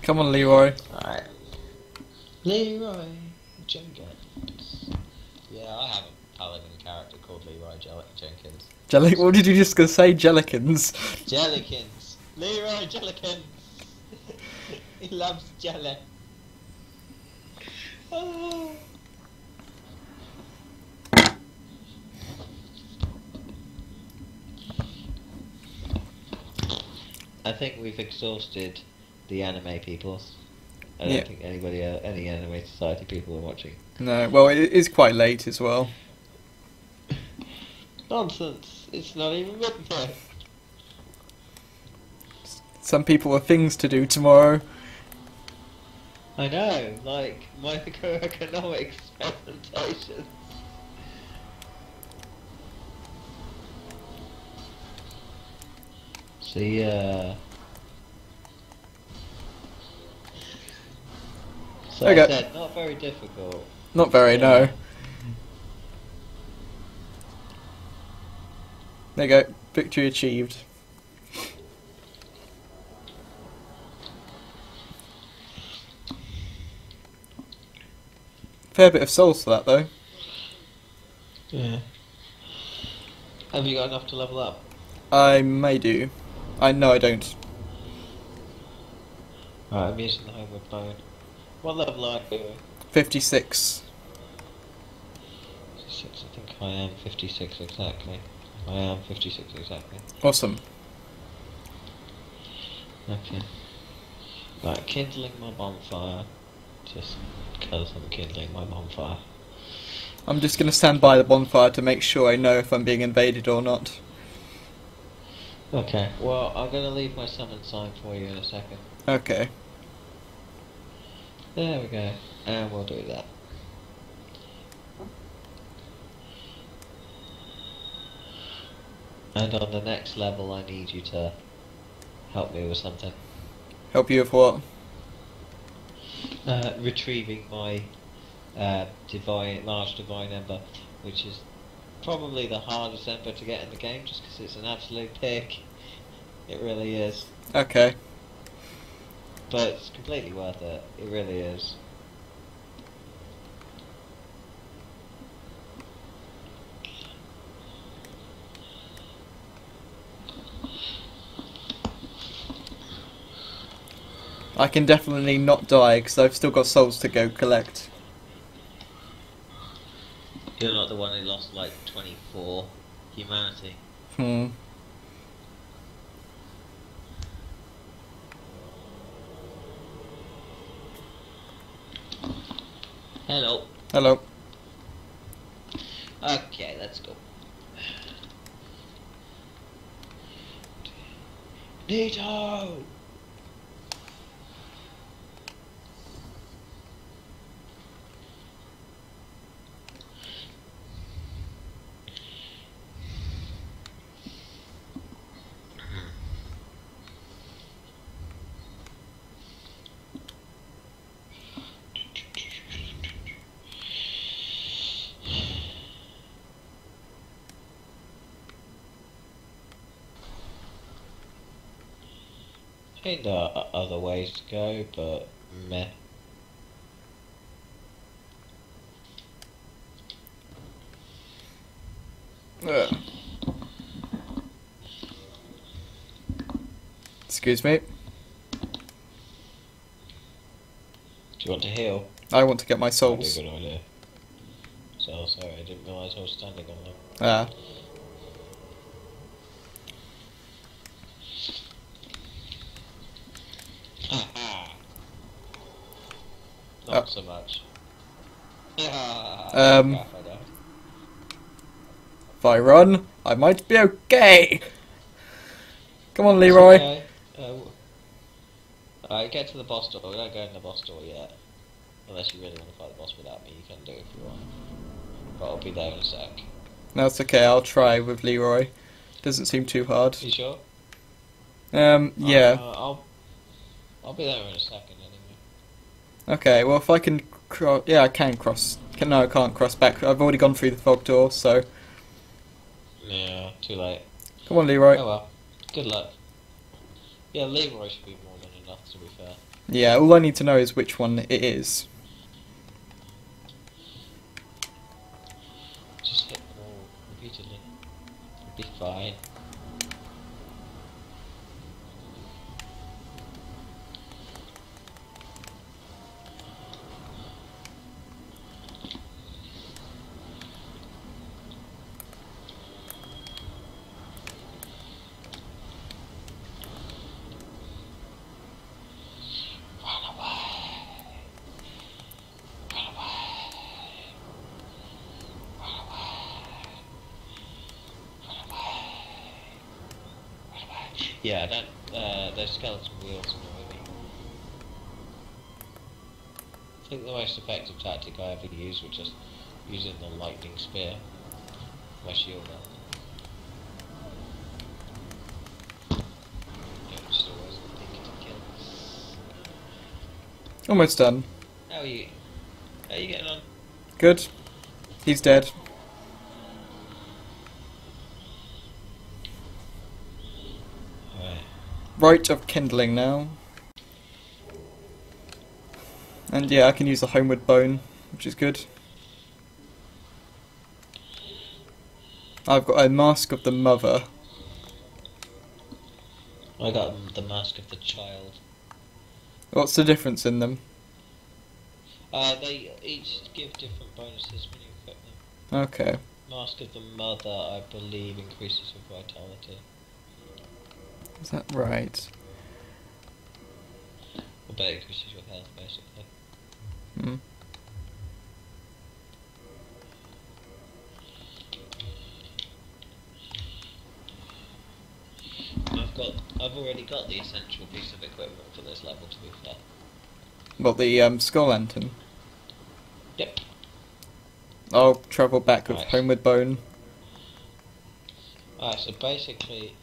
Come on, Leroy. Alright. Leroy Jenkins. Yeah, I have a paladin character called Leroy Jell Jenkins. Jelly what did you just gonna say, Jellikins? Jellikins. Leroy Jellikins. He loves jelly. Oh. I think we've exhausted the anime people. I yeah. don't think anybody, uh, any anime society people are watching. No, well, it is quite late as well. Nonsense! It's not even midnight. Some people have things to do tomorrow. I know, like microeconomics presentations. See, uh. So okay. I said, not very difficult. Not very, yeah. no. There you go, victory achieved. Fair bit of souls for that, though. Yeah. Have you got enough to level up? I may do. I know I don't. Alright, I'm using the Homeward Bone. What level are you? fifty-six. fifty-six, I think I am fifty-six exactly. I am fifty-six exactly. Awesome. Okay. Right, kindling my bonfire. Just because I'm kindling my bonfire. I'm just going to stand by the bonfire to make sure I know if I'm being invaded or not. Okay, well, I'm going to leave my summon sign for you in a second. Okay. There we go, and we'll do that. And on the next level, I need you to help me with something. Help you with what? Uh, retrieving my uh, divine, large divine ember, which is probably the hardest ember to get in the game, just because it's an absolute pick. It really is. Okay. But it's completely worth it. It really is. I can definitely not die because I've still got souls to go collect. You're not the one who lost like twenty-four humanity. Hmm. Hello. Hello. Okay, let's go. Nito! I think there are other ways to go, but meh. Ugh. Excuse me. Do you want to heal? I want to get my souls. That'd be a good idea. So sorry, I didn't realise I was standing on them. Ah. Not oh. so much. Ah, um, if I run, I might be okay. Come on, Leroy. Okay. Uh, Alright, get to the boss door. We don't go in the boss door yet. Unless you really want to fight the boss without me, you can do it if you want. But I'll be there in a sec. No, it's okay, I'll try with Leroy. Doesn't seem too hard. You sure? Um, yeah. Uh, I'll, I'll be there in a second anyway. Okay, well if I can cross... Yeah, I can cross. Can, no, I can't cross back. I've already gone through the fog door, so... Yeah, too late. Come on, Leroy. Oh well. Good luck. Yeah, Leroy should be more than enough, to be fair. Yeah, all I need to know is which one it is. Just hit them all repeatedly. It'll be fine. Yeah, that, uh, those skeleton wheels annoy me. I think the most effective tactic I ever used was just using the lightning spear. My shield up. Yeah, just always thinking to kill. Almost done. How are you? How are you getting on? Good. He's dead. Right of kindling now, and yeah, I can use the Homeward Bone, which is good. I've got a Mask of the Mother. I got the Mask of the Child. What's the difference in them? Uh, they each give different bonuses when you equip them. Okay. Mask of the Mother, I believe, increases your vitality. Is that right? Well, that increases your health, basically. Hmm. I've got, I've already got the essential piece of equipment for this level, to be fair. Well, the um, Skull Lantern? Yep. I'll travel back with right. Homeward Bone. Alright, so basically...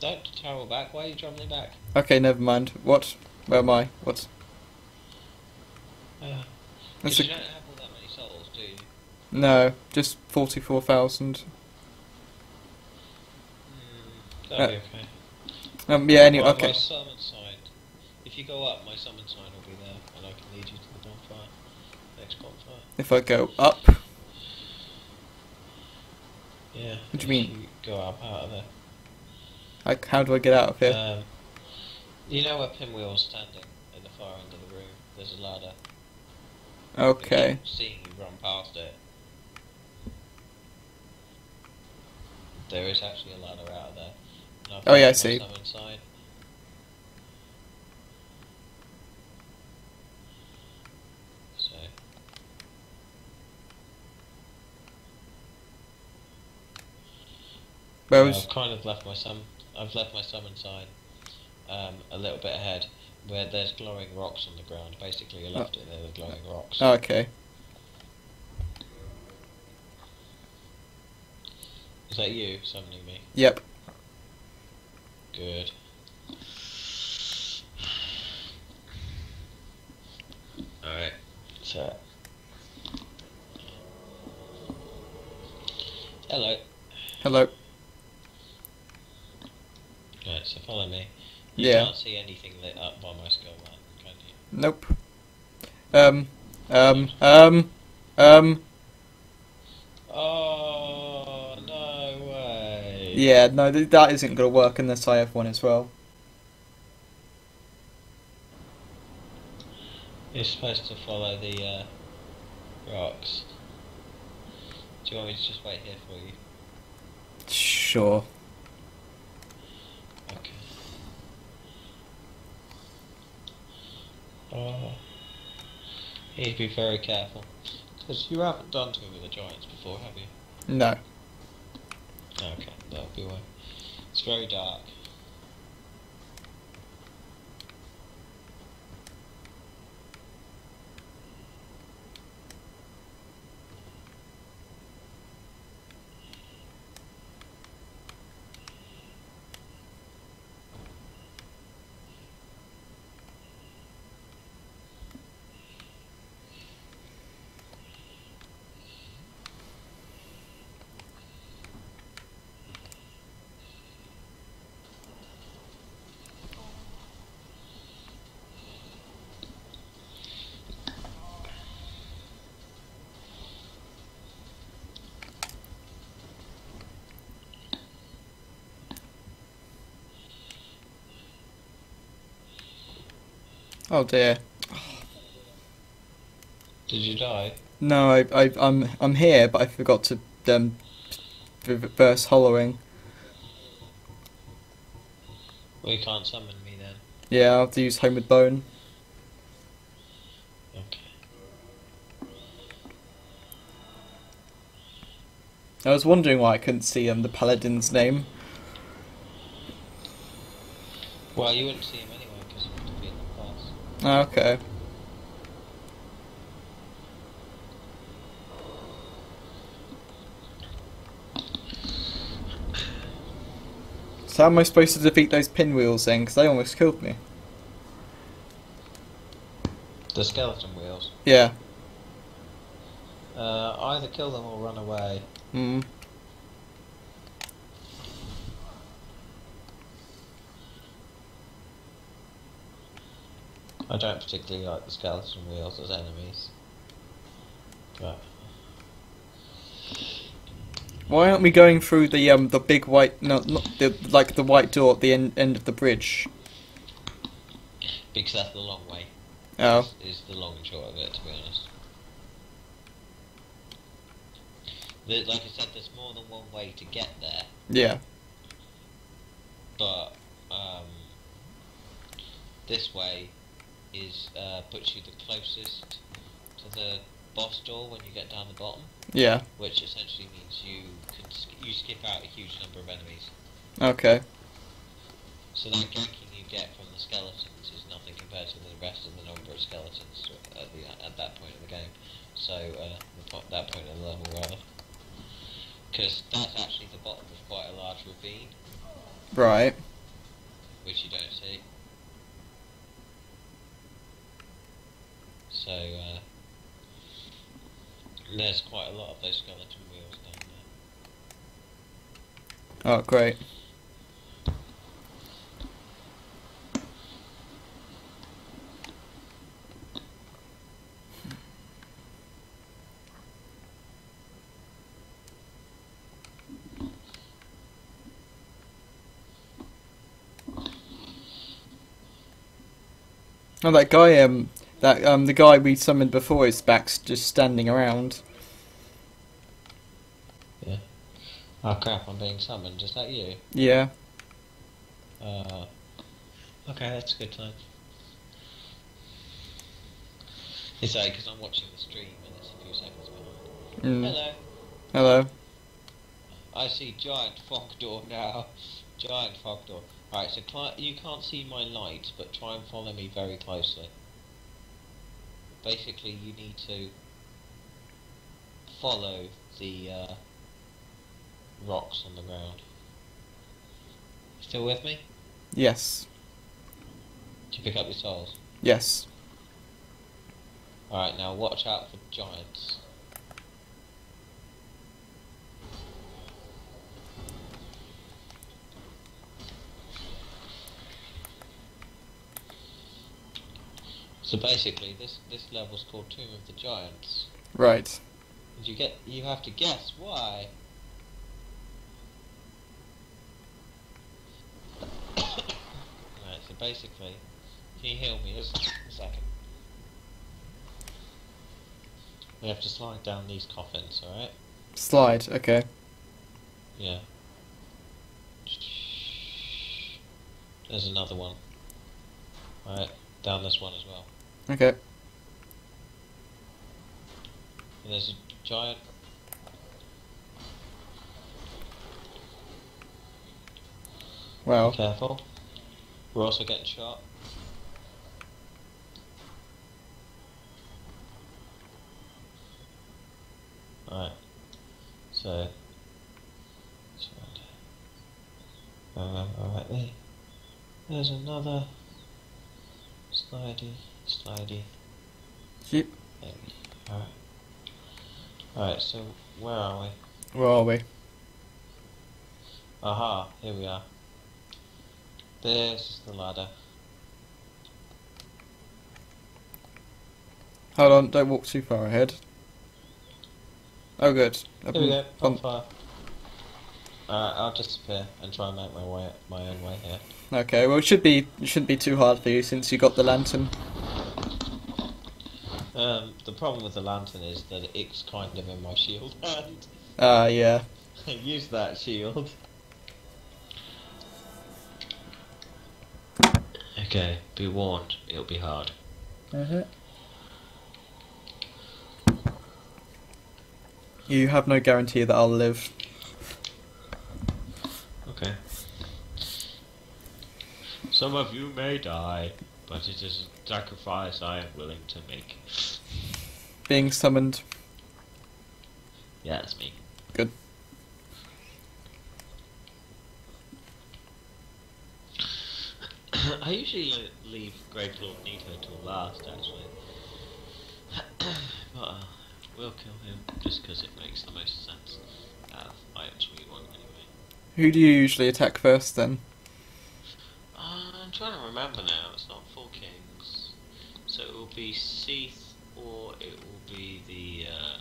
Don't travel back, why are you travelling back? Okay, never mind. What? Where am I? What? Uh, That's you a... don't have all that many souls, do you? No, just forty-four thousand. Mm, that'll uh, be okay. Um, yeah, anyway, okay. My summon sign. If you go up, my summon sign will be there, and I can lead you to the bonfire. Next bonfire. If I go up? Yeah. What do you mean? You go up out of there. Like, how do I get out of here? Um, you know where Pinwheel's standing at the far end of the room? There's a ladder. Okay. I keep seeing you run past it. There is actually a ladder out there. And I've oh yeah, I see. Inside. So. Where was? I've kind of left my son. I've left my summon sign um, a little bit ahead, where there's glowing rocks on the ground. Basically, you left oh. it there, the glowing rocks. Oh, okay. Is that you summoning me? Yep. Good. Alright, so... Hello. Hello. Right, so follow me. You yeah. can't see anything lit up by my skull lantern, can you? Nope. Um, um, um, um. Oh, no way. Yeah, no, th that isn't going to work unless I have one as well. You're supposed to follow the uh, rocks. Do you want me to just wait here for you? Sure. Oh, you need to be very careful, because you haven't done two with the giants before, have you? No. Okay, that'll be why. It's very dark. Oh dear. Did you die? No, I, I, I'm, I'm here, but I forgot to um, reverse hollowing. Well, you can't summon me then. Yeah, I'll have to use Homeward Bone. Okay. I was wondering why I couldn't see um, the Paladin's name. Well, you wouldn't see him anyway, because you have to be in the past. Oh, okay. So how am I supposed to defeat those pinwheels then? Because they almost killed me. The skeleton wheels? Yeah. Uh, either kill them or run away. Hmm. I don't particularly like the skeleton wheels as enemies. But... why aren't we going through the um the big white no not the like the white door at the end end of the bridge? Because that's the long way. Oh. Is the long and short of it, to be honest. The, like I said, there's more than one way to get there. Yeah. But um, this way is uh, puts you the closest to the boss door when you get down the bottom. Yeah. Which essentially means you can sk you skip out a huge number of enemies. Okay. So that ganking you get from the skeletons is nothing compared to the rest of the number of skeletons at the at that point of the game. So uh, the po that point of the level rather, because that's actually the bottom of quite a large ravine. Right. Which you don't see. So. Uh, There's quite a lot of those skeleton wheels down there. Oh, great. Oh, that guy, um... That um the guy we summoned before is back, just standing around. Yeah. Oh crap! I'm being summoned. Is that you? Yeah. Uh. Okay, that's a good time. It's that because I'm watching the stream and it's a few seconds behind. Mm. Hello. Hello. I see giant fog door now. Giant fog door. All right, so cli you can't see my light, but try and follow me very closely. Basically, you need to follow the uh, rocks on the ground. Still with me? Yes. Did you pick up your souls? Yes. Alright, now watch out for giants. So basically, this this level's called Tomb of the Giants. Right. And you get you have to guess why. Right. So basically, can you heal me just a second? We have to slide down these coffins, all right? Slide. Okay. Yeah. There's another one. All right. Down this one as well. Okay. And there's a giant. Wow. Be careful. We're also getting shot. Alright. So. Remember rightly. There's another. Slidey, slidey. Yep. Alright. Alright, so where are we? Where are we? Aha, here we are. This is the ladder. Hold on, don't walk too far ahead. Oh, good. There we go, bonfire. Alright, I'll disappear and try and make my way, my own way here. Okay, well it should be it shouldn't be too hard for you since you got the lantern. The problem with the lantern is that it's kind of in my shield hand. Ah, uh, yeah. Use that shield. Okay, be warned, it'll be hard. Mm-hmm. You have no guarantee that I'll live. Okay. Some of you may die, but it is a sacrifice I am willing to make. Being summoned. Yeah, that's me. Good. I usually leave Great Lord Nito till last, actually. But uh, we'll kill him just because it makes the most sense. Out of items we want, anyway. Who do you usually attack first, then? Uh, I'm trying to remember now. It's not Four Kings, so it will be Seath, or it will be the. Uh,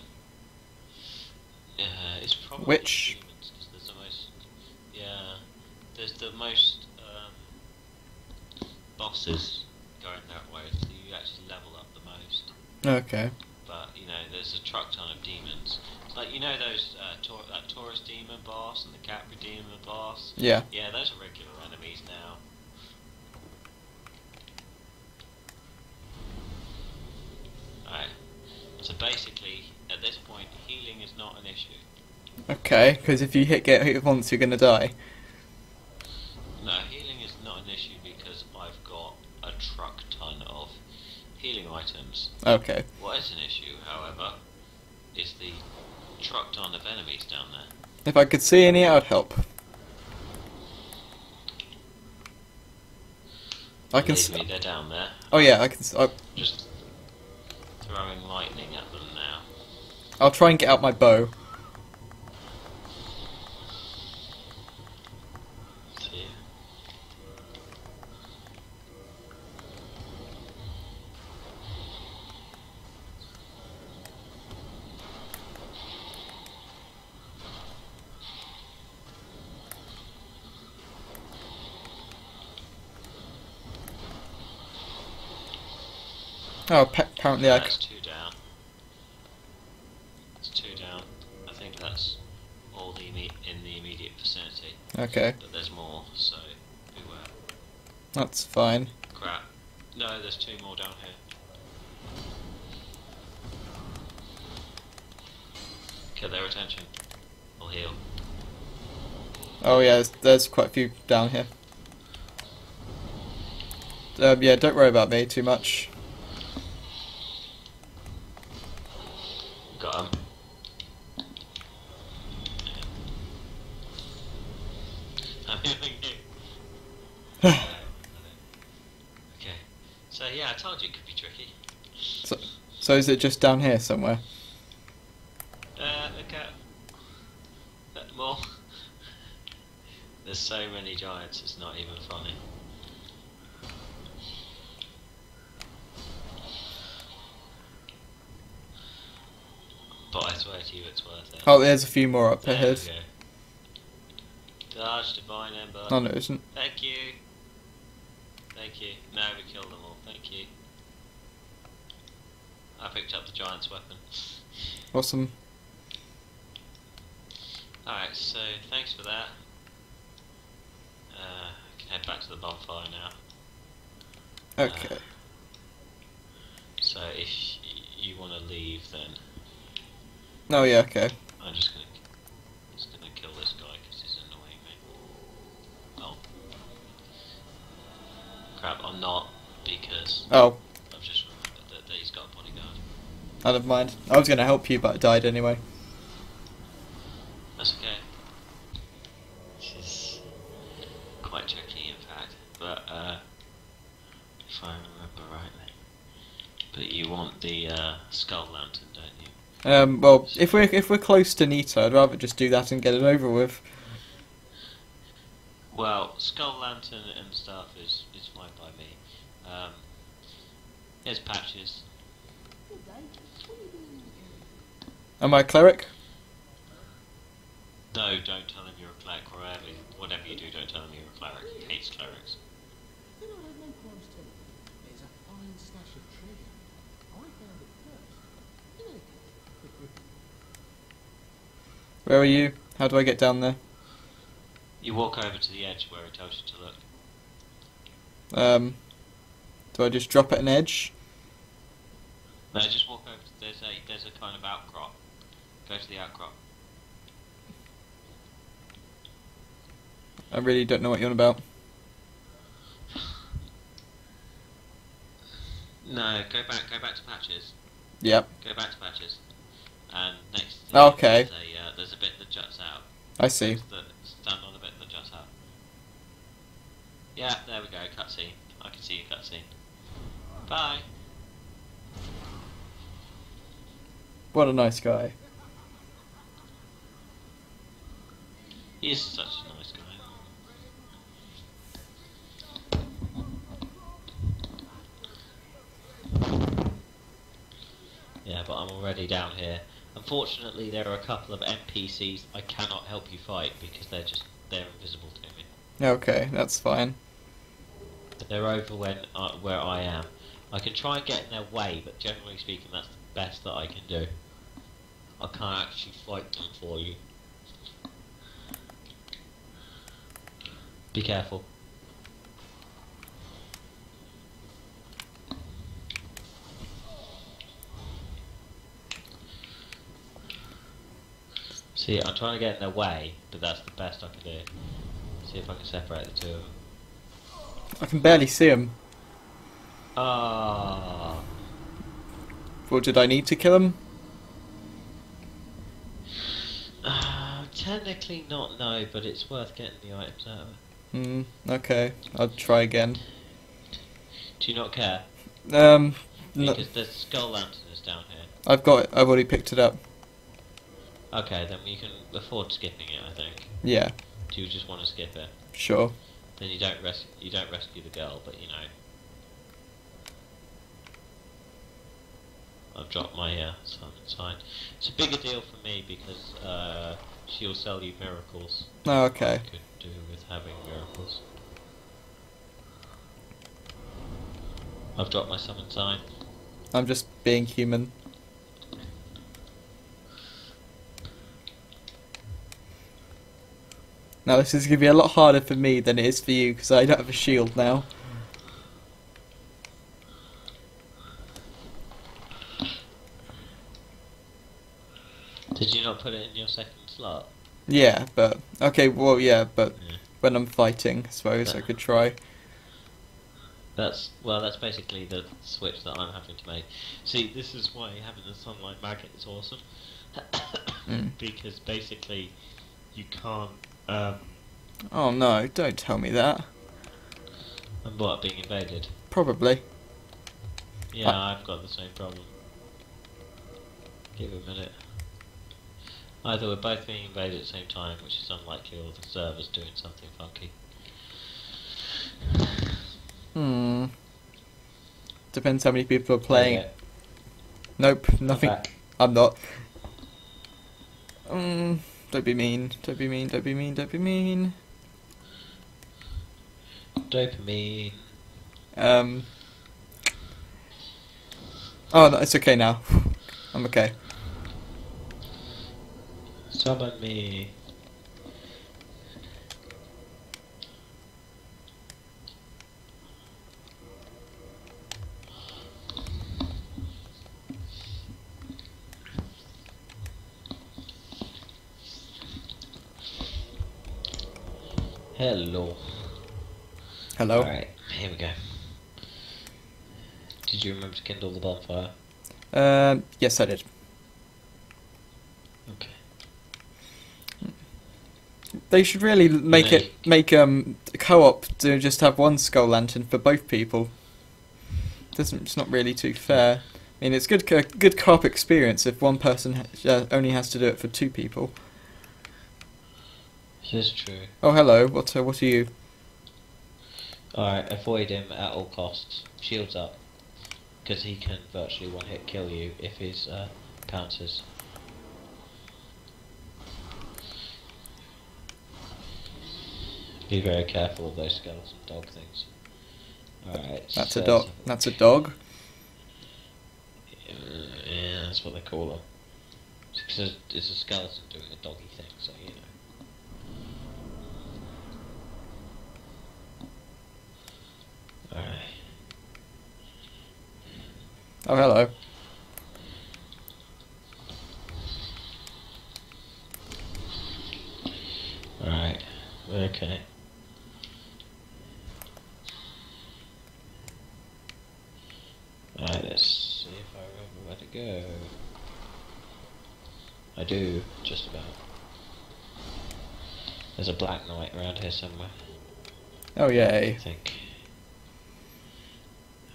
uh, it's probably Which? humans because there's the most. Yeah, there's the most. Bosses going that way, so you actually level up the most. Okay. But you know, there's a truck ton of demons. It's like you know those uh, Tor that Taurus demon boss and the Capri demon boss. Yeah. Yeah, those are regular enemies now. Alright. So basically, at this point, healing is not an issue. Okay, because if you hit get hit once, you're gonna die. No, healing is not an issue because I've got a truck ton of healing items. Okay. What is an issue, however, is the truck ton of enemies down there. If I could see any, I would help. I can see they're down there. Oh yeah, I can. I... Just throwing lightning at them now. I'll try and get out my bow. Oh, apparently I... That's two down. It's two down. I think that's all the imme in the immediate vicinity. Okay. But there's more, so beware. That's fine. Crap. No, there's two more down here. Get their attention. I'll heal. Oh yeah, there's, there's quite a few down here. Um, yeah, don't worry about me too much. Got him. I'm healing you. Okay, so yeah, I told you it could be tricky. So, so is it just down here somewhere? Uh, okay. That more. There's so many giants, it's not even funny. But I swear to you, it's worth it. Oh, there's a few more up ahead. Large divine ember. No, no, it isn't. Thank you. Thank you. No, we killed them all. Thank you. I picked up the giant's weapon. Awesome. Alright, so thanks for that. Uh, I can head back to the bonfire now. Okay. Uh, so if you want to leave, then. Oh yeah, okay. I'm just gonna, just gonna kill this guy because he's annoying me. Oh. Crap, I'm not, because... Oh. I've just remembered that he's got a bodyguard. I don't mind. I was gonna help you, but I died anyway. That's okay. This is quite tricky, in fact. But, uh... if I remember rightly. But you want the, uh, Skull Lantern, don't you? Um, well, if we're, if we're close to Nito, I'd rather just do that and get it over with. Well, Skull Lantern and stuff is, is fine by me. Um, here's Patches. Am I a cleric? No, don't tell him you're a cleric. Whatever you do, don't tell him you're a cleric. He hates clerics. Where are you? How do I get down there? You walk over to the edge where it tells you to look. Um, do I just drop at an edge? No, just walk over. To, there's a there's a kind of outcrop. Go to the outcrop. I really don't know what you're on about. No, go back. Go back to Patches. Yep. Go back to Patches. And next. To okay. There's a, uh, there's a bit that juts out. I see. The, stand on a bit that juts out. Yeah, there we go. Cutscene. I can see your cutscene. Bye. What a nice guy. He is such a nice guy. Yeah, but I'm already down here. Unfortunately, there are a couple of N P Cs I cannot help you fight because they're just they're invisible to me. Okay, that's fine. They're over when uh, where I am. I can try and get in their way, but generally speaking, that's the best that I can do. I can't actually fight them for you. Be careful. See, I'm trying to get in their way, but that's the best I can do. See if I can separate the two of them. I can barely see him. Ah. Oh. Well, did I need to kill him? Uh, technically not, no, but it's worth getting the items out of it. Hmm, okay. I'll try again. Do you not care? Um... Because the Skull Lantern is down here. I've got it. I've already picked it up. Okay, then you can afford skipping it, I think. Yeah. Do you just want to skip it? Sure. Then you don't res you don't rescue the girl, but you know. I've dropped my uh, sign. It's a bigger deal for me because uh, she'll sell you miracles. Oh, okay. I could do with having miracles. I've dropped my summon sign. I'm just being human. Now this is going to be a lot harder for me than it is for you, because I don't have a shield now. Did you not put it in your second slot? Yeah, but... Okay, well, yeah, but yeah. When I'm fighting, I suppose but I could try. That's... Well, that's basically the switch that I'm having to make. See, this is why having the Sunlight Magnet is awesome. mm. Because basically, you can't... Um, oh no, don't tell me that. And what, being invaded? Probably. Yeah, I... I've got the same problem. Give a minute. Either we're both being invaded at the same time, which is unlikely, or the server's doing something funky. Hmm. Depends how many people are playing. Okay. Nope, nothing. I'm, I'm not. Um... Don't be mean, don't be mean, don't be mean, don't be mean. Dopamine. Um. Oh, no, it's okay now. I'm okay. Summon me. Hello. Hello. Alright, here we go. Did you remember to kindle the bonfire? Um, yes, I did. Okay. They should really make, make. it make um co-op to just have one Skull Lantern for both people. Doesn't it's not really too fair. I mean, it's good co good co-op experience if one person ha uh, only has to do it for two people. This is true. Oh, hello. What uh, what are you? Alright, avoid him at all costs. Shields up. Because he can virtually one hit kill you if his uh, pounces. Be very careful of those skeleton dog things. Alright. That's so a dog. That's a dog? Yeah, that's what they call them. It's a, it's a skeleton doing a doggy thing, so you know. Alright. Oh, hello. Alright, okay. Alright, let's see if I remember where to go. I do, just about. There's a Black Knight around here somewhere. Oh, yay. I think.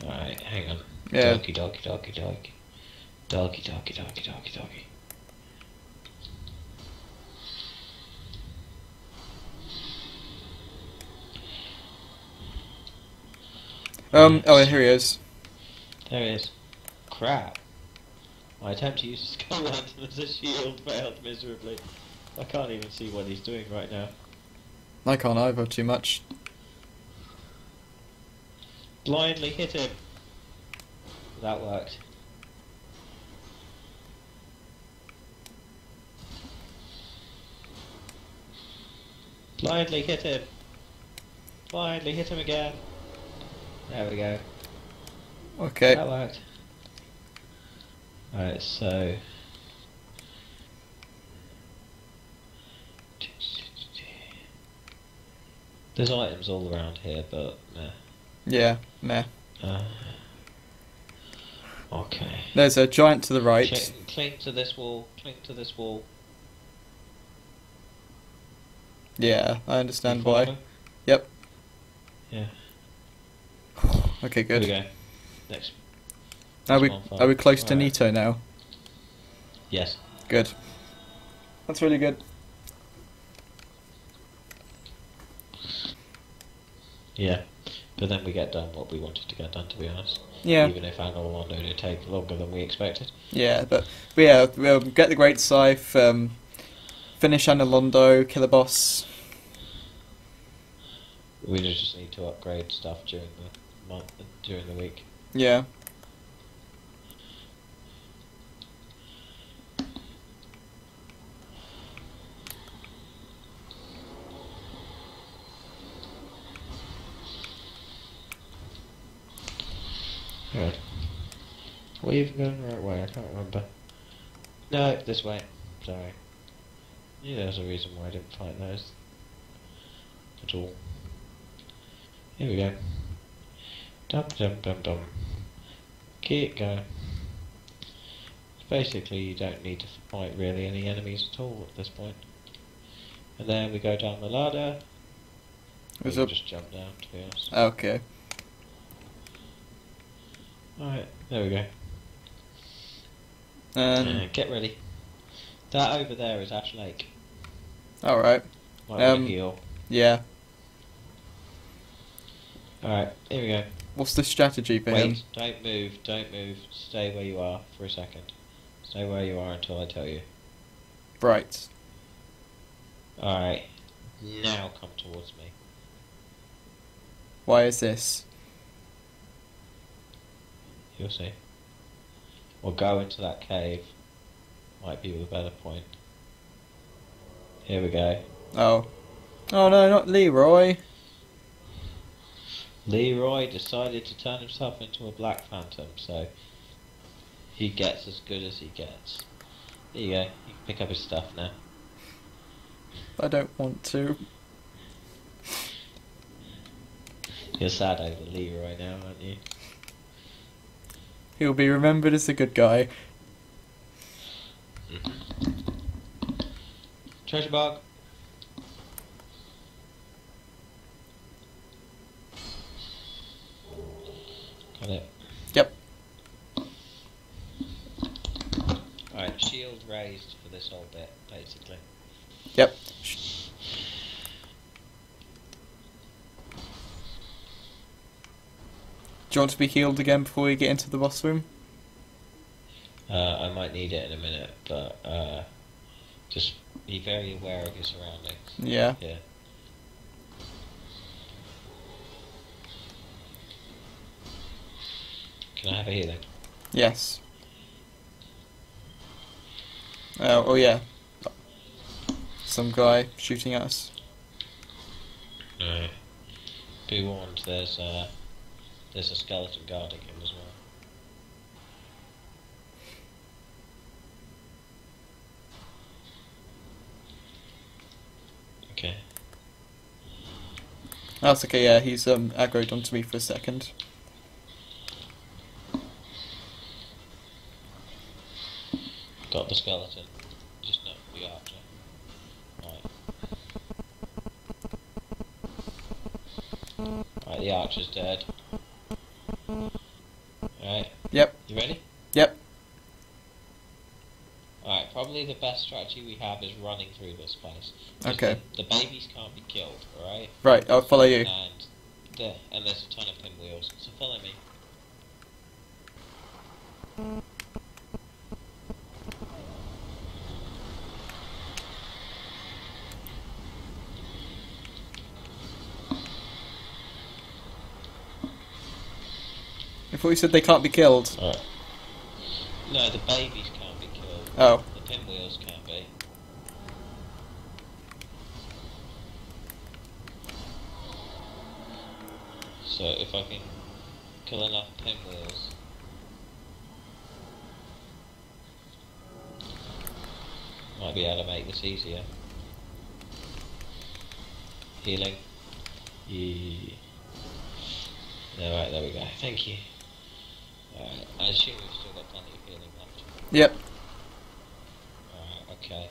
Alright, hang on. Yeah. Doggy, doggy, doggy, doggy. Doggy, doggy, doggy, doggy, doggy. Um, right. Oh, here he is. There he is. Crap. My attempt to use the Skull Lantern as a shield failed miserably. I can't even see what he's doing right now. I can't either, too much. Blindly hit him. That worked. Blindly hit him. Blindly hit him again. There we go. Okay. That worked. Alright, so... There's items all around here, but meh. Yeah, meh. Uh, okay. There's a giant to the right. Cling, cling to this wall, cling to this wall. Yeah, I understand why. Them? Yep. Yeah. Okay, good. Here we go. Next. Are we, are we close to Nito now? Yes. Good. That's really good. Yeah, but then we get done what we wanted to get done, to be honest. Yeah. Even if Anor Londo did take longer than we expected. Yeah, but, but yeah, we'll get the Great Scythe, um, finish Anor Londo, kill a boss. We just need to upgrade stuff during the month, during the week. Yeah. Good. We're even going the right way, I can't remember. No, this way. Sorry. Yeah, there's a reason why I didn't find those. At all. Here we go. Dum dum dum dum. Keep going. Basically, you don't need to fight really any enemies at all at this point. And then we go down the ladder. We can just jump down, to be honest. Okay. Alright, there we go. Um, uh, get ready. That over there is Ash Lake. Alright. Might um, be a heal. Yeah. Alright, here we go. What's the strategy, Ben? Wait, don't move, don't move. Stay where you are for a second. Stay where you are until I tell you. Right. Alright. Now come towards me. Why is this? You'll see. Or go into that cave. Might be the better point. Here we go. Oh. Oh no, not Leroy. Leroy decided to turn himself into a black phantom, so he gets as good as he gets. There you go. You can pick up his stuff now. I don't want to. You're sad over Leroy now, aren't you? He'll be remembered as a good guy. Treasure bug. Got it. Yep. Alright, shield raised for this whole bit, basically. Yep. Do you want to be healed again before we get into the boss room? Uh, I might need it in a minute, but uh, just be very aware of your surroundings. Yeah. Yeah. Can I have a healing? Yes. Oh, oh yeah. Some guy shooting at us. No. Be warned, there's a, there's a skeleton guarding him as well. Okay. That's okay, yeah, he's um, aggroed onto me for a second. Got the skeleton. Just know we are after. Right. Right, the archer's dead. Alright. Yep. You ready? Yep. Alright, probably the best strategy we have is running through this place. Okay. The, the babies can't be killed, alright? Right, I'll follow you. And, there, and there's a ton of pinwheels, so follow me. I thought you said they can't be killed. Right. No, the babies can't be killed. Oh. The pinwheels can't be. So if I can kill enough pinwheels. Might be able to make this easier. Healing. Yeah. Alright, there we go. Thank you. Alright, I assume we've still got plenty of healing left. Yep. Alright, okay.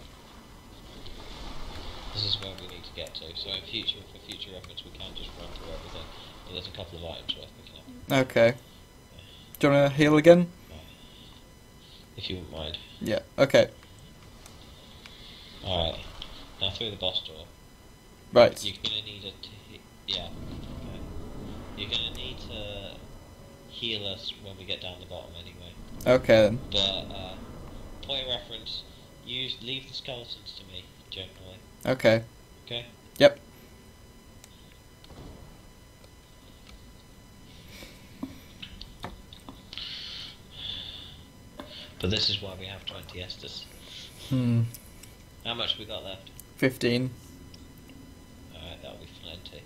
This is where we need to get to, so in future, for future reference, we can just run through everything. But there's a couple of items worth picking up. Okay. Yeah. Do you want to heal again? No. If you wouldn't mind. Yeah, okay. Alright. Now through the boss door. Right. You're going to need a... T yeah. You're going to need to heal us when we get down the bottom anyway. Okay then. But, uh, point of reference, use, leave the skeletons to me, generally. Okay. Okay? Yep. But this is why we have twenty Estus. Hmm. How much have we got left? fifteen. Alright, that'll be plenty.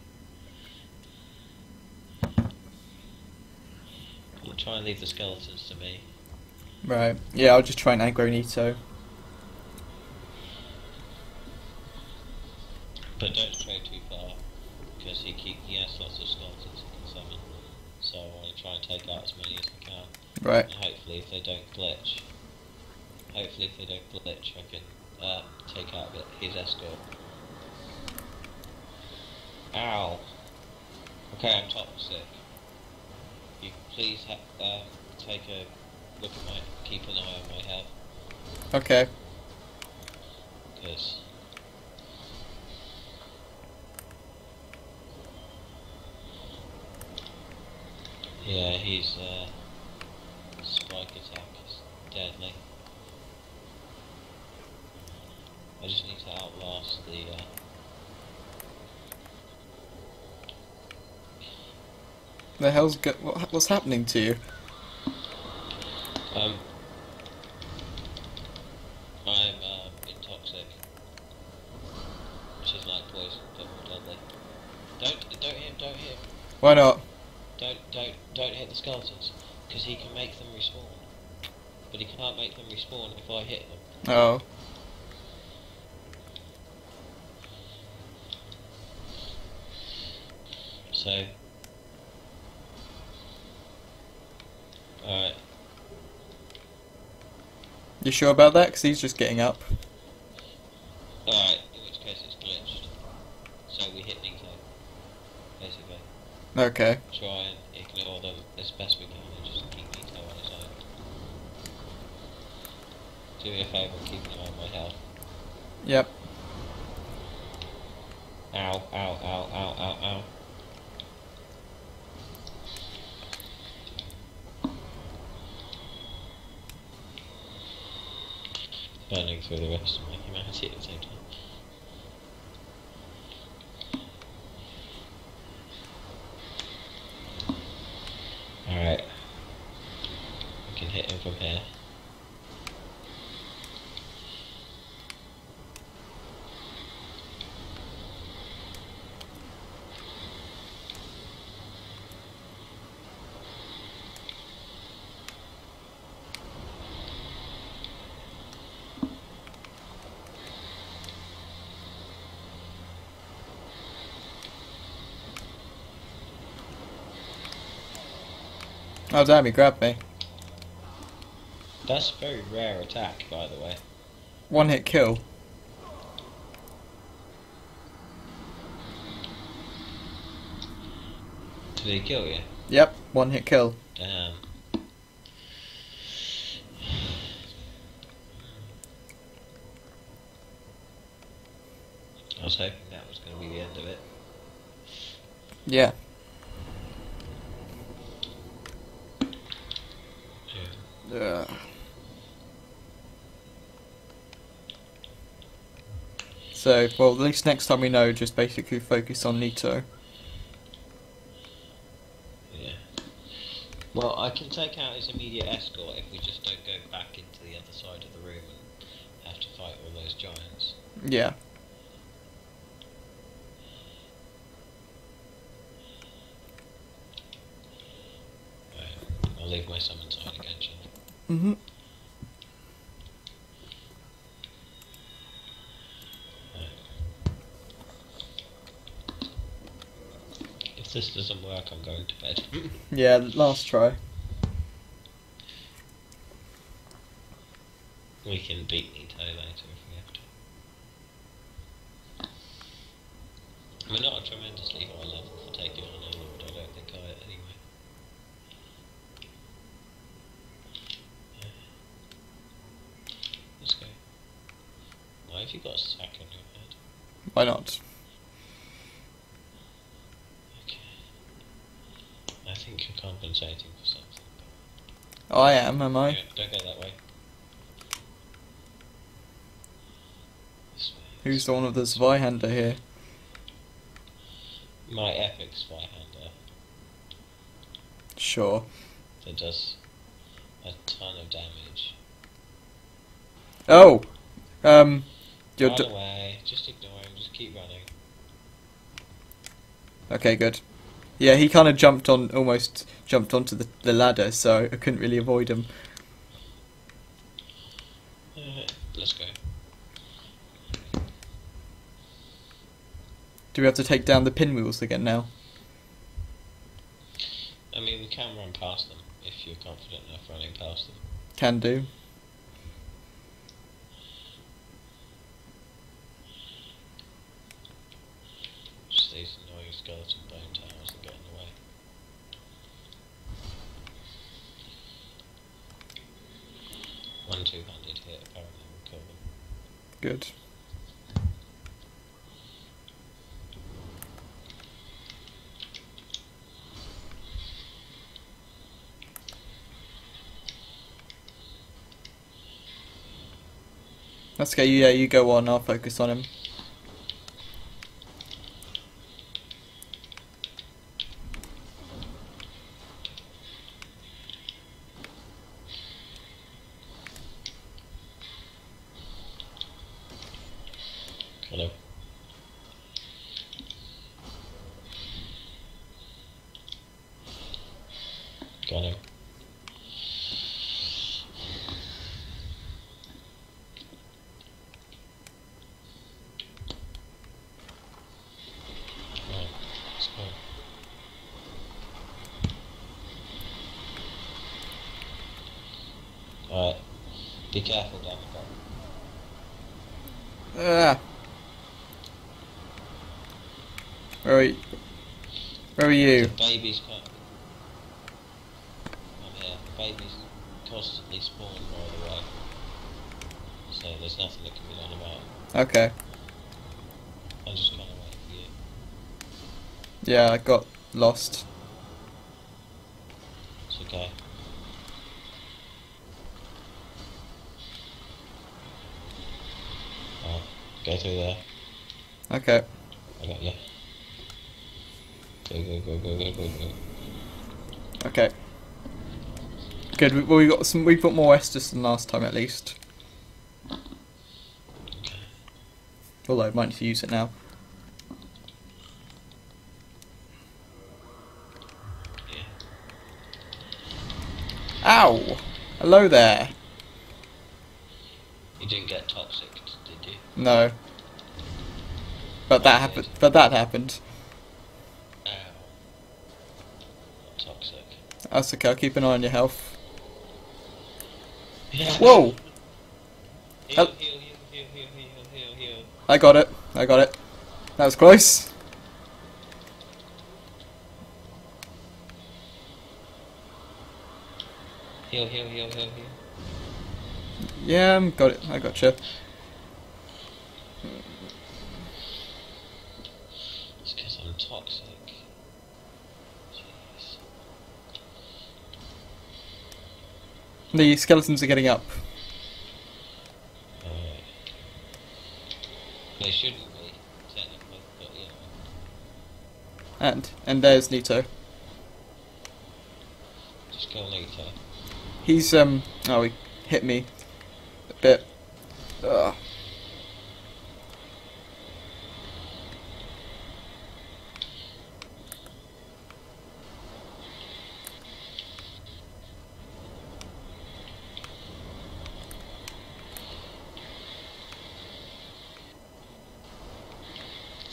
We'll try and leave the skeletons to me. Right. Yeah, I'll just try and aggro Nito. But don't stray too far, because he keep he has lots of skeletons he can summon. So I want to try and take out as many as I can. Right. And hopefully, if they don't glitch, hopefully if they don't glitch, I can uh, take out his escort. Ow. Okay, I'm toxic. You can please ha um, take a look at my, keep an eye on my health. Okay. Because yeah, he's uh, spike attack is deadly. I just need to outlast the. Uh, The hell's go what, what's happening to you? Um, I'm uh, intoxic, which is like poison, but more deadly. Don't, don't hit him, don't hit him. Why not? Don't, don't, don't hit the skeletons, because he can make them respawn. But he can't make them respawn if I hit them. Oh. So. Alright. You sure about that? Because he's just getting up. Alright, in which case it's glitched. So we hit Nito, basically. Okay. Try and ignore them as best we can and just keep Nito on his own. Do me a favour and keep an eye on my health. Yep. Ow, ow, ow, ow, ow, ow. Burning through the rest of my humanity at the same time. Alright. I can hit him from here. Oh, zombie, grab me. That's a very rare attack, by the way. One hit kill. Did he kill you? Yep, one hit kill. Damn. I was hoping that was going to be the end of it. Yeah. Yeah. Uh. So, well, at least next time we know, just basically focus on Nito. Yeah. Well, I can take out his immediate escort if we just don't go back into the other side of the room and have to fight all those giants. Yeah. Leave my summon sign again, shall I? Mm-hmm. If this doesn't work, I'm going to bed. Yeah, last try. We can beat Nito later if we have to. We're not a tremendously high level for taking on Anor Londo, I don't think I anyway. Why have you got a sack on your head? Why not? Okay. I think you're compensating for something. Oh, I am, am I? Don't go that way. This way. Who's the one with the Zweihander here? My epic Zweihander. Sure. That does a ton of damage. Oh! Um... Run away. Just ignore him. Just keep running. Okay, good. Yeah, he kind of jumped on, almost jumped onto the, the ladder, so I couldn't really avoid him. Uh, let's go. Do we have to take down the pinwheels again now? I mean, we can run past them if you're confident enough running past them. Can do. These annoying skeleton bone towers are getting away. One two-handed hit apparently will kill them. Good. Let's go. Yeah, you go on. I'll focus on him. Be careful down the back. Ah. Right. Where are you? The babies can't. I'm here. The babies constantly spawn by the way. So there's nothing that can be done about it. Okay. I'm just kind of waiting for you. Yeah, I got lost. It's okay. Go through there. Okay. I got you. Go, go, go, go, go, go, go. Okay. Good. We, well, we got some. We got more Estus than last time, at least. Okay. Although I might need to use it now. Yeah. Ow! Hello there. You didn't get toxic. No. But that happened. But that happened. Ow. Toxic. That's okay, I'll keep an eye on your health. Whoa! Heal, heal, heal, heal, heal, heal, heal. I got it, I got it. That was close. Heal, heal, heal, heal, heal. Yeah, got it, I gotcha. It's because I'm toxic. Jeez. The skeletons are getting up. Alright. They shouldn't be, technically, but yeah. And, and there's Nito. Just go Nito. He's, um, oh, he hit me. Bit. Ugh. I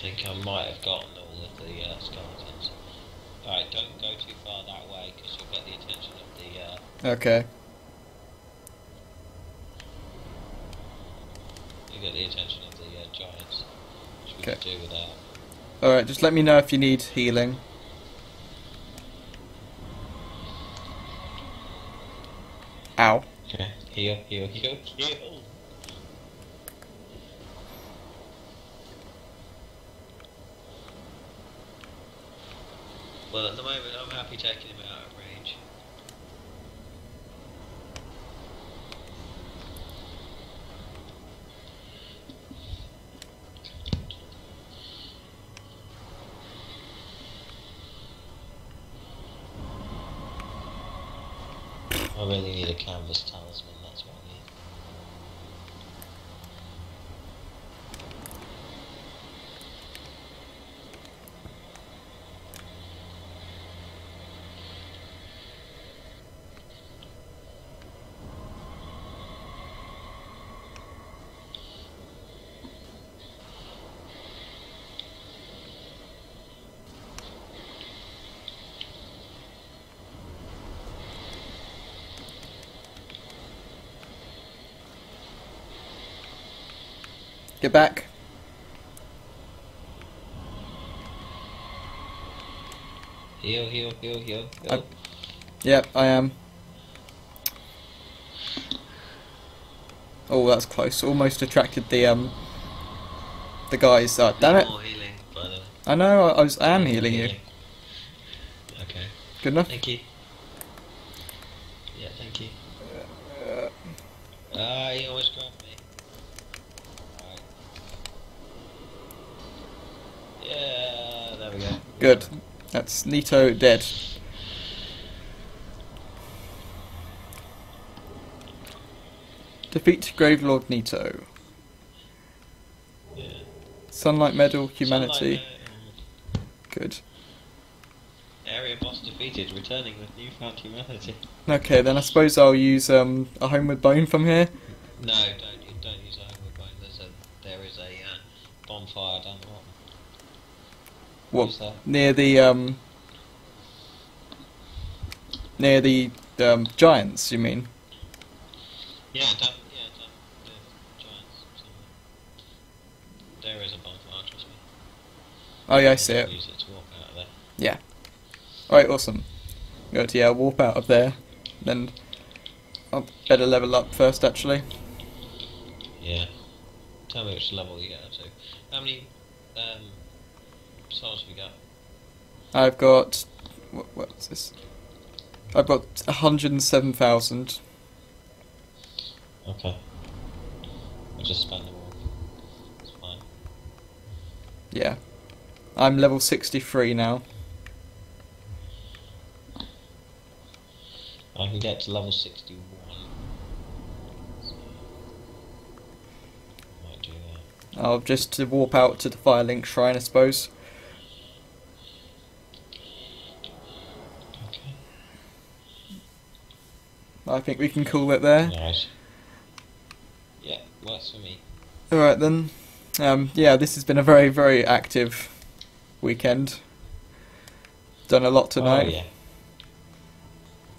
think I might have gotten all of the uh, skeletons. Alright, don't go too far that way because you'll get the attention of the... Uh, okay. Get the attention of the uh, giants. Which we can do without. Alright, just let me know if you need healing. Ow. Okay, heal, heal, heal, heal. Well, at the moment, I'm happy taking him out of range. I really need a canvas talisman, that's what I need. Get back. Heal, heal, heal, heal, heal. I, yeah, I am. Oh, that's close. Almost attracted the um the guys. Oh, damn it. More healing, by the way. I know. I, I, was, I am healing, healing you. Okay. Good enough. Thank you. Yeah, thank you. Ah, uh, he always grabbed me. Yeah, there we go. Good. That's Nito dead. Defeat Gravelord Nito. Yeah. Sunlight Medal, Humanity. Sunlight, uh, good. Area boss defeated, returning with newfound humanity. Okay, then I suppose I'll use um, a Homeward Bone from here. No, don't, don't use a Homeward Bone. There's a, there is a uh, bonfire down the bottom. What, near the um near the um giants, you mean? Yeah, down, yeah, down the giants. Somewhere. There is a bonfire, trust me. Oh yeah, I see it. Use it to walk out of there. Yeah. All right, awesome. Good. Yeah, warp out of there. Then I'll better level up first, actually. Yeah. Tell me which level you get up to. How many? Um, Souls we got? I've got what, what's this? I've got a hundred and seven thousand. Okay. I just spent them all. It's fine. Yeah. I'm level sixty three now. I can get to level sixty one. So I might do that. I'll just warp out to the Firelink Shrine, I suppose. I think we can call it there. Nice. Yeah, works for me. Alright then. Um, yeah, this has been a very, very active weekend. Done a lot tonight. Oh, yeah.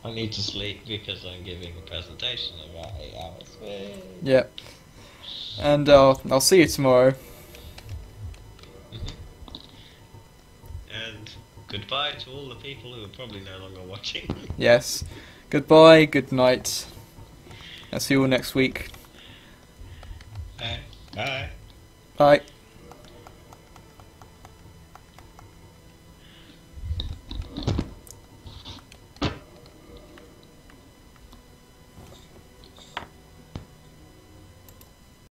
I need to sleep because I'm giving a presentation in about eight hours. Yay. Yep. And I'll, I'll see you tomorrow. And goodbye to all the people who are probably no longer watching. Yes. Goodbye, good night. I'll see you all next week. Bye. Bye. Bye.